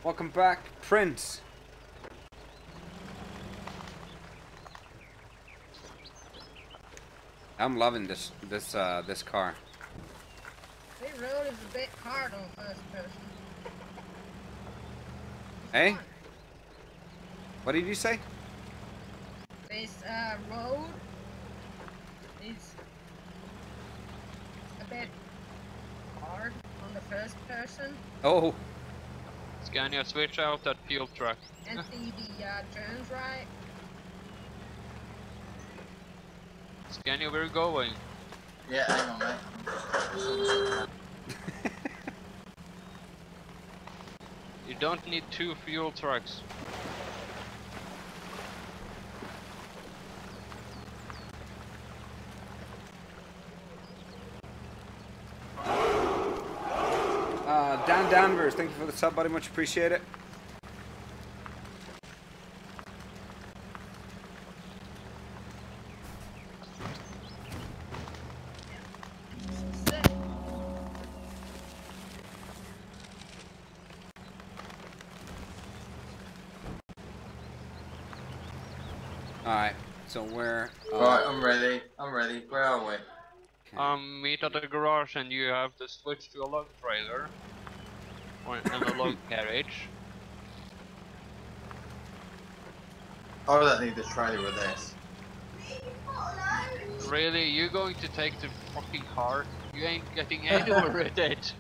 Welcome back, Prince. I'm loving this this uh this car. This road is a bit hard on first person. Hey? Fun. What did you say? This uh, road is a bit hard on the first person. Oh. Scania, switch out that fuel truck. And see the uh, turns right. Scania, where are you going? Yeah, hang on, man. You don't need two fuel trucks. Dan Danvers, thank you for the sub, buddy. Much appreciate it. All right. So where? Uh... All right, I'm ready. I'm ready. Where are we? Okay. Um, meet at the garage, and you have to switch to a log trailer. Or an analog carriage. I don't need the trailer with this. Really? You're going to take the fucking car? You ain't getting anywhere with it.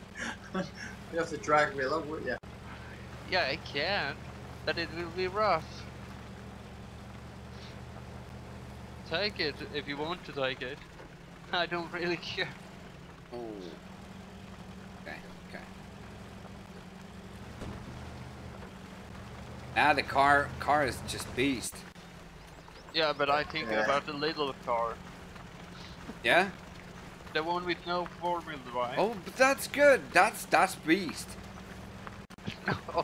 You have to drag me along, wouldn't you? Yeah, I can. But it will be rough. Take it if you want to take it. I don't really care. Oh. Ah, the car car is just beast. Yeah, but I think yeah. about the little car. Yeah? The one with no four-wheel drive. Oh, but that's good. That's that's beast. No.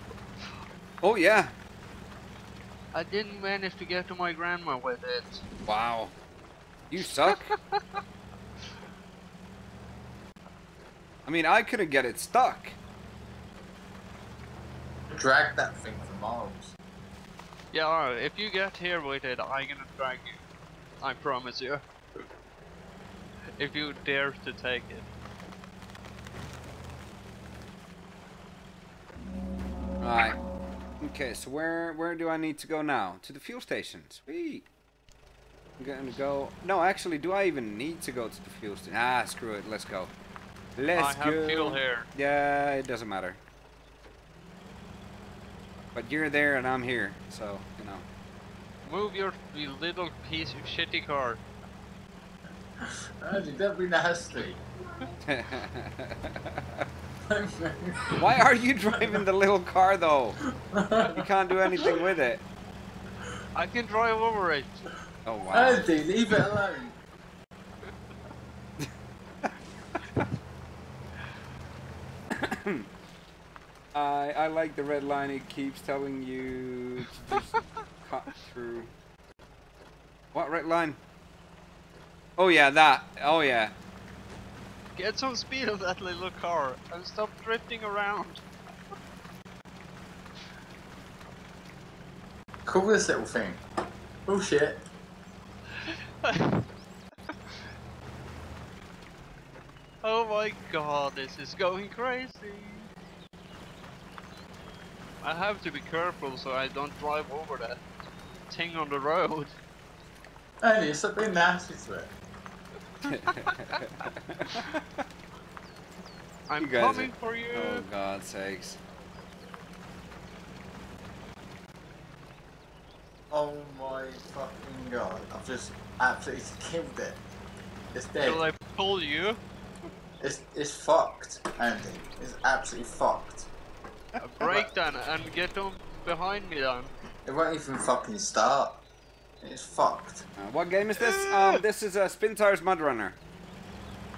Oh yeah. I didn't manage to get to my grandma with it. Wow. You suck. I mean, I couldn't get it stuck. Drag that thing for miles. Yeah, alright, if you get here with it, I'm gonna drag you. I promise you. If you dare to take it. Alright. Okay, so where where do I need to go now? To the fuel station. Sweet. I'm gonna go. No, actually, do I even need to go to the fuel station? Ah, screw it. Let's go. Let's go. I have fuel here. Yeah, it doesn't matter. But you're there and I'm here, so, you know. Move your little piece of shitty car. Andy, don't be nasty. Why are you driving the little car, though? You can't do anything with it. I can drive over it. Oh, wow. Andy, leave it alone. I, I like the red line, it keeps telling you to just cut through. What red line? Oh yeah, that. Oh yeah. Get some speed on that little car and stop drifting around. Cool, this little thing. Oh shit. Oh my god, this is going crazy. I have to be careful so I don't drive over that thing on the road. Andy, stop being nasty to it. I'm coming for you! Oh God's sakes. Oh my fucking god, I've just absolutely killed it. It's dead. Will I pull you? It's, it's fucked, Andy. It's absolutely fucked. A break then and get on behind me then. It won't even fucking start. It's fucked. Uh, what game is this? um, this is a uh, Spintires MudRunner.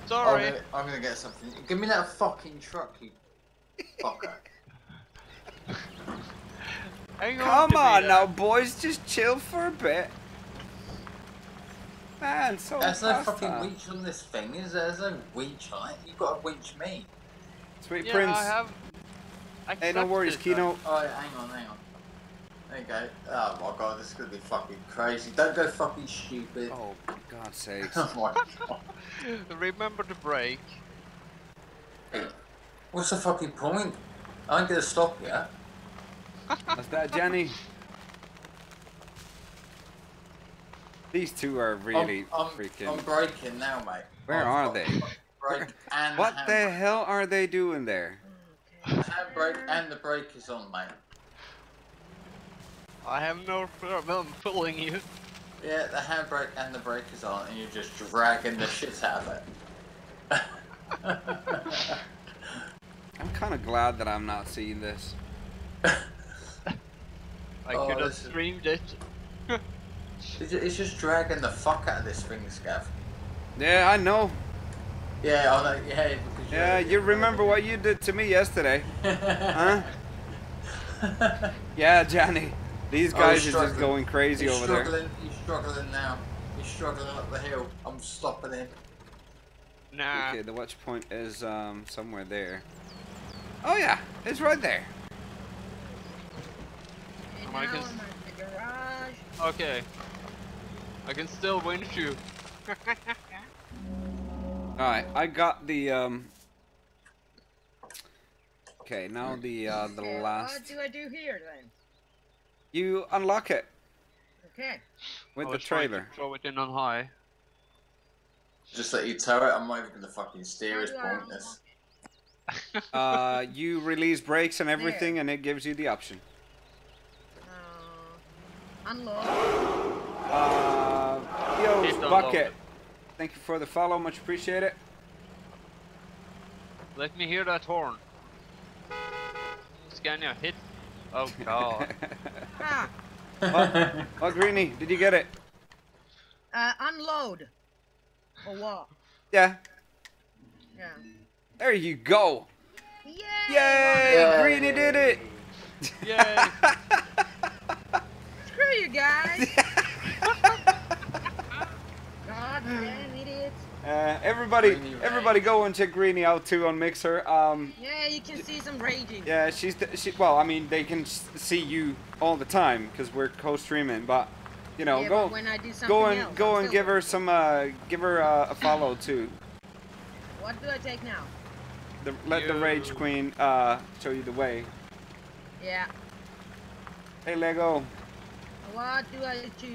Sorry. I'm gonna, I'm gonna get something. Give me that fucking truck, you fucker. Hang on. Come on now, boys, just chill for a bit. Man, so there's no fucking winch on this thing, is there? There's no winch on it. You've got to winch me. Sweet yeah, Prince. I have. I hey, no worries, Kino. Oh, hang on, hang on. There you go. Oh my god, this is gonna be fucking crazy. Don't go fucking stupid. Oh, for God's sake. Oh my god. Remember to brake. What's the fucking point? I ain't gonna stop ya. What's that, Jenny? These two are really I'm, I'm, freaking... I'm braking now, mate. Where I've are they? Brake and what the brake. Hell are they doing there? Handbrake and the brake is on, mate. I have no problem pulling you. Yeah, the handbrake and the brake is on, and you're just dragging the shit out of it. I'm kind of glad that I'm not seeing this. I oh, could have streamed is... it. It's just dragging the fuck out of this thing, Scav. Yeah, I know. Yeah, I know. Yeah, because yeah you remember what you did to me yesterday. Huh? Yeah, Johnny. These guys are just going crazy over there. He's struggling now. He's struggling up the hill. I'm stopping him. Nah. Okay, the watch point is um, somewhere there. Oh yeah, it's right there. And now I'm in the garage. Okay. I can still winch you. Alright, I got the... Um... Okay, now the uh, the last... What do I do here then? You unlock it. Okay. With I the trailer. To throw it in on high. Just let you tow it. I'm not even gonna fucking steer. It's pointless. Uh, you release brakes and everything, there. And it gives you the option. Uh, unlock. Uh, yo, bucket. Thank you for the follow. Much appreciate it. Let me hear that horn. Scania, hit. Oh god. Ah. What? Oh, Greeny, did you get it? Uh, unload. Or what? Yeah. Yeah. There you go. Yay! Yay! Yay. Greeny did it! Yay! Screw you guys! God damn idiots. Uh, everybody, everybody, go and check Greeny out too on Mixer. Um, yeah, you can see some raging. Yeah, she's the, she, well. I mean, they can see you all the time because we're co-streaming. But you know, yeah, go, when I do go and else, go I'm and give her some, uh, give her uh, a follow too. What do I take now? The, let you. the Rage Queen uh, show you the way. Yeah. Hey Lego. What do I choose?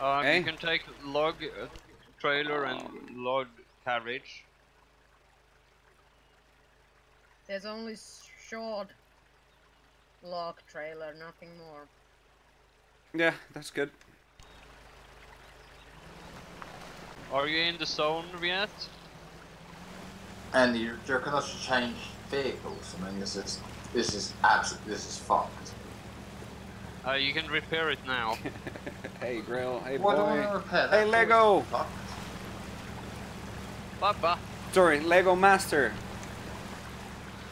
Um, hey? You can take log. Uh, Trailer and load carriage. There's only short log trailer, nothing more. Yeah, that's good. Are you in the zone yet? And you reckon I should change vehicles? I mean, this is this is absolute. This is fucked. Uh, you can repair it now. Hey Grill. Hey boy. What do I want to repair? Hey Lego. Fuck. Papa. Sorry, Lego Master.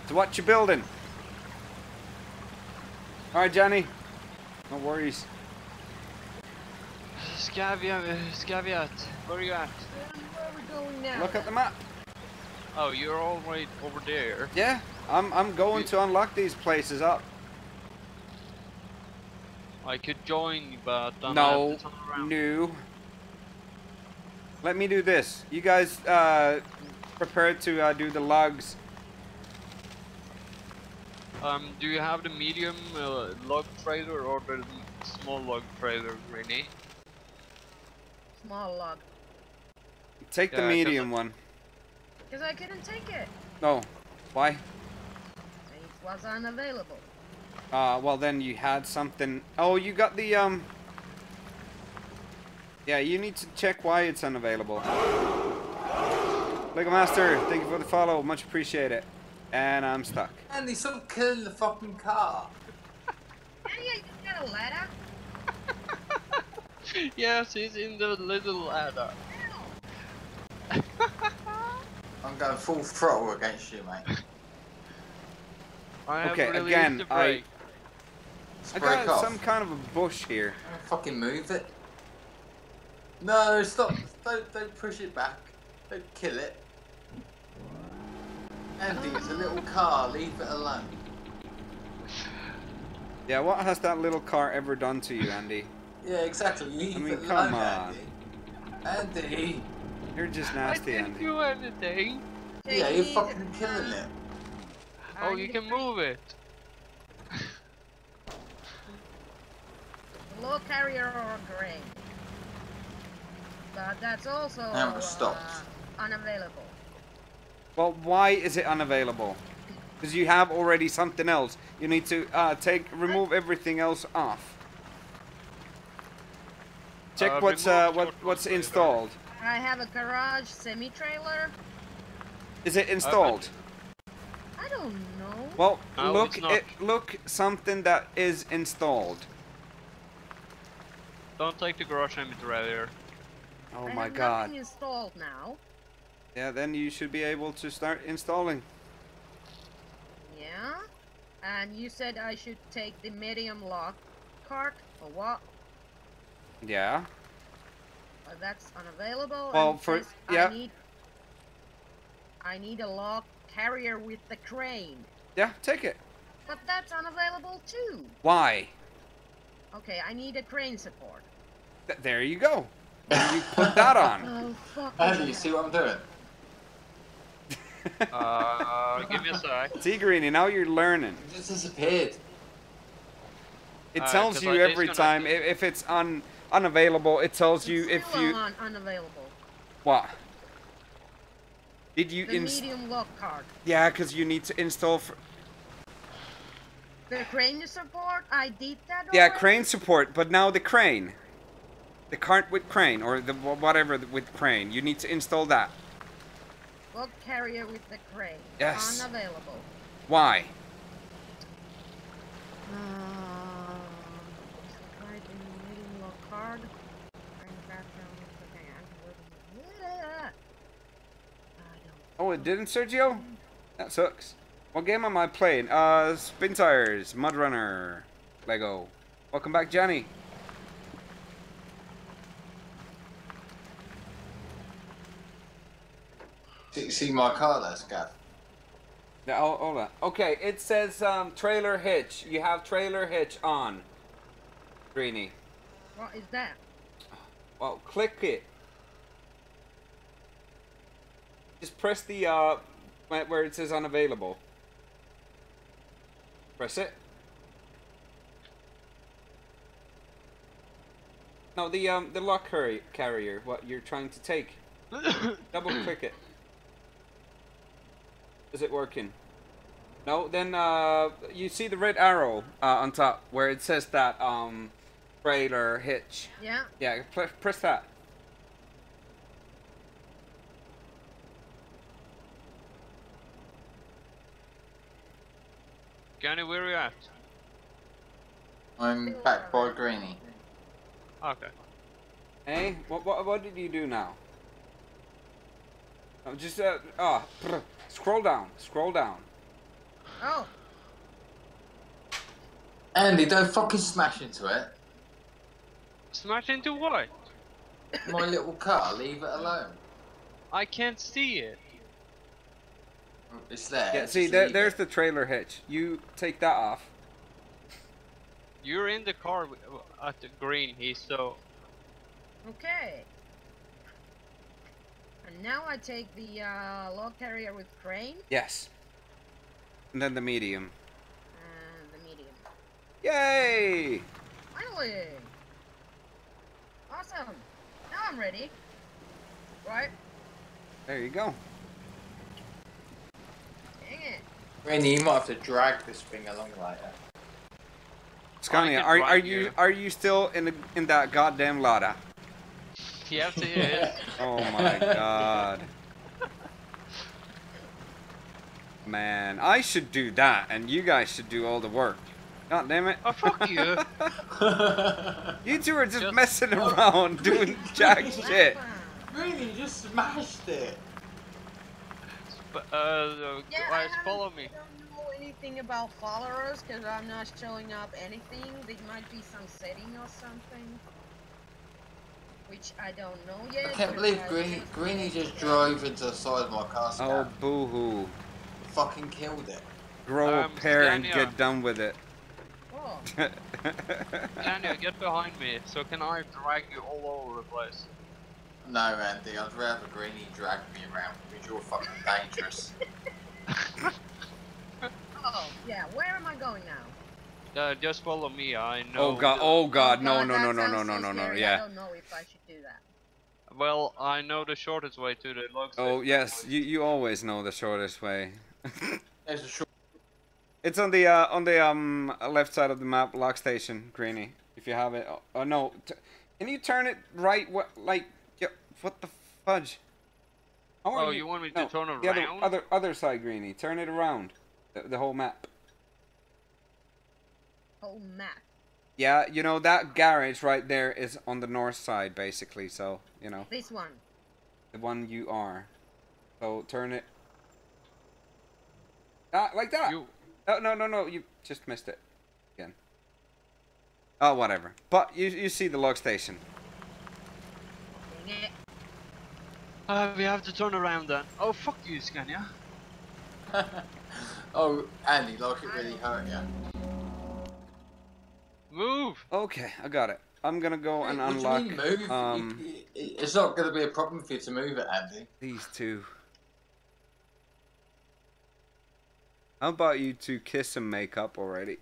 So what you building? All right, Johnny. No worries. Scaviot, Scaviot, where are you at? Where are we going now? Look at the map. Oh, you're all right over there. Yeah, I'm I'm going we, to unlock these places up. I could join, but I'm no, no. Let me do this. You guys uh, prepare to uh, do the logs. Um, do you have the medium uh, log trailer or the small log trailer, Greeny? Small log. Take yeah, the medium one. Because I couldn't take it. No. Why? It was unavailable. Uh, well then you had something. Oh, you got the, um... yeah, you need to check why it's unavailable. Lego Master, thank you for the follow. Much appreciate it. And I'm stuck. Andy, someone killed the fucking car. Andy, I just got a ladder. Yes, he's in the little ladder. I'm going full throttle against you, mate. I okay, again, I... I got off. Some kind of a bush here. Fucking move it. No, stop. Don't, don't push it back. Don't kill it. Andy, it's a little car, leave it alone. Yeah, what has that little car ever done to you, Andy? Yeah, exactly, leave I mean, it come alone, on. Andy. Andy! You're just nasty, Andy. I didn't Andy. do anything. Yeah, you're fucking killing it. Oh, you can move it. Low carrier or green. But that's also uh, unavailable. Well, why is it unavailable? Because you have already something else. You need to uh, take, remove everything else off. Check uh, what's uh, what what's installed. I have a garage semi-trailer. Is it installed? Uh, I don't know. Well, no, look it, look something that is installed. Don't take the garage semi-trailer. Oh I my have God! Nothing installed now. Yeah, then you should be able to start installing. Yeah? And you said I should take the medium lock cart, or what? Yeah. Well, that's unavailable. Well, and for, yeah. I need, I need a lock carrier with the crane. Yeah, take it. But that's unavailable too. Why? Okay, I need a crane support. Th there you go. And you put that on. Oh, Andy, you see what I'm doing? uh, give me a sec. See, Greeny, now you're learning. It just disappeared. It uh, tells you I every time if, if it's un unavailable. It tells it's you still if you on unavailable. What? Did you the medium lock card? Yeah, because you need to install. For the crane support. I did that. Yeah, already? Crane support, but now the crane, the cart with crane or the whatever with crane. You need to install that. Lock carrier with the crane. Yes. Unavailable. Why? Uh, Card. Oh, it didn't, Sergio? That sucks. What game am I playing? Uh, Spintires MudRunner, Lego. Welcome back, Johnny. Did you see my car there, Scav? Yeah, all, all that. Okay, it says um, trailer hitch. You have trailer hitch on, Greeny. What is that? Well, click it. Just press the, uh, where it says unavailable. Press it. No, the, um, the lock carrier, what you're trying to take. Double click it. Is it working? No, then, uh, you see the red arrow, uh, on top, where it says that, um... trailer hitch. Yeah. Yeah, press that. Johnny, where are you at? I'm back by Greeny. Okay. Hey, what, what, what did you do now? I'm just, uh, oh, scroll down, scroll down. Oh. Andy, don't fucking smash into it. Smash into what? My little car, leave it alone. I can't see it. It's there. Yeah, see, there, there's the trailer hitch. You take that off. You're in the car with, at the green, he's so... Okay. And now I take the uh, log carrier with crane? Yes. And then the medium. And the medium. Yay! Finally! Awesome! Now I'm ready. Right? There you go. Dang it. Greeny, you might have to drag this thing along like that. Scania, are are you, you are you still in the, in that goddamn Lada? You have to hit. Oh my god. Man, I should do that, and you guys should do all the work. God damn it! Oh fuck you! You two are just, just messing around, doing jack shit. Really, just smashed it. But uh, yeah, guys, follow me. Anything about followers, because I'm not showing up anything. There might be some setting or something, which I don't know yet. I can't believe Greeny, Greeny just drove into the side of my car. Oh, boo-hoo. Fucking killed it. Grow um, a pair and get done with it. Oh. Daniel, get behind me, so can I drag you all over the place? No, Andy, I'd rather Greeny drag me around, because you're fucking dangerous. Oh, yeah, where am I going now? Uh, just follow me, I know... Oh god, oh god, no, no, no, no, no, no, no, no, yeah. I don't know if I should do that. Well, I know the shortest way to the log station. Oh, yes, you, you always know the shortest way. There's a short... It's on the, uh, on the, um, left side of the map, log station, Greeny. If you have it. Oh, oh no. T can you turn it right, what, like, yeah, what the fudge? Oh, you, you want me no, to turn around? The other, other, other side, Greeny. Turn it around. The, the whole map. Whole map. Yeah, you know that garage right there is on the north side, basically. So you know. This one. The one you are. So turn it. Ah, like that. You. No, no, no, no. You just missed it. Again. Oh, whatever. But you, you see the log station. Dang it. Uh, we have to turn around then. Oh, fuck you, Scania. Oh, Andy, like it really hurt, yeah. Move! Okay, I got it. I'm gonna go and what unlock... Do you mean move? Um, it's not gonna be a problem for you to move it, Andy. These two. How about you two kiss and make up already?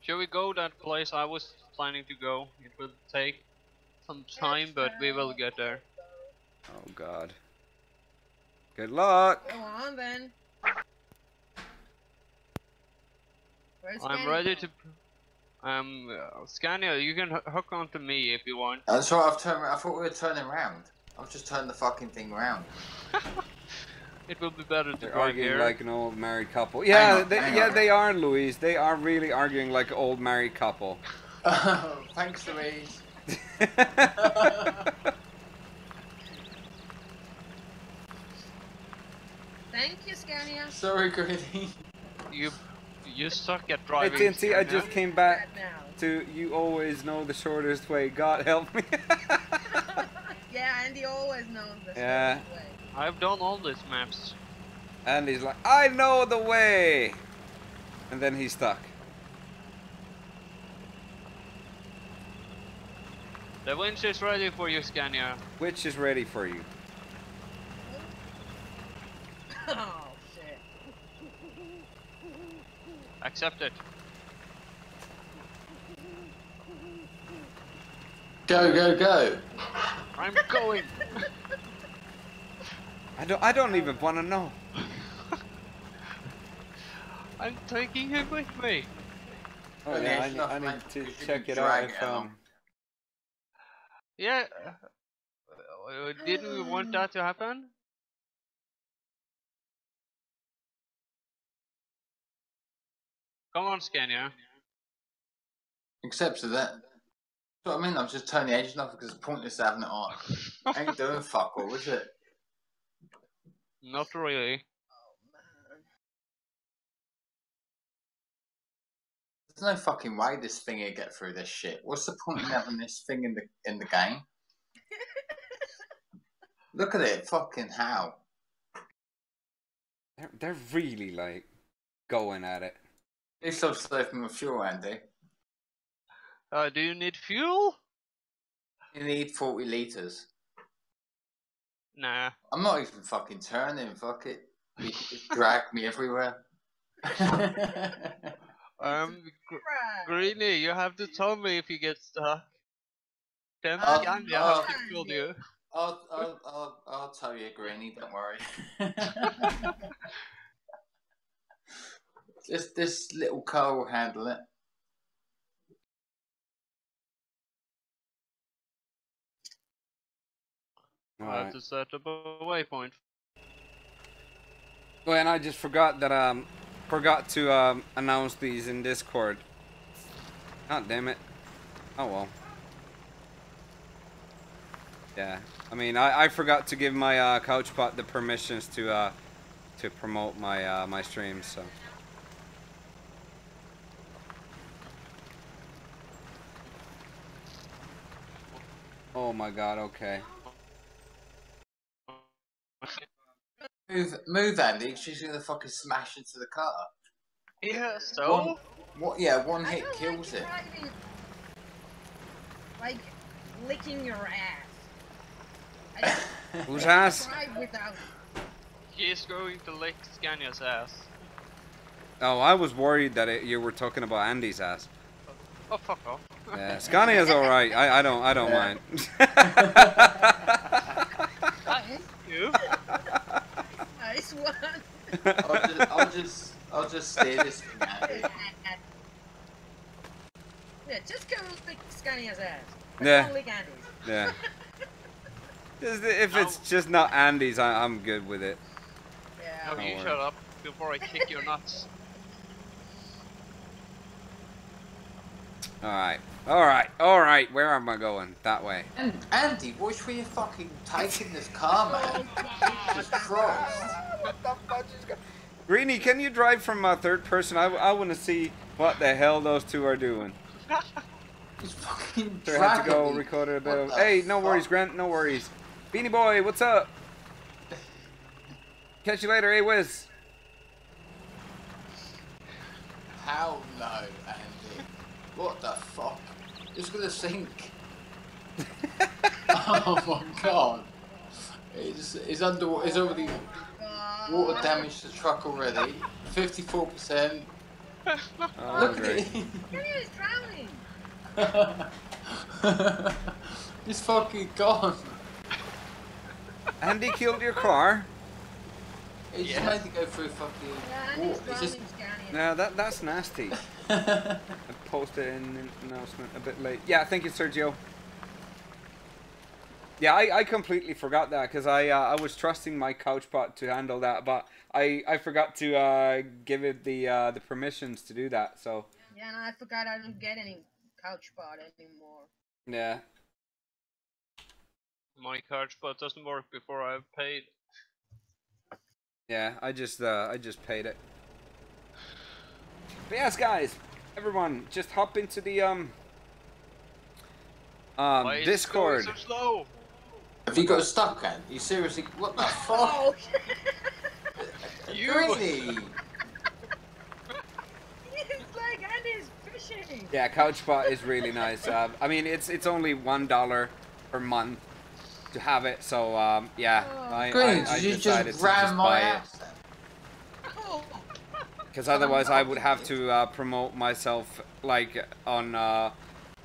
Shall we go that place I was planning to go? It will take some time, but we will get there. Oh god. Good luck! Go on then. Where's I'm Scania? ready to... Um, uh, Scania, you can hook onto me if you want. That's right, I've turned, I thought we were turning around. I've just turned the fucking thing around. It will be better to They're arguing here. like an old married couple. Yeah, hang on, they, yeah, on. they are, Louise. They are really arguing like an old married couple. Oh, thanks, Louise. Thank you, Scania. Sorry, Greeny. You, you suck at driving. Hey, T N T, I just came back to you always know the shortest way. God help me. Yeah, Andy always knows the yeah. shortest way. I've done all these maps. Andy's like, I know the way. And then he's stuck. The winch is ready for you, Scania. Which is ready for you. Oh, shit. Accept it. Go, go, go. I'm going. I don't, I don't even want to know. I'm taking him with me. Oh, okay, yeah, I need, I need to check it out. If, um... Yeah. Uh, didn't we want that to happen? Come on, Scania. Except for that. That's what I mean, I've just turned the engine off because it's pointless having it on. Ain't doing fuck all, is it? Not really. Oh, man. There's no fucking way this thing will get through this shit. What's the point in having this thing in the in the game? Look at it, fucking how. They're, they're really, like, going at it. You stop saving my fuel, Andy. I do need fuel? You need forty litres. Nah. I'm not even fucking turning, fuck it. You just drag me everywhere. um, Gr Greeny, you have to tell me if you get stuck. Then I'll, Andy, I'll, I'll have to fuel you. I'll, I'll, I'll, I'll tell you, Greeny, don't worry. This, this little car will handle it. Right. I have to set up a waypoint. Oh, and I just forgot that um, forgot to um announce these in Discord. God damn it! Oh well. Yeah, I mean, I I forgot to give my uh, couchbot the permissions to uh to promote my uh, my streams. So. Oh my God! Okay. Move, move, Andy. She's gonna fucking smash into the car. Yeah. So. One, what? Yeah, one hit kills it. Driving, like licking your ass. Whose ass? Without... She's going to lick Scania's ass. Oh, I was worried that it, you were talking about Andy's ass. Oh, fuck off. Yeah, Scania's all right. I, I don't, I don't yeah. mind. Nice one. I'll just, I'll just, I'll just steer this thing out. Yeah, just go lick Scania's ass. Yeah. Don't lick Andy's. Yeah. Just, if no. it's just not Andy's, I, I'm good with it. Yeah. No, you worry. Shut up before I kick your nuts. All right, all right, all right. Where am I going? That way. And Andy, which way are you fucking taking this car, man? Jesus Christ! What the fuck is going? Greeny, can you drive from uh, third person? I, I want to see what the hell those two are doing. He's fucking so I have to go record a bit of. Hey, no fuck? worries, Grant. No worries. Beanie Boy, what's up? Catch you later, hey Wiz. How no, Andy. What the fuck? It's gonna sink. Oh my God. It's, it's under, it's already water damaged the truck already. fifty-four percent. Oh, look great. at it. It's drowning. It's fucking gone. Andy killed your car. It just yeah. had to go through fucking yeah, water. It's just... No, that, that's nasty. I posted an announcement a bit late. Yeah, thank you, Sergio. Yeah, I, I completely forgot that because I uh, I was trusting my couchbot to handle that, but I I forgot to uh, give it the uh, the permissions to do that. So yeah, no, I forgot I don't get any couchbot anymore. Yeah. My couchbot doesn't work before I've paid. Yeah, I just uh, I just paid it. But yes, guys, everyone, just hop into the um, um Why Discord. Is it going so slow? Have you got stuck, Ant? You seriously? What the fuck? You crazy! It's like Andy's fishing. Yeah, Couchbot is really nice. Uh, I mean, it's it's only one dollar per month to have it, so um, yeah, oh, I, Green, I, I you decided just to just buy ass, it. Then? Because otherwise, I would have to uh, promote myself like on uh,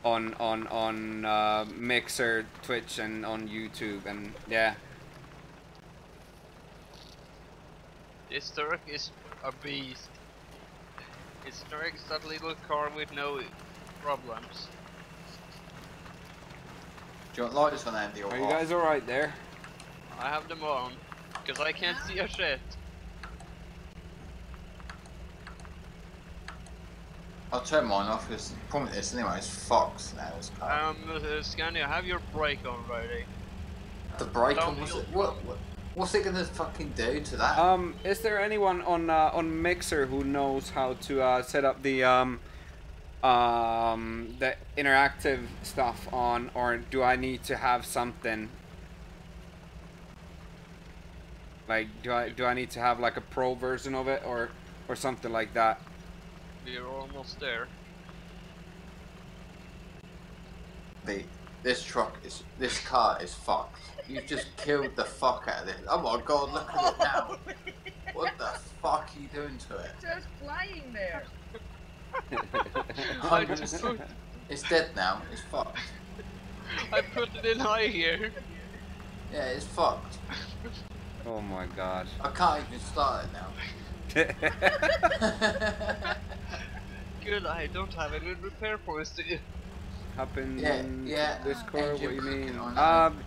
on on on uh, Mixer, Twitch, and on YouTube, and yeah. This truck is a beast. It's drags that little car with no problems. Do you want lights on, Andy? Or Are you guys all right there? I have them on, because I can't see a shit. I'll turn mine off, because the problem with this anyway, it's Fox now, it's Um, uh, Scania, have your brake on ready. The brake on? What's it, what, what, what's it gonna fucking do to that? Um, is there anyone on uh, on Mixer who knows how to uh, set up the um, um, the interactive stuff on, or do I need to have something? Like, do I do I need to have like a pro version of it, or or something like that? We're almost there. Mate, this truck is this car is fucked. You just killed the fuck out of this. Oh my god, look at it now. What the fuck are you doing to it? It's just flying there. I just put... It's dead now. It's fucked. I put it in high here. Yeah, it's fucked. Oh my god. I can't even start it now. Good, I don't have any repair points to you. Up in yeah, yeah. Discord, what do you mean? Um,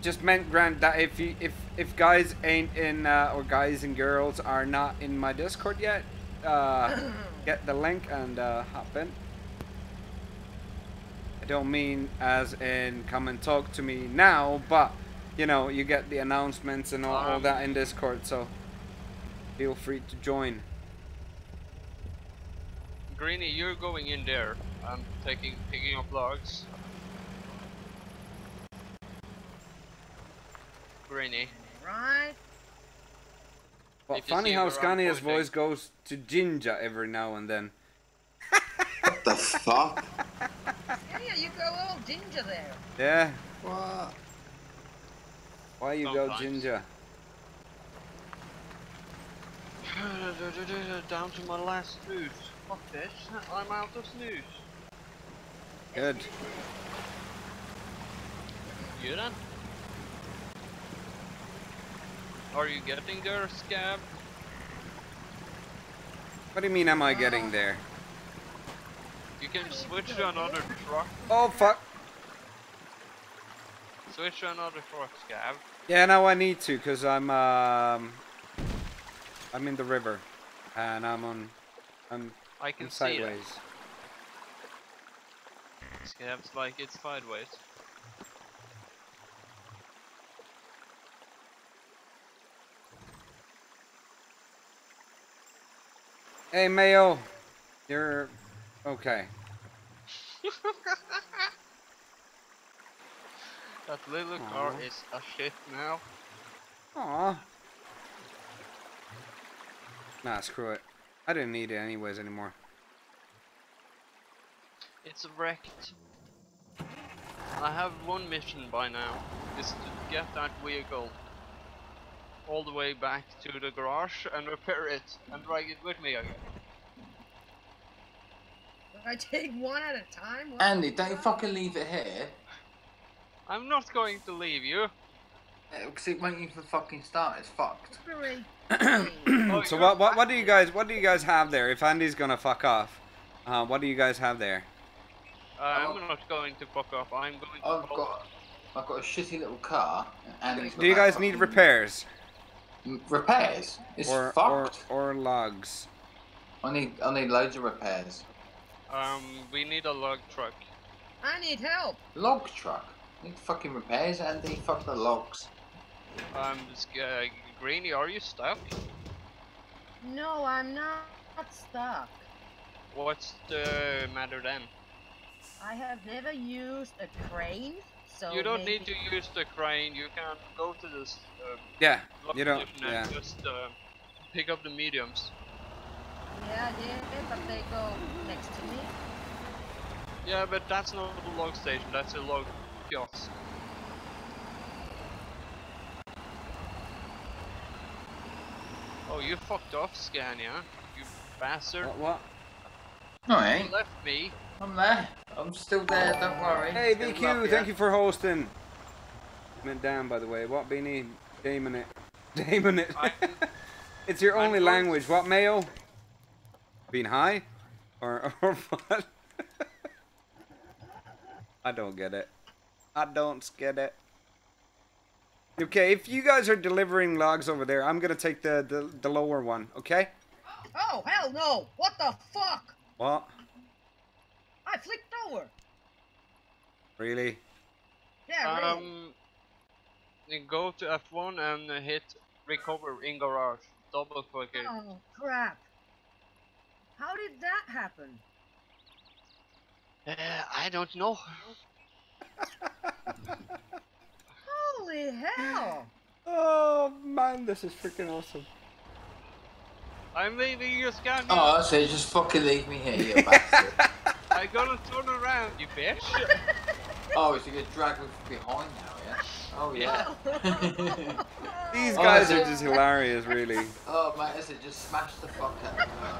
just meant, Grant, that if you, if if guys ain't in uh, or guys and girls are not in my Discord yet, uh, get the link and uh, hop in. I don't mean as in come and talk to me now, but you know, you get the announcements and all, um, all that in Discord, so feel free to join. Greeny, you're going in there. I'm taking picking up logs. Greeny. Right. Well, funny how Scania's voice goes to Ginger every now and then. What the fuck? Yeah, you go all Ginger there. Yeah. What? Why you Sometimes. go Ginger? Down to my last food. Fuck this. I'm out of snooze. Good. You done? Are you getting there, Scab? What do you mean, am I getting there? You can switch to another truck. Oh, fuck. Switch to another truck, Scab. Yeah, now I need to, because I'm, um... I'm in the river. And I'm on... I'm I can I'm sideways. See it. Scab's like it's sideways. Hey Mayo, you're okay. That little Aww. car is a shit now. Aww. Nah, screw it. I didn't need it anyways anymore. It's wrecked. I have one mission by now, is to get that vehicle all the way back to the garage and repair it and drag it with me again. I take one at a time? What Andy, don't you fucking leave it here. I'm not going to leave you. Because it won't even fucking start, it's fucked. So what, what what do you guys what do you guys have there? If Andy's gonna fuck off, uh, what do you guys have there? Uh, I'm not going to fuck off. I'm going to. I've got, I've got a shitty little car. And do you guys need repairs? Repairs? It's or, fucked. Or, or logs. I need, I need loads of repairs. Um, we need a log truck. I need help. Log truck. I need fucking repairs, and they fuck the logs. Um, uh, Greeny, are you stuck? No, I'm not stuck. What's the matter then? I have never used a crane, so you don't need to use the crane. You can go to this. Uh, yeah, you don't. Yeah. Just uh, pick up the mediums. Yeah, yeah, but they go next to me. Yeah, but that's not the log station. That's a log kiosk. Oh, you fucked off, Scania. You bastard. What? what? No, I ain't. You left me. I'm there. I'm still there, don't worry. Hey, still V Q, thank you for hosting. Meant down, by the way. What, Beanie? Damon it. Damon it. It's your I'm only language. What, Mayo? Being high? Or, or what? I don't get it. I don't get it. Okay, if you guys are delivering logs over there, I'm gonna take the, the, the lower one, okay? Oh, hell no! What the fuck? What? I flicked over! Really? Yeah, really. Um, then go to F one and hit recover in garage. Double click it. Oh, crap. How did that happen? Uh, I don't know. Holy hell! Oh man, this is freaking awesome. I'm leaving your Scania. Oh, so you just fucking leave me here, you bastard. I'm gonna turn around, you bitch. Oh, so you're gonna drag me from behind now, yeah? Oh, yeah. These guys oh, are it? just hilarious, really. Oh, mate, is it? Just smash the fuck out of me.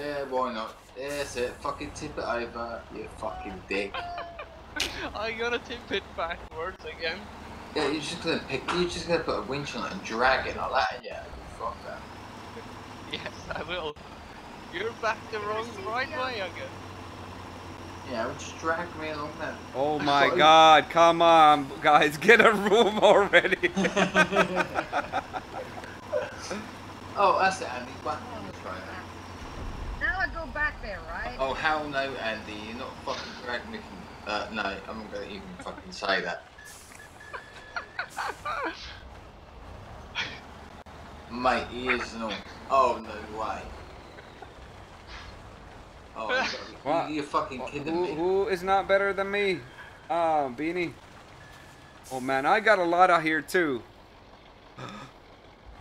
Yeah, why not? That's it. Fucking tip it over, you fucking dick. I gotta tip it backwards again. Yeah, you're just gonna pick, you're just gonna put a winch on it and drag it like that, yeah? Fuck that. Yes, I will. You're back the wrong right way again. Yeah, just drag me along there. Oh my god, come on, guys, get a room already. Oh, that's it, Andy. Well, right now. now I go back there, right? Oh, hell no, Andy. You're not fucking dragging me from... Uh, no, I'm not going to even fucking say that. Mate, he is not. Oh, no way. Oh, what? You're fucking kidding who, me. Who is not better than me? Oh, Beanie. Oh, man, I got a lot out here, too.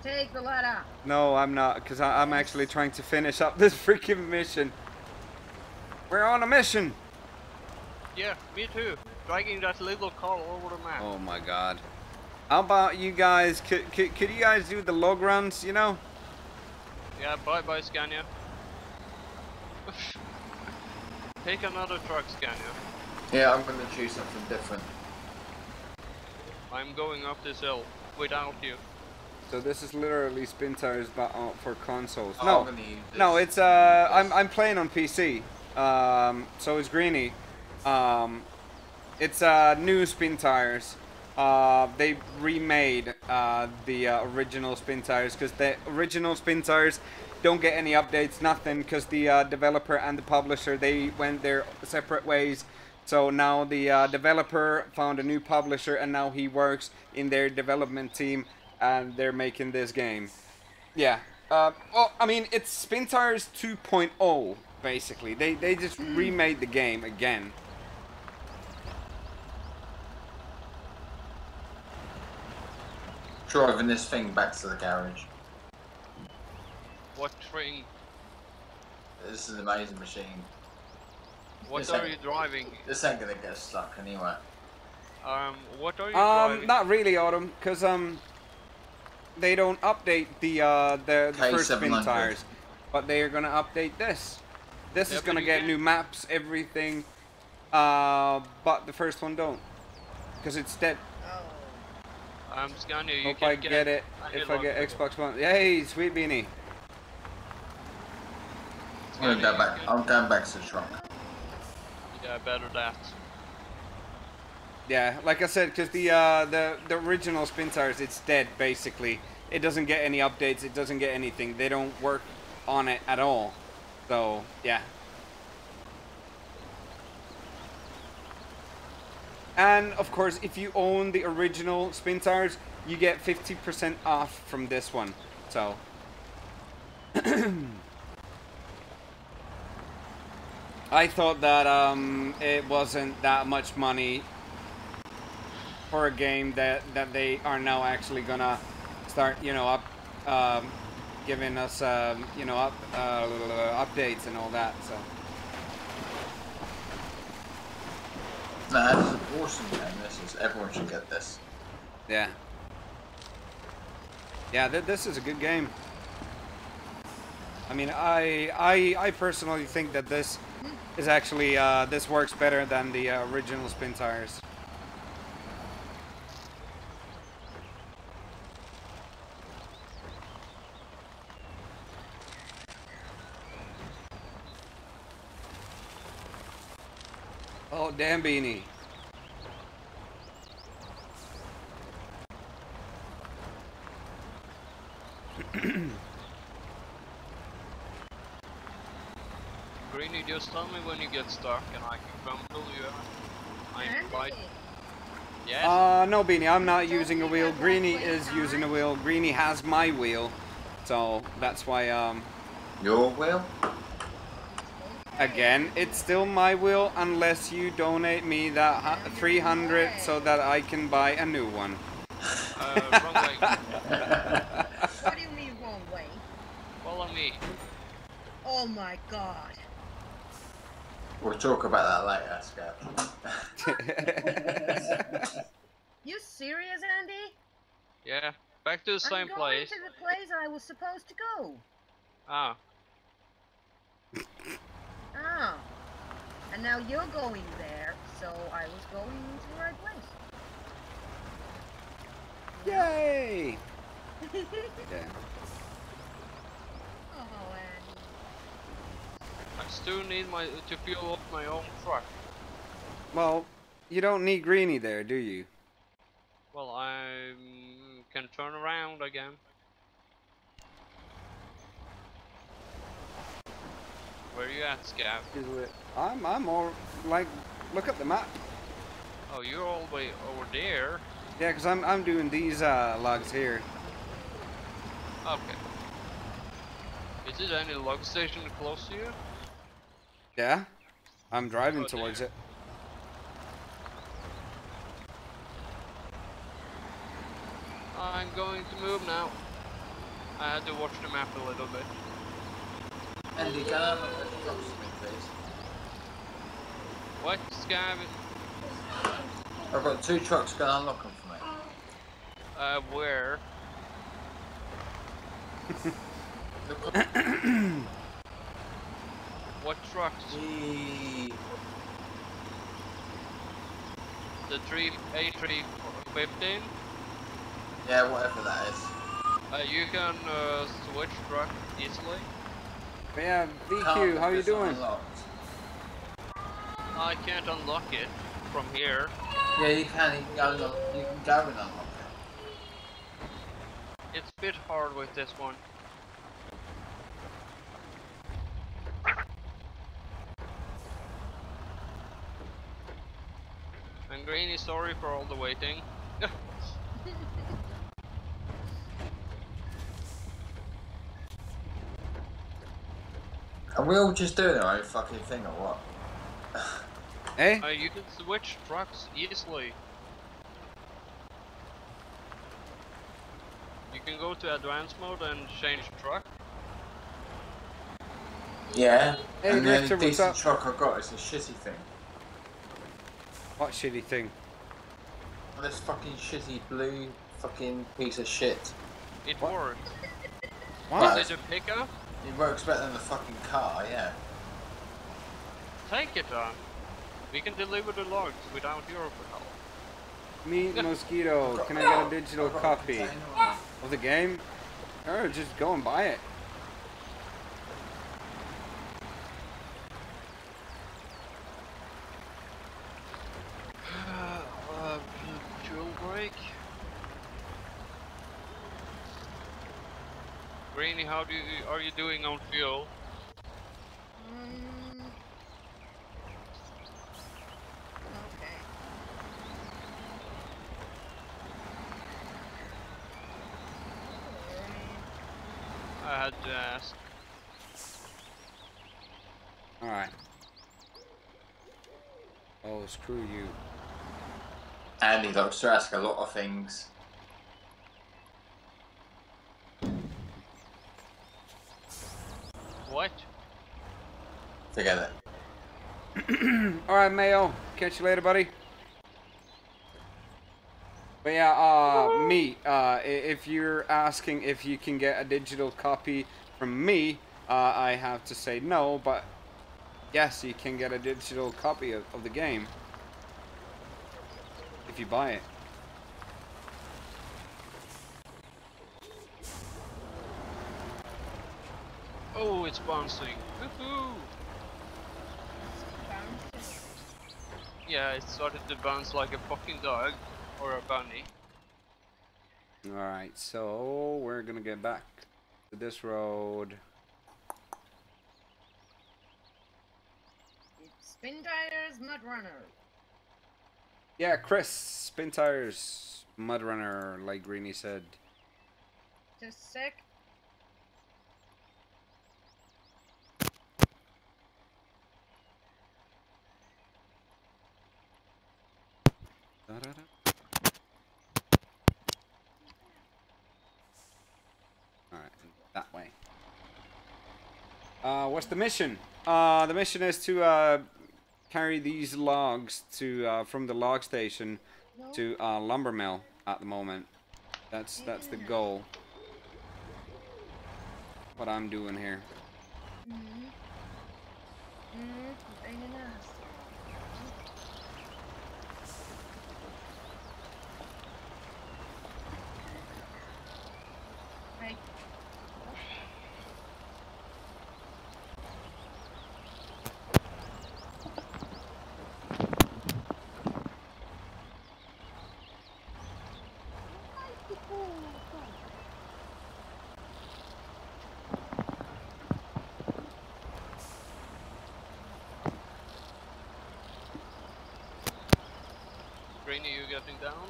Take the lot out. No, I'm not, because I'm actually trying to finish up this freaking mission. We're on a mission. Yeah, me too. Dragging that little car over the map. Oh, my God. How about you guys, could, could, could you guys do the log runs, you know? Yeah, bye-bye, Scania. Take another truck, Scania. Yeah, I'm gonna choose something different. I'm going up this hill without you. So this is literally Spintires but uh, for consoles. Oh, no, no, it's uh, I'm I'm playing on P C. Um, so is Greeny. Um, it's uh new Spintires. Uh, they remade uh, the uh, original Spintires because the original Spintires don't get any updates, nothing, because the uh, developer and the publisher, they went their separate ways. So now the uh, developer found a new publisher and now he works in their development team and they're making this game. Yeah, uh, well, I mean, it's Spintires two point oh, basically. They, they just remade the game again. Driving this thing back to the garage. What thing? This is an amazing machine. What this are you driving? This ain't gonna get stuck anyway. Um, what are you um, driving? Not really, Autumn, because um, they don't update the uh the, the first Spintires, but they are gonna update this. This yep, is gonna get can. new maps, everything. Uh, but the first one don't, because it's dead. I'm just gonna, you Hope can I get, get it, it if I get people. Xbox One. Yay, sweet Beanie. I'm gonna go back, I'm going back to the truck. Yeah, better that. Yeah, like I said, because the, uh, the, the original Spintires, it's dead, basically. It doesn't get any updates, it doesn't get anything. They don't work on it at all. So, yeah. And, of course, if you own the original Spintires, you get fifty percent off from this one. So. I thought that um, it wasn't that much money for a game that, that they are now actually going to start, you know, up, um, giving us, um, you know, up, uh, updates and all that, so. Nah, this is awesome, man. This is, everyone should get this. Yeah. Yeah, th this is a good game. I mean, I I I personally think that this is actually uh, this works better than the uh, original Spintires. Oh, damn, Beanie. Greeny, just tell me when you get stuck and I can come pull you out. I'm right. Yes? Uh, no, Beanie, I'm not using a wheel. Greeny is using a wheel. Greeny has my wheel. So, that's why, um... Your wheel? Again, it's still my will unless you donate me that three hundred so that I can buy a new one. Uh, wrong way. What do you mean wrong way? Follow me. Oh my god. We'll talk about that later, Scott. You serious, Andy? Yeah, back to the same place. I'm going to the place I was supposed to go. Ah. Oh. And now you're going there, so I was going to the right place. Yay! Yeah. Oh, Andy. I still need my to fuel up my own truck. Well, you don't need Greeny there, do you? Well, I um, can turn around again. Where are you at, Scav? I'm, I'm all, like, look at the map. Oh, you're all the way over there? Yeah, because I'm, I'm doing these uh, logs here. Okay. Is there any log station close to you? Yeah. I'm driving oh, towards there. it. I'm going to move now. I had to watch the map a little bit. Andy, can I have a truck smith, please? What, Scaven? I've got two trucks, can I unlock them for me? Uh, where? What trucks? The... The three, A three fifteen? Yeah, whatever that is. Uh, you can uh, switch truck easily. Yeah, V Q, how you doing? Unlocked. I can't unlock it from here. Yeah, you can. You can, unlock, you can go and unlock it. It's a bit hard with this one. And Greeny, sorry for all the waiting. Are we all just doing our own fucking thing or what? Eh? Uh, you can switch trucks easily. You can go to advanced mode and change truck. Yeah. Hey, and the only decent truck I got is a shitty thing. What shitty thing? This fucking shitty blue fucking piece of shit. It works. What? Is it a pickup? It works better than the fucking car, yeah. Take it on. We can deliver the logs without your help. Meet Mosquito. Can I get a digital copy of the game? Or just go and buy it. uh, fuel break. Greeny, how do you, are you doing on fuel? Mm. Okay. I had to ask. All right. Oh, screw you. Andy likes to ask a lot of things. What? Together. Alright, Mayo. Catch you later, buddy. But yeah, uh, me. Uh, if you're asking if you can get a digital copy from me, uh, I have to say no, but yes, you can get a digital copy of, of the game. If you buy it. Oh, it's bouncing. Woohoo! Yeah, it started to bounce like a fucking dog or a bunny. Alright, so we're gonna get back to this road. It's Spintires MudRunner. Yeah, Chris, Spintires MudRunner, like Greeny said. Just a sec. Alright, that way. Uh, what's the mission? Uh, the mission is to uh, carry these logs to uh, from the log station to uh, lumber mill at the moment. That's that's the goal. What I'm doing here. Greeny, you getting down?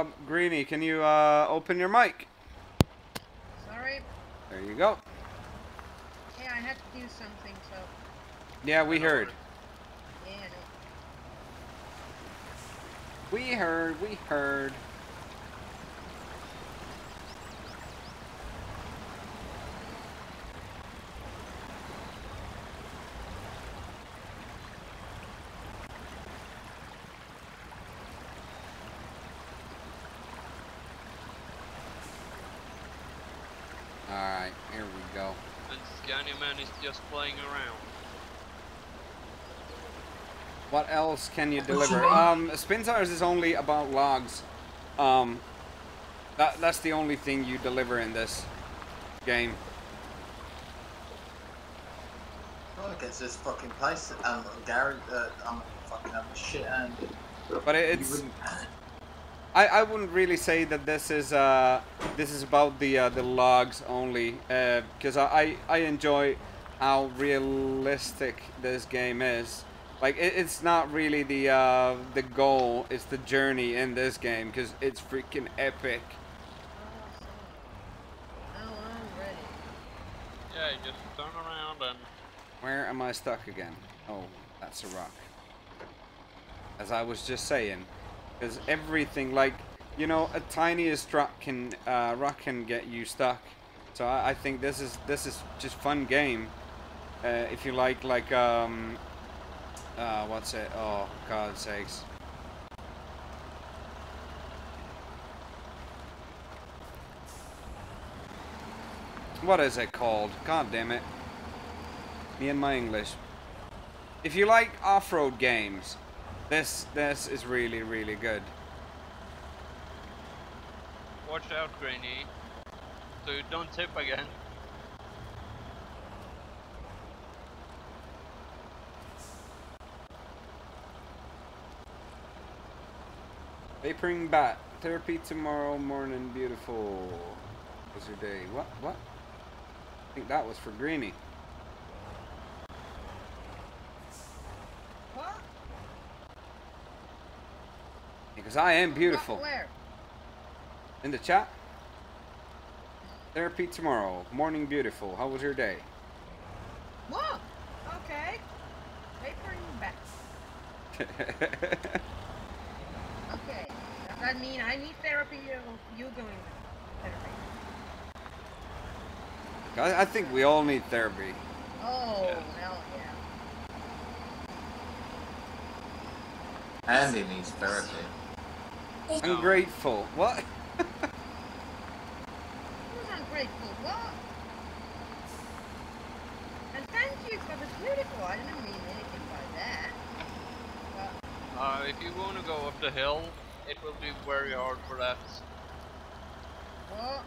Um, Greeny, can you uh, open your mic? Sorry. There you go. Yeah, I had to do something, so. Yeah, we heard. Yeah. We heard. We heard. Just playing around. What else can you deliver? Um, Spintires is only about logs. Um, that that's the only thing you deliver in this game. Well, I guess this fucking place, um, Gary, uh, I'm fucking up shit, and. But it's. I I wouldn't really say that this is uh this is about the uh, the logs only, uh, because I I enjoy how realistic this game is. Like it, it's not really the uh, the goal, it's the journey in this game, because it's freaking epic. Oh, I'm ready. Yeah, just turn around and. Where am I stuck again? Oh, that's a rock. As I was just saying, because everything, like you know, a tiniest rock can uh, rock can get you stuck. So I, I think this is this is just fun game. Uh, if you like, like, um, uh, what's it? Oh, God's sakes. What is it called? God damn it. Me and my English. If you like off-road games, this, this is really, really good. Watch out, Greeny. So you don't tip again. Vaporing bat. Therapy tomorrow morning, beautiful. What's your day? What? What? I think that was for Greeny. What? Because I am beautiful. Where? In the chat. Therapy tomorrow morning, beautiful. How was your day? What? Okay. Vaporing bat. Okay, does that mean I need therapy or you going to therapy? I, I think we all need therapy. Oh, yeah. Hell yeah. Andy needs therapy. Ungrateful. What? Who's ungrateful? What? And thank you for the beautiful. I didn't mean anything by that. Uh, if you want to go up the hill, it will be very hard for that. What?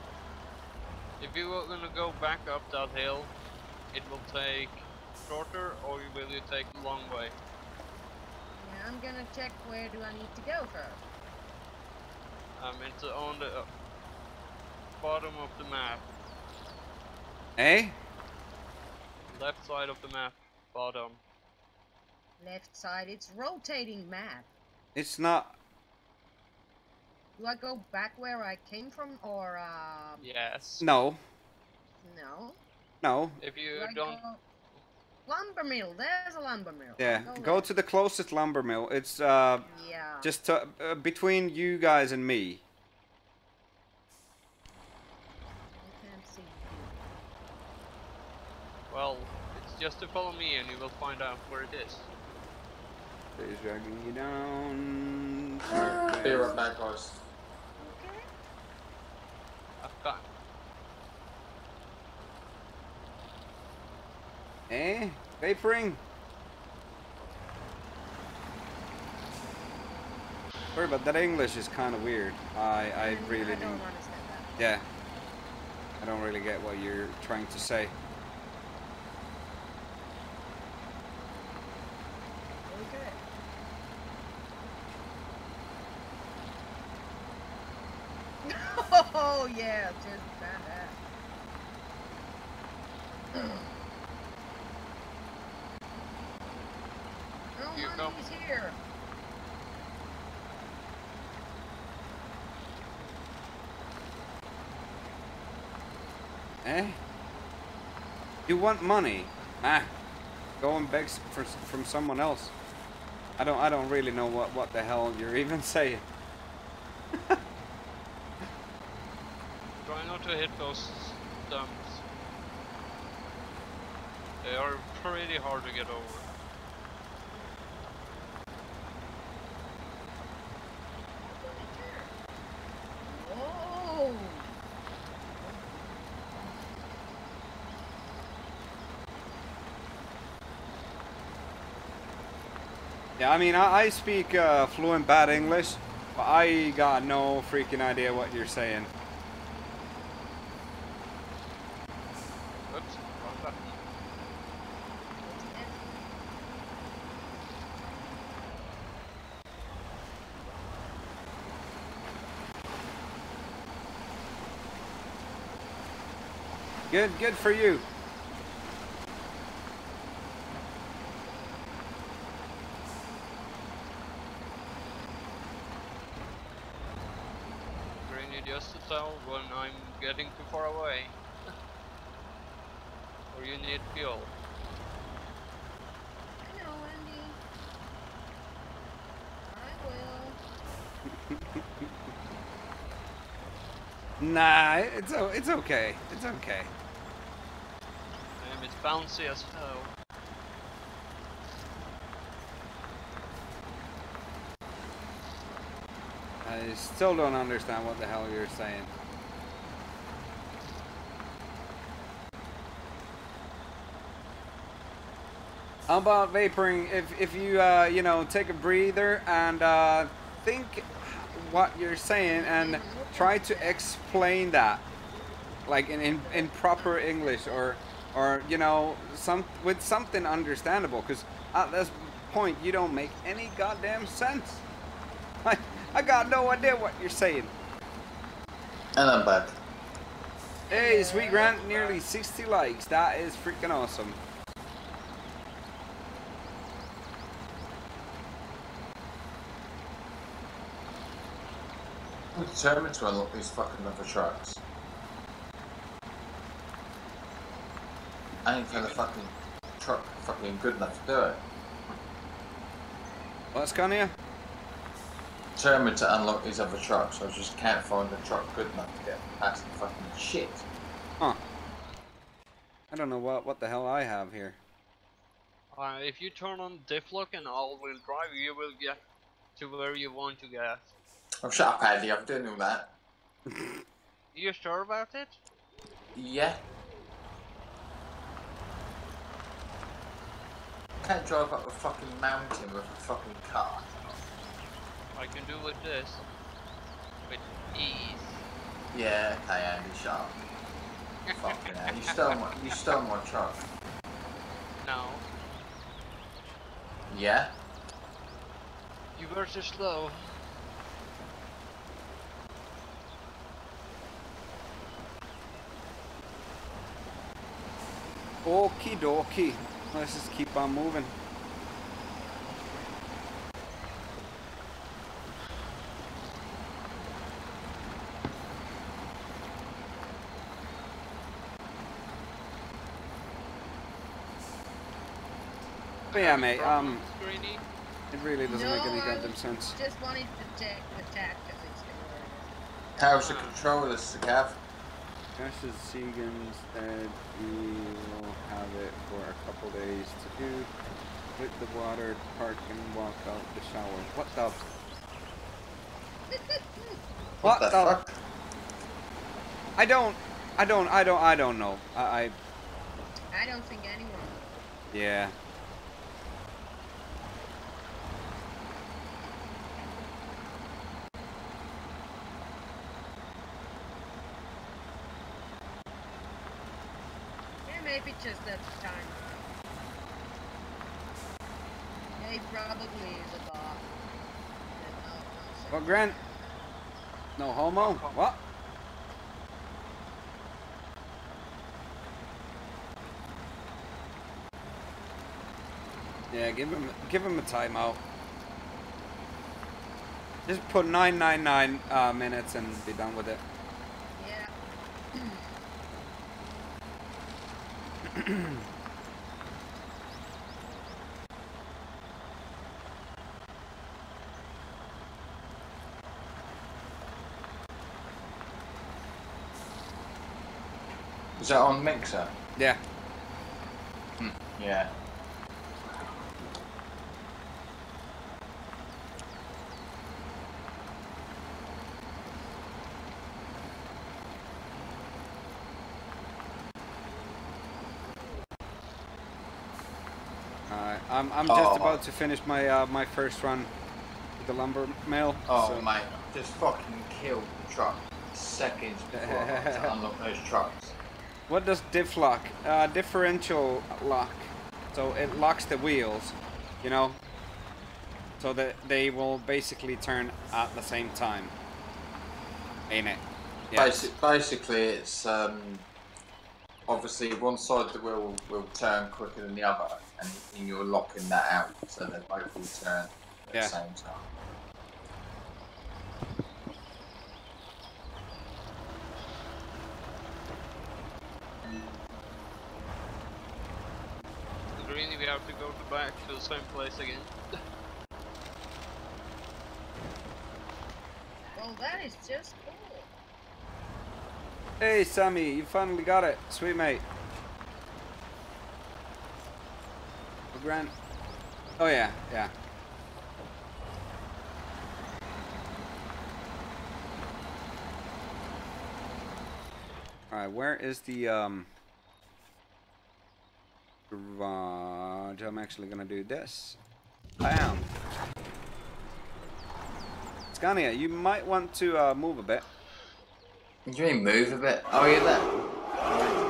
If you are going to go back up that hill, it will take shorter, or will you take a long way? Now I'm going to check where do I need to go first. Um, it's on the uh, bottom of the map. Eh? Left side of the map, bottom. Left side, it's rotating map. It's not. Do I go back where I came from, or um? Yes. No. No. No. If you do don't. Go... Lumber mill. There's a lumber mill. Yeah, go, go to the closest lumber mill. It's uh, yeah. just uh, uh, between you guys and me. I can't see. Well, it's just to follow me, and you will find out where it is. They're dragging you down. Uh, They're at my post. Okay. I've got. Eh? Vaporing? Sorry, but that English is kind of weird. I, I and really I don't do. understand that. Yeah. I don't really get what you're trying to say. Okay. Oh, yeah, just that. Here you go. Here. Eh? You want money? Ah, go and beg for, from someone else. I don't. I don't really know what what the hell you're even saying. Try not to hit those stumps. They are pretty hard to get over. Yeah, I mean, I, I speak uh, fluent bad English, but I got no freaking idea what you're saying. Oops, wrong button. Good, good for you. When I'm getting too far away, or you need fuel. I know, Andy. I will. Nah, it's it's okay. It's okay. Um, it's bouncy as hell. I still don't understand what the hell you're saying. How about vaporing? If if you uh, you know, take a breather and uh, think what you're saying and try to explain that, like in in, in proper English or or you know some with something understandable. Because at this point you don't make any goddamn sense. Like. I got no idea what you're saying. And I'm back. Hey, Sweet Grant, nearly sixty likes. That is freaking awesome. I'm determined to unlock these fucking other trucks. I ain't kind of fucking truck fucking good enough to do it. What's going on here? Determined to unlock these other trucks, I just can't find a truck good enough to get past the fucking shit. Huh. I don't know what what the hell I have here. Uh, if you turn on diff-lock and all-wheel drive, you will get to where you want to get. Oh, shut up, Andy, I'm doing all that. You sure about it? Yeah. I can't drive up a fucking mountain with a fucking car. I can do with this, with ease. Yeah, okay, Andy, shut up. Fucking hell, you stole my, you stole my truck. No. Yeah? You were too slow. Okie dokie. Let's just keep on moving. But yeah, mate, um, it really doesn't no, make any goddamn sense. Just wanted to check the tactics. How's the controller, Sagav? Cash is Segan's dead. We will have it for a couple days to do. Put the water, park, and walk out the shower. What the? What, what the, the fuck? I don't, I don't, I don't, I don't know. I, I, I don't think anyone. Yeah. Yeah, maybe just at the time. They probably is a bar. Well, Grant. No homo. What? Yeah, give him, give him a timeout. Just put nine nine nine uh, minutes and be done with it. Yeah. Is that on Mixer? Yeah. Hmm. Yeah. I'm, I'm just oh. about to finish my uh, my first run with the lumber mill. Oh, so. Mate, just fucking kill the truck seconds before I have to unlock those trucks. What does diff lock? Uh, differential lock. So it locks the wheels, you know, so that they will basically turn at the same time. Ain't it? Yes. Basi basically, it's um, obviously one side of the wheel will turn quicker than the other. And you're locking that out so they both will turn at yeah. the same time. Greeny, we have to go to back to the same place again. Well, that is just cool. Hey, Sammy, you finally got it. Sweet, mate. Grant. Oh yeah, yeah. All right, where is the um garage? I'm actually gonna do this. Bam. Scania, you might want to uh, move a bit. What do you mean move a bit? Oh, you're there.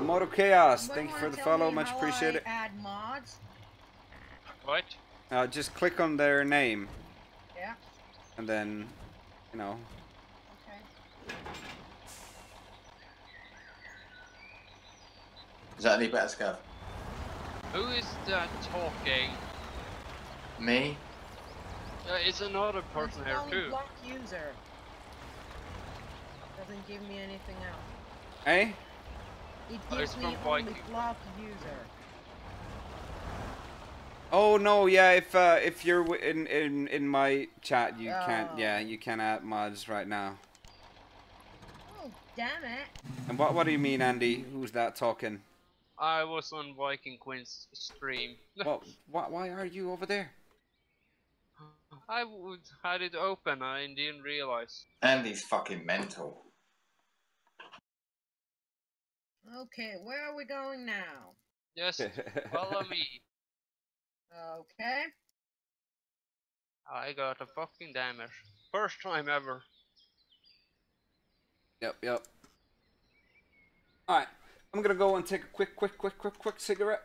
Moto Chaos, thank you for the follow, much appreciated. Add mods? What? Uh, just click on their name. Yeah. And then, you know. Okay. Is that any better, Scav? Who is that talking? Me? Uh, it's another person here too. It's block user. Doesn't give me anything else. Hey? It gives oh, me only block user. Oh no, yeah. If uh, if you're w in in in my chat, you oh. can't. Yeah, you can't add mods right now. Oh damn it! And what what do you mean, Andy? Who's that talking? I was on Viking Queen's stream. What? What? Why are you over there? I would had it open. I didn't realize. Andy's fucking mental. Okay, where are we going now? Yes, follow me. Okay. I got a fucking damage. First time ever. Yep, yep. Alright, I'm gonna go and take a quick, quick, quick, quick, quick cigarette.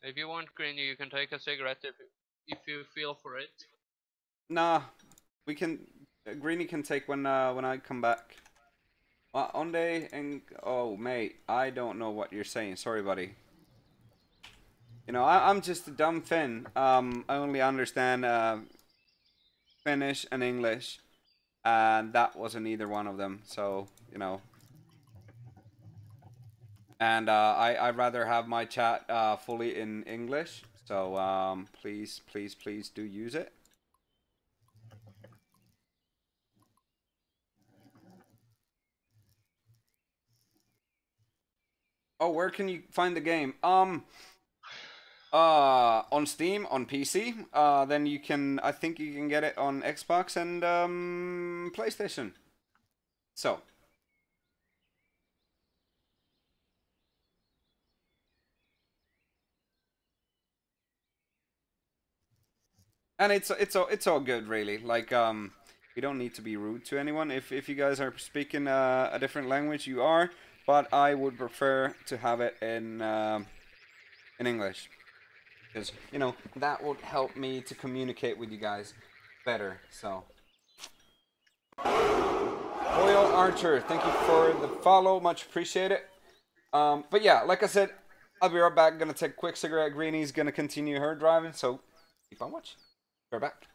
If you want, Greeny, you can take a cigarette if, if you feel for it. Nah, we can... Greeny can take when, uh, when I come back. Uh, on day and oh mate, I don't know what you're saying. Sorry, buddy. You know, I, I'm just a dumb Finn. Um, I only understand uh, Finnish and English, and that wasn't either one of them. So you know, And uh, I, I'd rather have my chat uh, fully in English. So um, please, please, please do use it. Oh, where can you find the game? Um, uh, on Steam, on P C. Uh, then you can, I think you can get it on Xbox and um, PlayStation. So. And it's it's all it's all good, really. Like um, you don't need to be rude to anyone. If if you guys are speaking uh, a different language, you are. But I would prefer to have it in um, in English, because you know that would help me to communicate with you guys better. So, Royal Archer, thank you for the follow, much appreciate it. Um, but yeah, like I said, I'll be right back. Gonna take a quick cigarette. Greeny's gonna continue her driving, so keep on watching. We're back.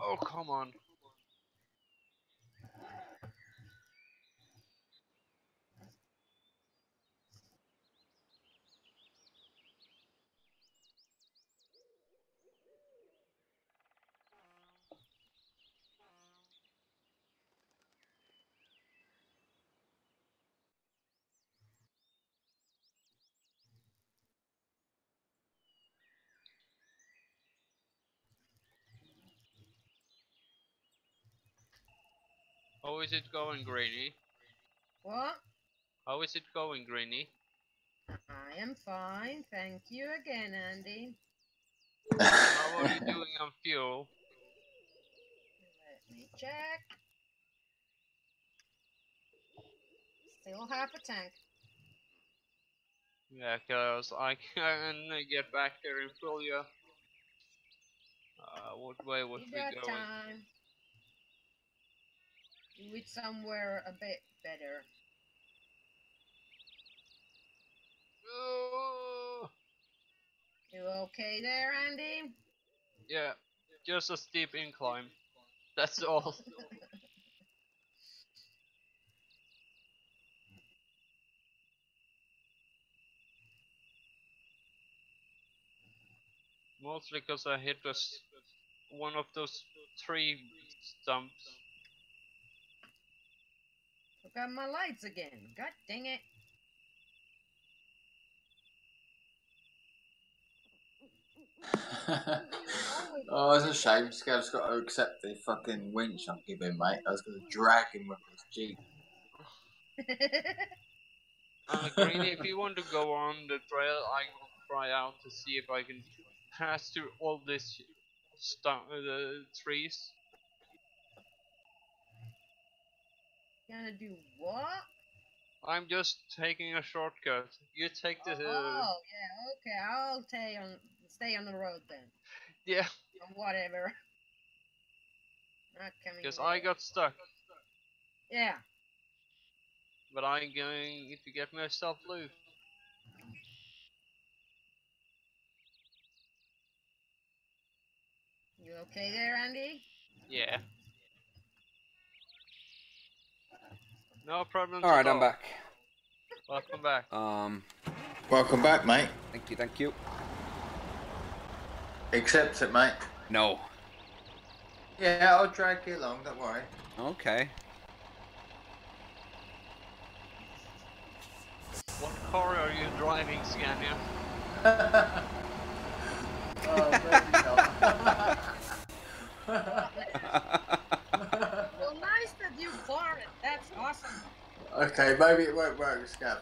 Oh, come on. How is it going, Greeny? What? How is it going, Greeny? I am fine, thank you again, Andy. How are you doing on fuel? Let me check. Still half a tank. Yeah, cause I can get back there and fill you. Uh, what way would we go? Time. Do it somewhere a bit better. Oh. You okay there, Andy? Yeah, just a steep incline. That's all. Mostly because I hit this, one of those tree stumps. Got my lights again. God dang it. Oh, it's a shame. Just got to accept the fucking winch I'm giving, mate. I was going to drag him with his jeep. uh, Greeny, if you want to go on the trail, I will try out to see if I can pass through all these uh, the trees. Gonna do what? I'm just taking a shortcut. You take the. Oh, uh, oh yeah, okay. I'll stay on, stay on the road then. Yeah. Or whatever. Not coming. Because I got stuck. Yeah. But I'm going to get myself loose. You okay there, Andy? Yeah. No problem. All right, I'm back. Welcome back. Um, welcome back, mate. Thank you, thank you. Accept it, mate. No. Yeah, I'll drag you along. Don't worry. Okay. What car are you driving, Scania? Oh, awesome. Okay, maybe it won't work, Scab.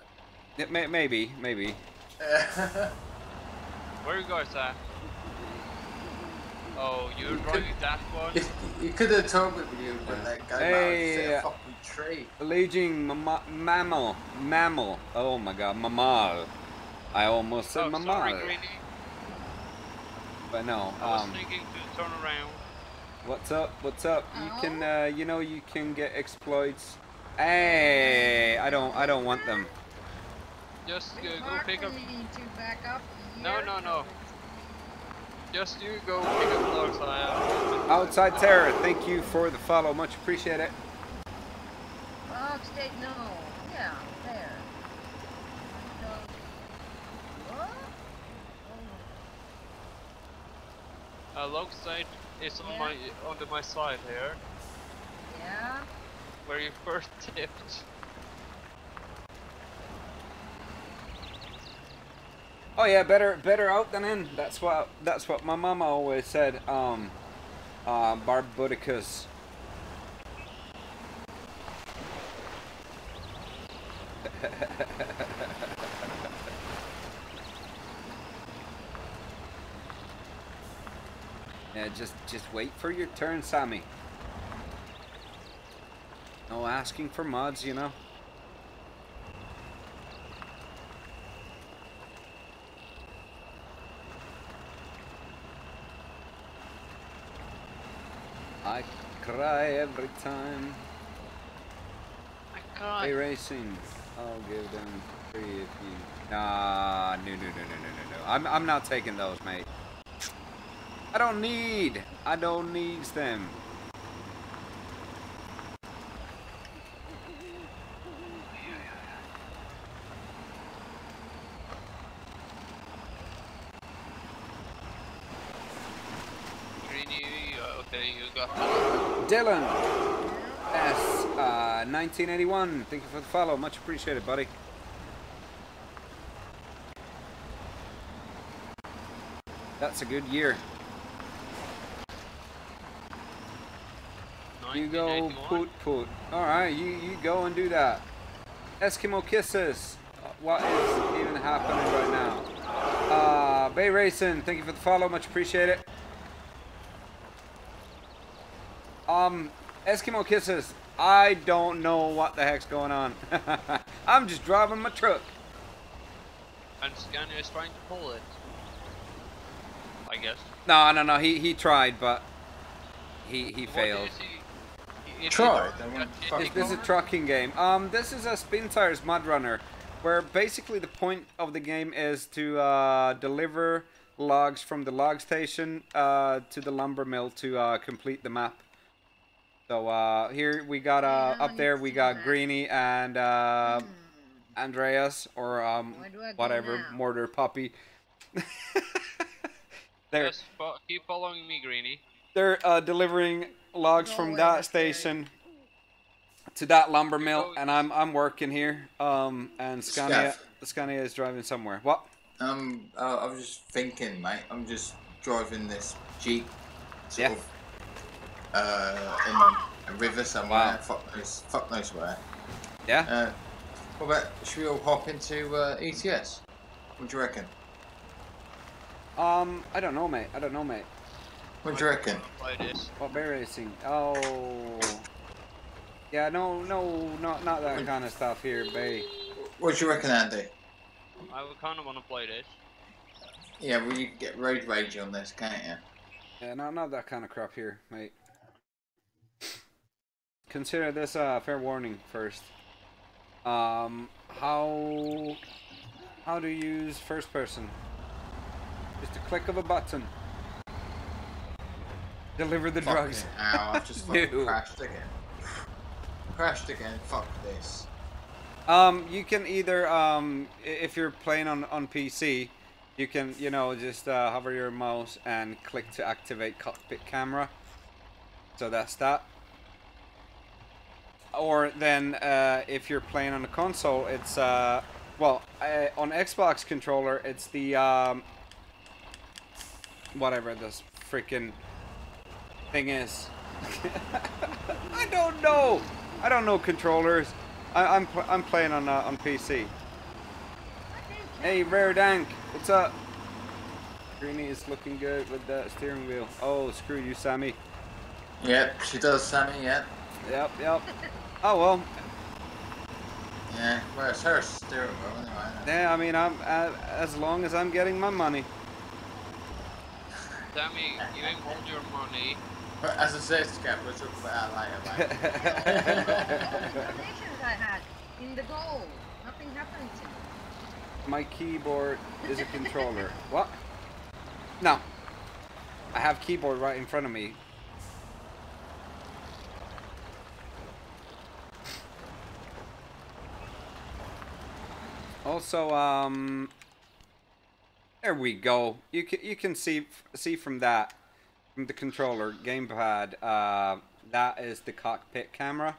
It may, maybe, maybe. Where are you guys at? Oh, you're you driving could, that one? You, you could have told me you when that guy hey, uh, a fucking tree. Leading mammal, mammal. Oh my god, mammal. I almost said oh, mammal. Sorry, Greeny. But no. I was um, thinking to turn around. What's up? What's up? You oh. can, uh, you know, you can get exploits. Hey, I don't, I don't want them. Just uh, go pick up. To back up no, no, no. Just you go pick up logs. Outside Terror, thank you for the follow. Much appreciate it. Bob State, no. Yeah, there. A uh, log site is on yeah. my on the, my side here. Yeah. Where you first tipped. Oh yeah, better better out than in. That's what that's what my mama always said. Um, uh, Barbuticus. Yeah, just just wait for your turn, Sammy. No asking for mods, you know. I cry every time. I can't. Hey, racing. I'll give them three if you. Nah, no, no, no, no, no, no, no. I'm, I'm not taking those, mate. I don't need. I don't needs them. Dylan S uh, nineteen eighty-one, thank you for the follow, much appreciated, buddy. That's a good year. You go poot poot. Alright, you, you go and do that. Eskimo Kisses, what is even happening right now? Uh, Bay Racing, thank you for the follow, much appreciated. Um, Eskimo Kisses, I don't know what the heck's going on. I'm just driving my truck. And Scania is trying to pull it. I guess. No, no, no, he, he tried, but he, he failed. He, he tried? Is this a trucking game? Um, this is a Spintires MudRunner, where basically the point of the game is to uh, deliver logs from the log station uh, to the lumber mill to uh, complete the map. So uh, here we got uh, up there we got Greeny and uh, Andreas or um, whatever mortar puppy. There. Just fo keep following me, Greeny. They're uh, delivering logs from that station to that lumber mill, and I'm I'm working here. Um, and Scania Scania is driving somewhere. What? Um, uh, I was just thinking, mate. I'm just driving this Jeep. Sort yeah. Of Uh, in a river somewhere, wow. fuck, knows, fuck knows where. Yeah? Uh, what about, should we all hop into uh, E T S? What do you reckon? Um, I don't know, mate. I don't know, mate. What do you reckon? What bear racing? Oh. Yeah, no, no, not, not that kind of stuff here, babe. What do you reckon, Andy? I would kind of want to play this. Yeah, well, you can get road rage on this, can't you? Yeah, no, not that kind of crap here, mate. Consider this a uh, fair warning first. Um, how how to use first person? Just a click of a button. Deliver the fuck drugs. Ow, I just fucking crashed again. Crashed again. Fuck this. Um, you can either um, if you're playing on on P C, you can you know just uh, hover your mouse and click to activate cockpit camera. So that's that. Or then, uh, if you're playing on a console, it's uh, well uh, on Xbox controller, it's the um, whatever this freaking thing is. I don't know. I don't know controllers. I, I'm pl I'm playing on uh, on P C. Hey, Rare Dank, what's up? Greeny is looking good with that steering wheel. Oh, screw you, Sammy. Yep, she does, Sammy. Yep. Yep. Yep. Oh well. Yeah, well, it's her steering wheel anyway. Yeah, I mean, I'm uh, as long as I'm getting my money. Sammy, you ain't hold your money. But as I said, Scab, we'll talk about that later. The conversations I had in the goal, nothing happened to me. my keyboard is a controller. What? No. I have keyboard right in front of me. Also, um, there we go. You can you can see see from that, from the controller gamepad. Uh, that is the cockpit camera.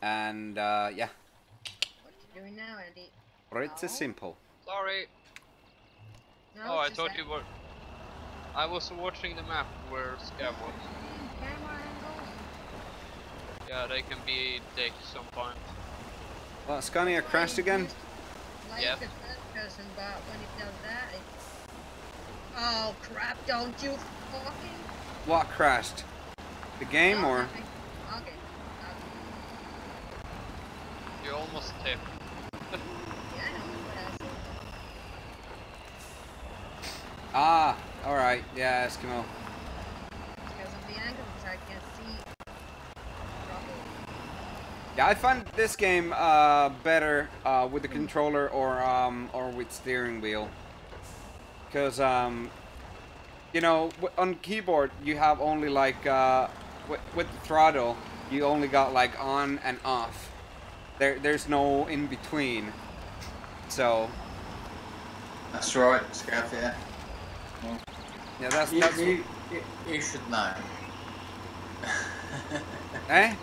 And uh, yeah. What are you doing now, Andy? Pretty simple. Sorry. No, oh, I thought that. you were. I was watching the map where Scab was. Yeah, they can be decked sometimes. Well, Scania crashed again? Like yep. The first person, but when it does that, it's... Oh crap, don't you fucking... What crashed? The game, oh, or...? Okay. Okay. Okay. You almost tipped. Yeah, I know what I said. Ah, alright. Yeah, Eskimo. Because of the angles, I can't see. Yeah, I find this game uh, better uh, with the controller or um, or with steering wheel, because um, you know, w on keyboard you have only like uh, w with the throttle you only got like on and off. There there's no in between. So. That's right, Scav. Yeah. Well, yeah, that's you, that's you, you, you should know. Eh?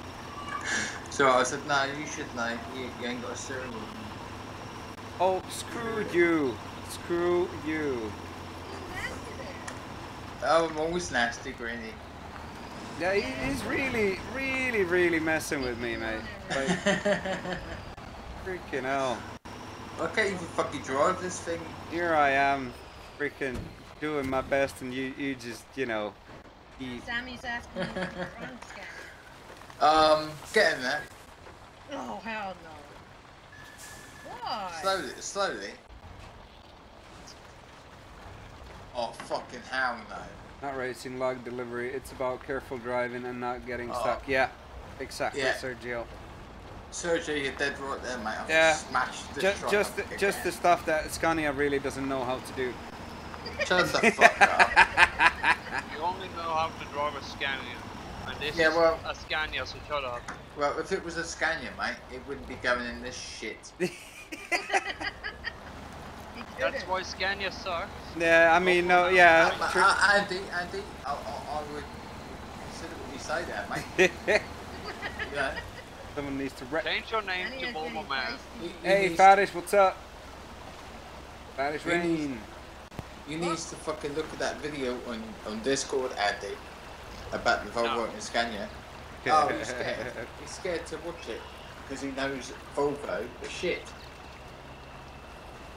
So I said, no, you should know, you, you ain't got a steering wheel. Oh, screw you. Screw you. Oh, I'm always nasty, Greeny. Yeah, he's really, really, really messing with me, mate. Like, freaking hell. I can't even fucking drive this thing. Here I am, freaking doing my best, and you, you just, you know, eat. Sammy's asking me to run, Scab. Um, get in there. Oh, hell no. Why? Slowly, slowly. Oh, fucking hell no. Not racing, log delivery. It's about careful driving and not getting oh. stuck. Yeah, exactly, yeah. Sergio. Sergio, you're dead right there, mate. I've yeah. smashed the just, just, the, just the stuff that Scania really doesn't know how to do. Shut the fuck up. You only know how to drive a Scania. And this yeah, well, is a Scania, so shut up. Well, if it was a Scania, mate, it wouldn't be going in this shit. That's why Scania sucks. Yeah, I mean, no, yeah. I, I, I, Andy, Andy, I, I, I would consider what you say there, mate. Yeah. Someone needs to re change your name to Volvo Man. You, you hey, Farish, what's up? Farish Rain. You need to fucking look at that video on, on Discord, Andy. About the Volvo no. and Scania. Oh, he's scared. He's scared to watch it because he knows Volvo is shit.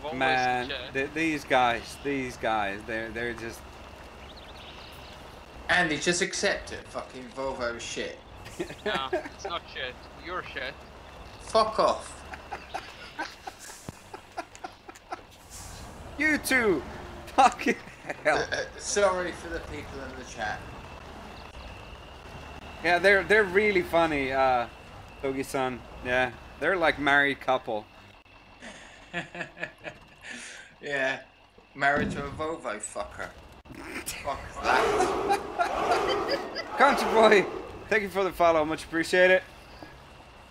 Volvo Man, shit. Th these guys, these guys, they're they're just. Andy, just accept it. Fucking Volvo is shit. No, it's not shit. You're shit. Fuck off. You two, fucking hell. Uh, uh, sorry for the people in the chat. Yeah, they're they're really funny, uh, Togi-san. Yeah, they're like married couple. Yeah, married to a Volvo fucker. Fuck that. Country boy, thank you for the follow. Much appreciate it.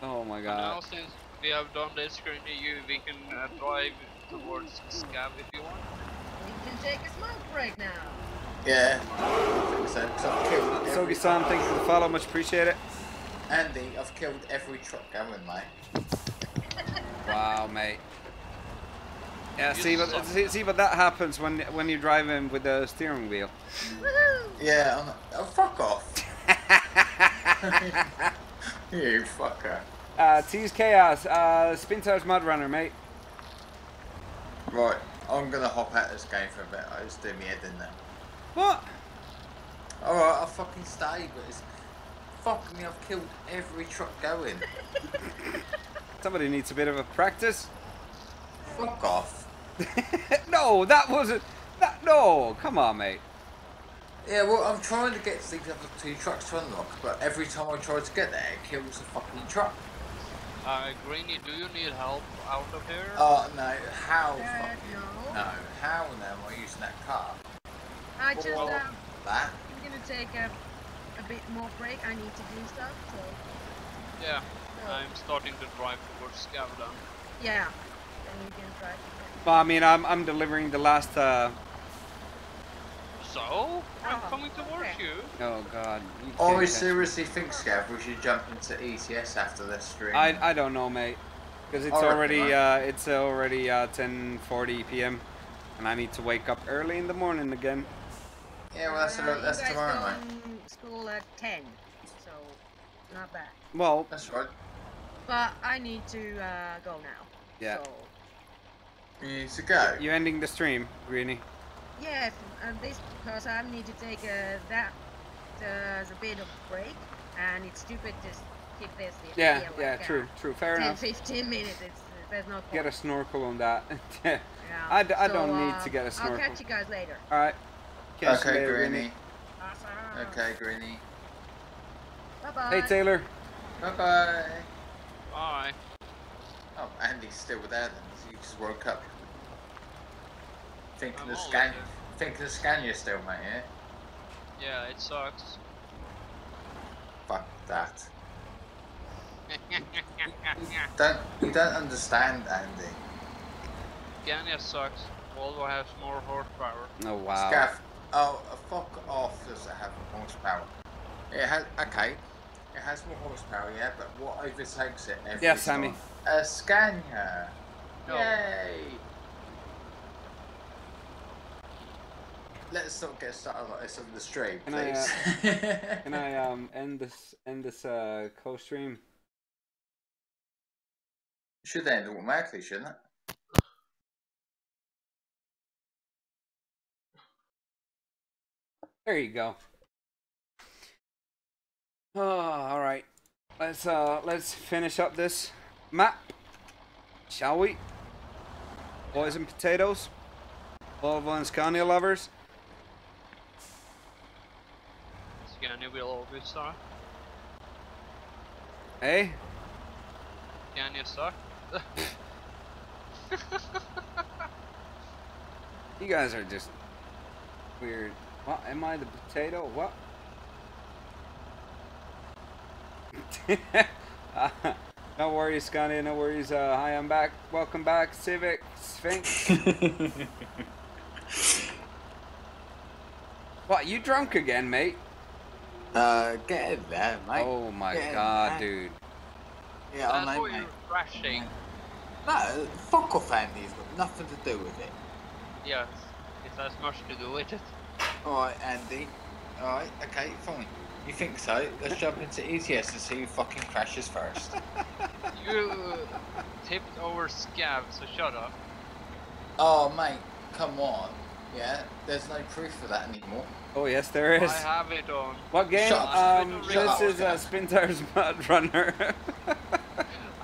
Oh my God. Now since we have done this, Greeny, you we can uh, drive towards Scab if you want. We can take a smoke break now. Yeah. Sogi-san, thank you for the follow, much appreciate it. Andy, I've killed every truck going, mate. Wow, mate. Yeah, see but, see, see but that happens when when you're driving with the steering wheel. Yeah, I'm like, oh, fuck off. You fucker. Uh, T's Chaos, uh, Spintires MudRunner, mate. Right, I'm gonna hop out of this game for a bit, I just do me head in there. What? Alright, I'll fucking stay, but it's... Fuck me, I've killed every truck going. Somebody needs a bit of a practice. Fuck off. No, that wasn't... That, no, come on, mate. Yeah, well, I'm trying to get these other two trucks to unlock, but every time I try to get there, it kills the fucking truck. Uh, Greeny, do you need help out of here? Oh, no, how yeah, fucking... No, how in the hell am I using that car? I just, well, um... That? I'm gonna take a, a bit more break, I need to do stuff, so... Yeah, so. I'm starting to drive towards Scavdon. Yeah, then you can drive. Well, I mean, I'm, I'm delivering the last, uh... So? Oh, I'm coming towards okay. you. Oh, God. Oh, I seriously think, Scav, we should jump into E T S after this stream. I, I don't know, mate. Because it's, right, uh, it's already uh, ten forty p m and I need to wake up early in the morning again. Yeah, well, that's, uh, a, that's tomorrow night. School at ten, so not bad. Well, that's right. But I need to uh, go now. Yeah. So. You need to go. You're ending the stream, Greeny. Yes, and this because I need to take uh, that as uh, a bit of break, and it's stupid to keep this. Yeah, here, yeah, like, true, uh, true, fair ten, enough. fifteen minutes, it's, there's no point. Get a snorkel on that. yeah. I, d I so, don't uh, need to get a snorkel. I'll catch you guys later. All right. Catch okay, Greeny. Awesome. Okay, Greeny. Bye bye. Hey, Taylor. Bye bye. Bye. Oh, Andy's still there then. So you just woke up. Think the Scania, think the Scania still, mate. Yeah. Yeah, it sucks. Fuck that. don't you don't understand, Andy? Scania sucks. Volvo has more horsepower. No oh, wow. Scav, oh fuck off! Does it have more horsepower? It has. Okay. It has more horsepower, yeah. But what overtakes it? Every yeah, Sammy. Time? A Scania. No. Yay! Let's not get started on this on the stream, can please. I, uh, can I um end this end this uh co-stream? Should end automatically, shouldn't it? There you go. Oh, all right. Let's uh let's finish up this map, shall we? Boys and potatoes, Volvo and Scania lovers. Scania will always suck. Eh? Scania suck. You guys are just weird. What? Am I the potato? What? uh, no worries, Scania. No worries. Uh, hi, I'm back. Welcome back, Civic Sphinx. What? You drunk again, mate? Uh, get in there, mate. Oh my get god, dude. Yeah, I know, mate. Crashing. No, fuck off, Andy's got nothing to do with it. Yes, it has much to do with it. Alright, Andy. Alright, okay, fine. You think so? Let's jump into E T S and see who fucking crashes first. You tipped over Scav, so shut up. Oh, mate, come on. Yeah, there's no proof for that anymore. Oh yes, there is. I have it on. What game? Shut up. Um, this up, is uh, Spintires MudRunner.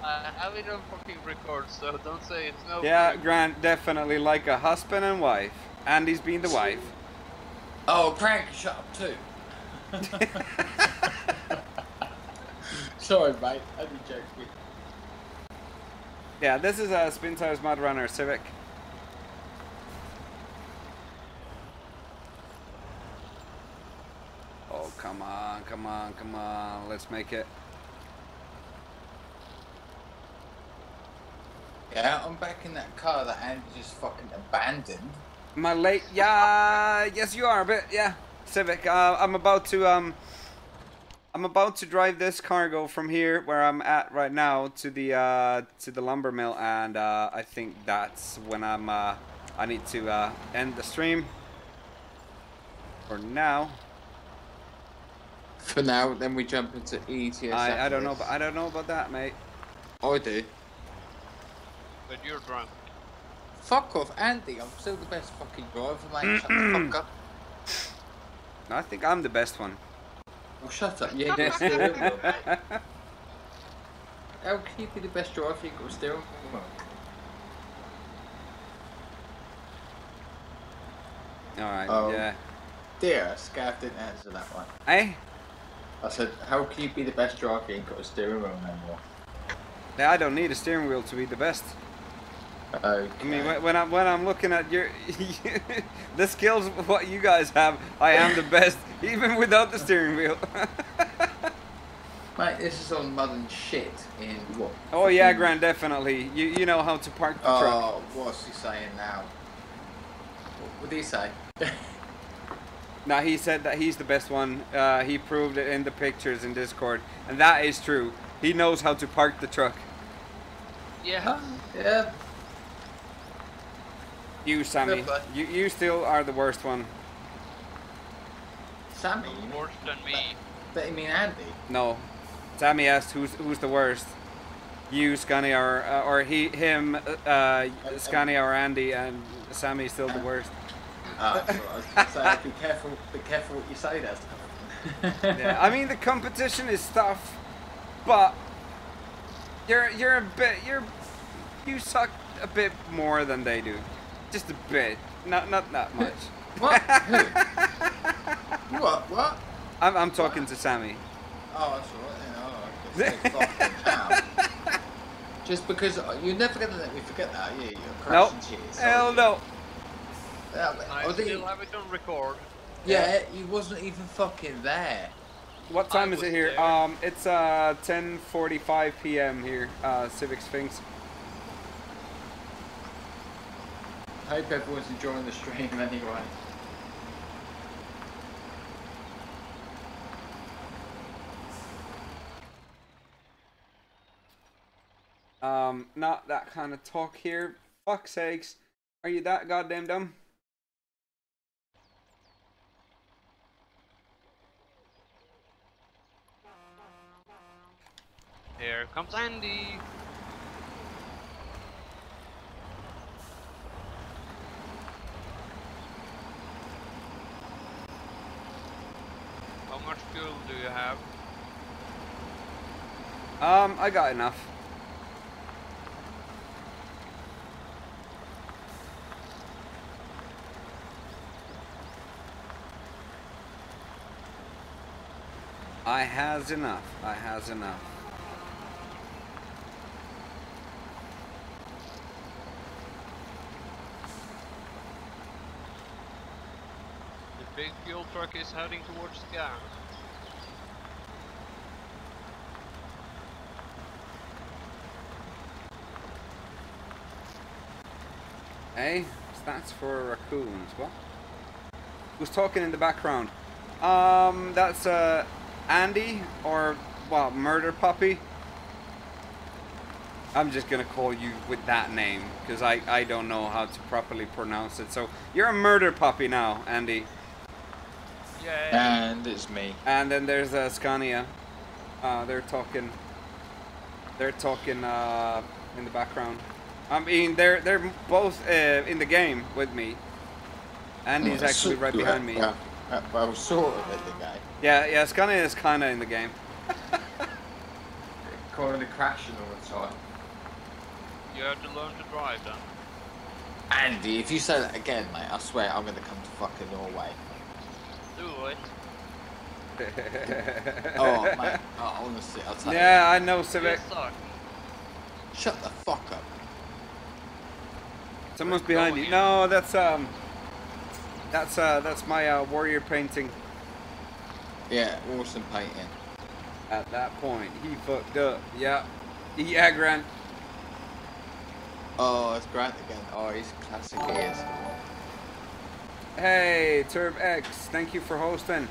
I have it on fucking record, so don't say it's no. Yeah, problem. Grant, definitely like a husband and wife. Andy's been the wife. Oh, Grant, shut up too. Sorry, mate. I'd be joking. Yeah, this is a uh, Spintires MudRunner Civic. Oh, come on, come on, come on, let's make it. Yeah, I'm back in that car that Andy just fucking abandoned. My late, yeah, yes you are, but yeah, Civic, uh, I'm about to, um, I'm about to drive this cargo from here, where I'm at right now, to the, uh, to the lumber mill, and, uh, I think that's when I'm, uh, I need to, uh, end the stream. For now. For now, then we jump into E T S. I, I don't know, but I don't know about that, mate. I do. But you're drunk. Fuck off, Andy. I'm still the best fucking driver, mate. Shut the fuck up. I think I'm the best one. Oh, shut up. Yeah, that's the real one, mate. How can you be the best driver if you got steering wheel? Alright, oh, yeah. Dear, Scav didn't answer that one. Eh? I said, how can you be the best driver and got a steering wheel no more? Now, I don't need a steering wheel to be the best. Okay. I mean, when, when I'm when I'm looking at your the skills what you guys have, I am the best even without the steering wheel. Mate, this is all mud and shit in what? Oh yeah, Gran, definitely. You you know how to park the oh, truck. Oh, what's he saying now? What did he say? Now he said that he's the best one. Uh, he proved it in the pictures in Discord, and that is true. He knows how to park the truck. Yeah. Yeah. You, Sammy. You, you still are the worst one. Sammy? Worse than me. But you mean Andy? No. Sammy asked who's who's the worst. You, Scania, or, uh, or he, him, uh, uh, Scania or Andy, and Sammy's still the worst. Ah, that's what I was going to say. Be careful, be careful what you say there. Yeah, I mean, the competition is tough, but you're, you're a bit, you're, you suck a bit more than they do. Just a bit, not not that much. What? What? What? I'm I'm talking what? to Sammy. Oh, that's all right. Yeah, all right. Just, just because you're never gonna let me forget that, yeah, you're crashing nope. cheers. Hell no. I still have it on record. Yeah, he wasn't even fucking there. What time I is it here? There. Um, it's uh ten forty-five p m here, uh, Civic Sphinx. I hope everyone's enjoying the stream anyway. Um, not that kind of talk here. Fuck's sakes. Are you that goddamn dumb? Here comes Andy. How much fuel do you have? Um, I got enough. I has enough. I has enough. The big fuel truck is heading towards the gas. Hey, that's for raccoons. What? Who's talking in the background? Um, that's a. Uh, Andy, or, well, Murder Puppy. I'm just gonna call you with that name, because I, I don't know how to properly pronounce it. So, you're a Murder Puppy now, Andy. Yay. And it's me. And then there's uh, Scania. Uh, they're talking, they're talking uh, in the background. I mean, they're, they're both uh, in the game with me. Andy's mm, actually right behind me. Yeah. Uh, I was sort of in the game. Yeah, yeah, Scania is kind of in the game. Calling the crashing all the time. You have to learn to drive, then. Andy, if you say that again, mate, I swear I'm going to come to fucking Norway. Do it. Oh, mate, oh, honestly, I'll tell yeah, you. Yeah, I know, Civic. Shut the fuck up. Someone's We're behind you. you. No, that's, um... That's uh, that's my uh, warrior painting. Yeah, awesome painting. At that point, he fucked up. Yeah, yeah, Grant. Oh, it's Grant again. Oh, he's classic. He is. Hey, Turb X, thank you for hosting.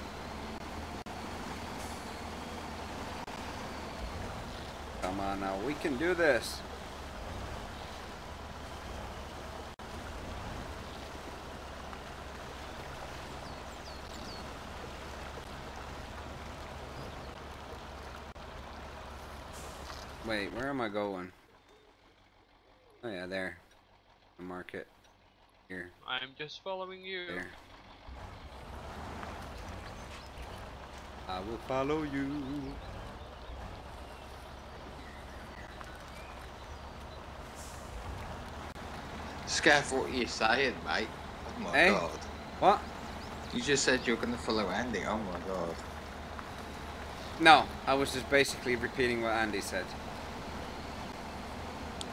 Come on now, we can do this. Wait, where am I going? Oh yeah, there. The market. Here. I'm just following you. There. I will follow you. Scaff, what you're saying, mate. Oh my hey? god. What? You just said you're gonna follow Andy. Oh my god. No, I was just basically repeating what Andy said.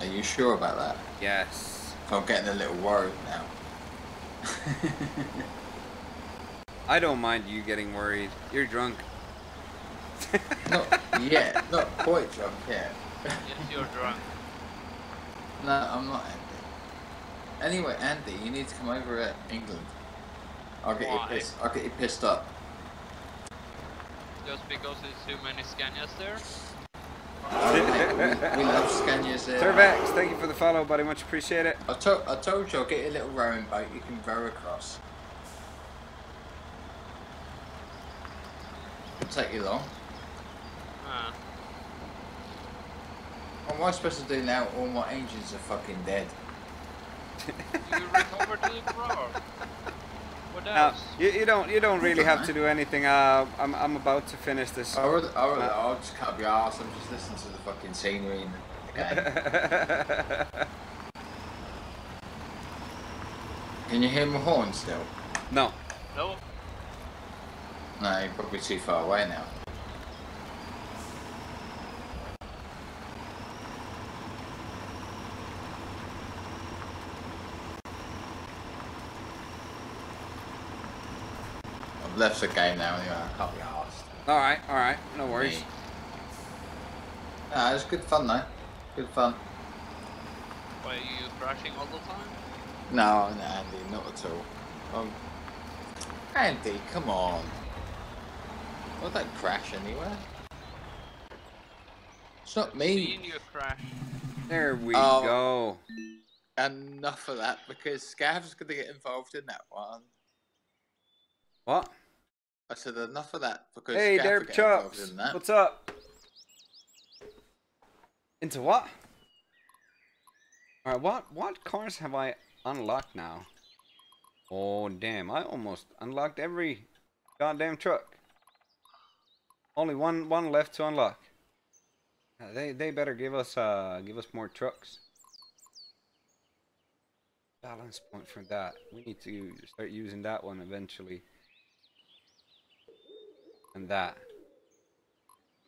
Are you sure about that? Yes. I'm getting a little worried now. I don't mind you getting worried. You're drunk. Not yet. Not quite drunk yet. Yes, you're drunk. No, I'm not, Andy. Anyway, Andy, you need to come over to England. I'll get, you pissed, I'll get you pissed up. Just because there's too many Scanias there? Oh, we, we love Scanias here. Turvex, thank you for the follow, buddy. Much appreciate it. I, to I told you, I'll get you a little rowing boat you can row across. It'll take you long. Uh. What am I supposed to do now? All my engines are fucking dead. You recover to the car. What else? No, you, you don't. You don't really have to do anything. Uh, I'm. I'm about to finish this. I would, I would, uh, I'll just cut your ass. I'm just listening to the fucking scenery in the game. Can you hear my horn still? No. No. No, you're probably too far away now. I've left the game now anyway, I can't be arsed. Alright, alright, no worries. Nah, yeah, it was good fun though. Good fun. Wait, are you crashing all the time? No, no, Andy, not at all. Um, Andy, come on. Why'd that crash anywhere? It's not me. Seen you crash. There we oh, go. Enough of that because Scav's gonna get involved in that one. What? I said enough of that because hey, Scav's gonna get Chops. Involved in that. What's up? Into what? Alright, what what cars have I unlocked now? Oh damn, I almost unlocked every goddamn truck. Only one one left to unlock. Uh, they they better give us uh give us more trucks. Balance point for that. We need to start using that one eventually. And that.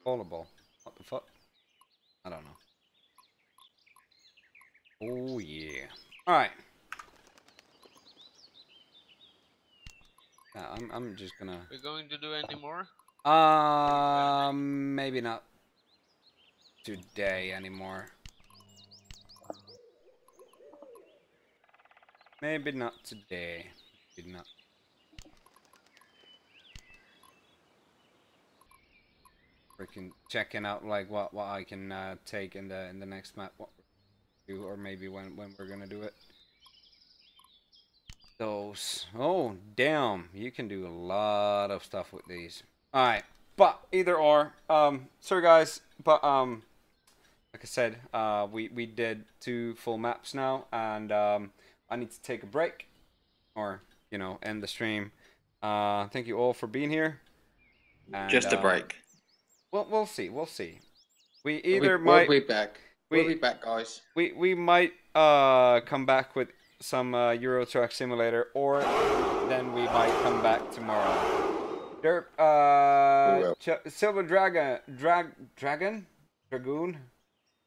Callable. What the fuck? I don't know. Oh yeah. All right. Uh, I'm I'm just gonna. We're going to do any more? Uh, maybe not today anymore. Maybe not today. Maybe not. Freaking checking out like what what I can uh, take in the in the next map, what we're gonna do, or maybe when when we're gonna do it. Those. Oh damn! You can do a lot of stuff with these. Alright, but either or, um, sorry guys, but um, like I said, uh, we, we did two full maps now, and um, I need to take a break, or, you know, end the stream. Uh, thank you all for being here. And, just a uh, break. Well, we'll see, we'll see. We either we, might... We'll be back. We, we'll be back, guys. We, we might uh, come back with some uh, Euro Truck Simulator, or then we might come back tomorrow. Uh, Silver Dragon, Drag, Dragon, Dragoon.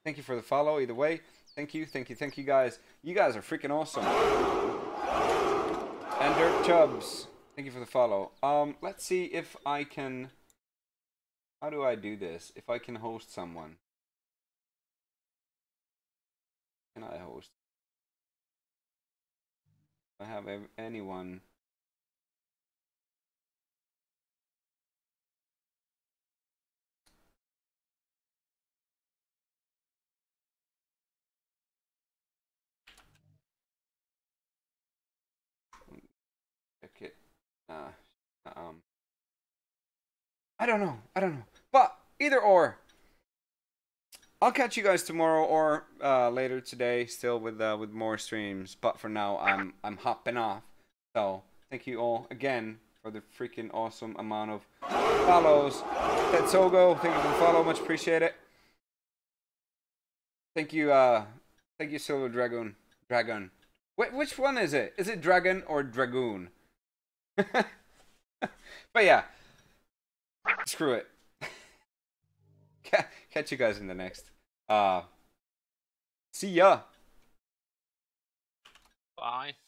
Thank you for the follow. Either way, thank you, thank you, thank you, guys. You guys are freaking awesome. And Dirt Chubbs, thank you for the follow. Um, let's see if I can. How do I do this? If I can host someone, can I host? I have anyone. Uh, um, I don't know. I don't know. But either or, I'll catch you guys tomorrow or uh, later today, still with uh, with more streams. But for now, I'm I'm hopping off. So thank you all again for the freaking awesome amount of follows. Tetsogo, thank you for the follow. Much appreciate it. Thank you. Uh, thank you, Silver Dragoon. Dragon. Wait, which one is it? Is it Dragon or Dragoon? But yeah, screw it. Catch you guys in the next uh See ya. Bye.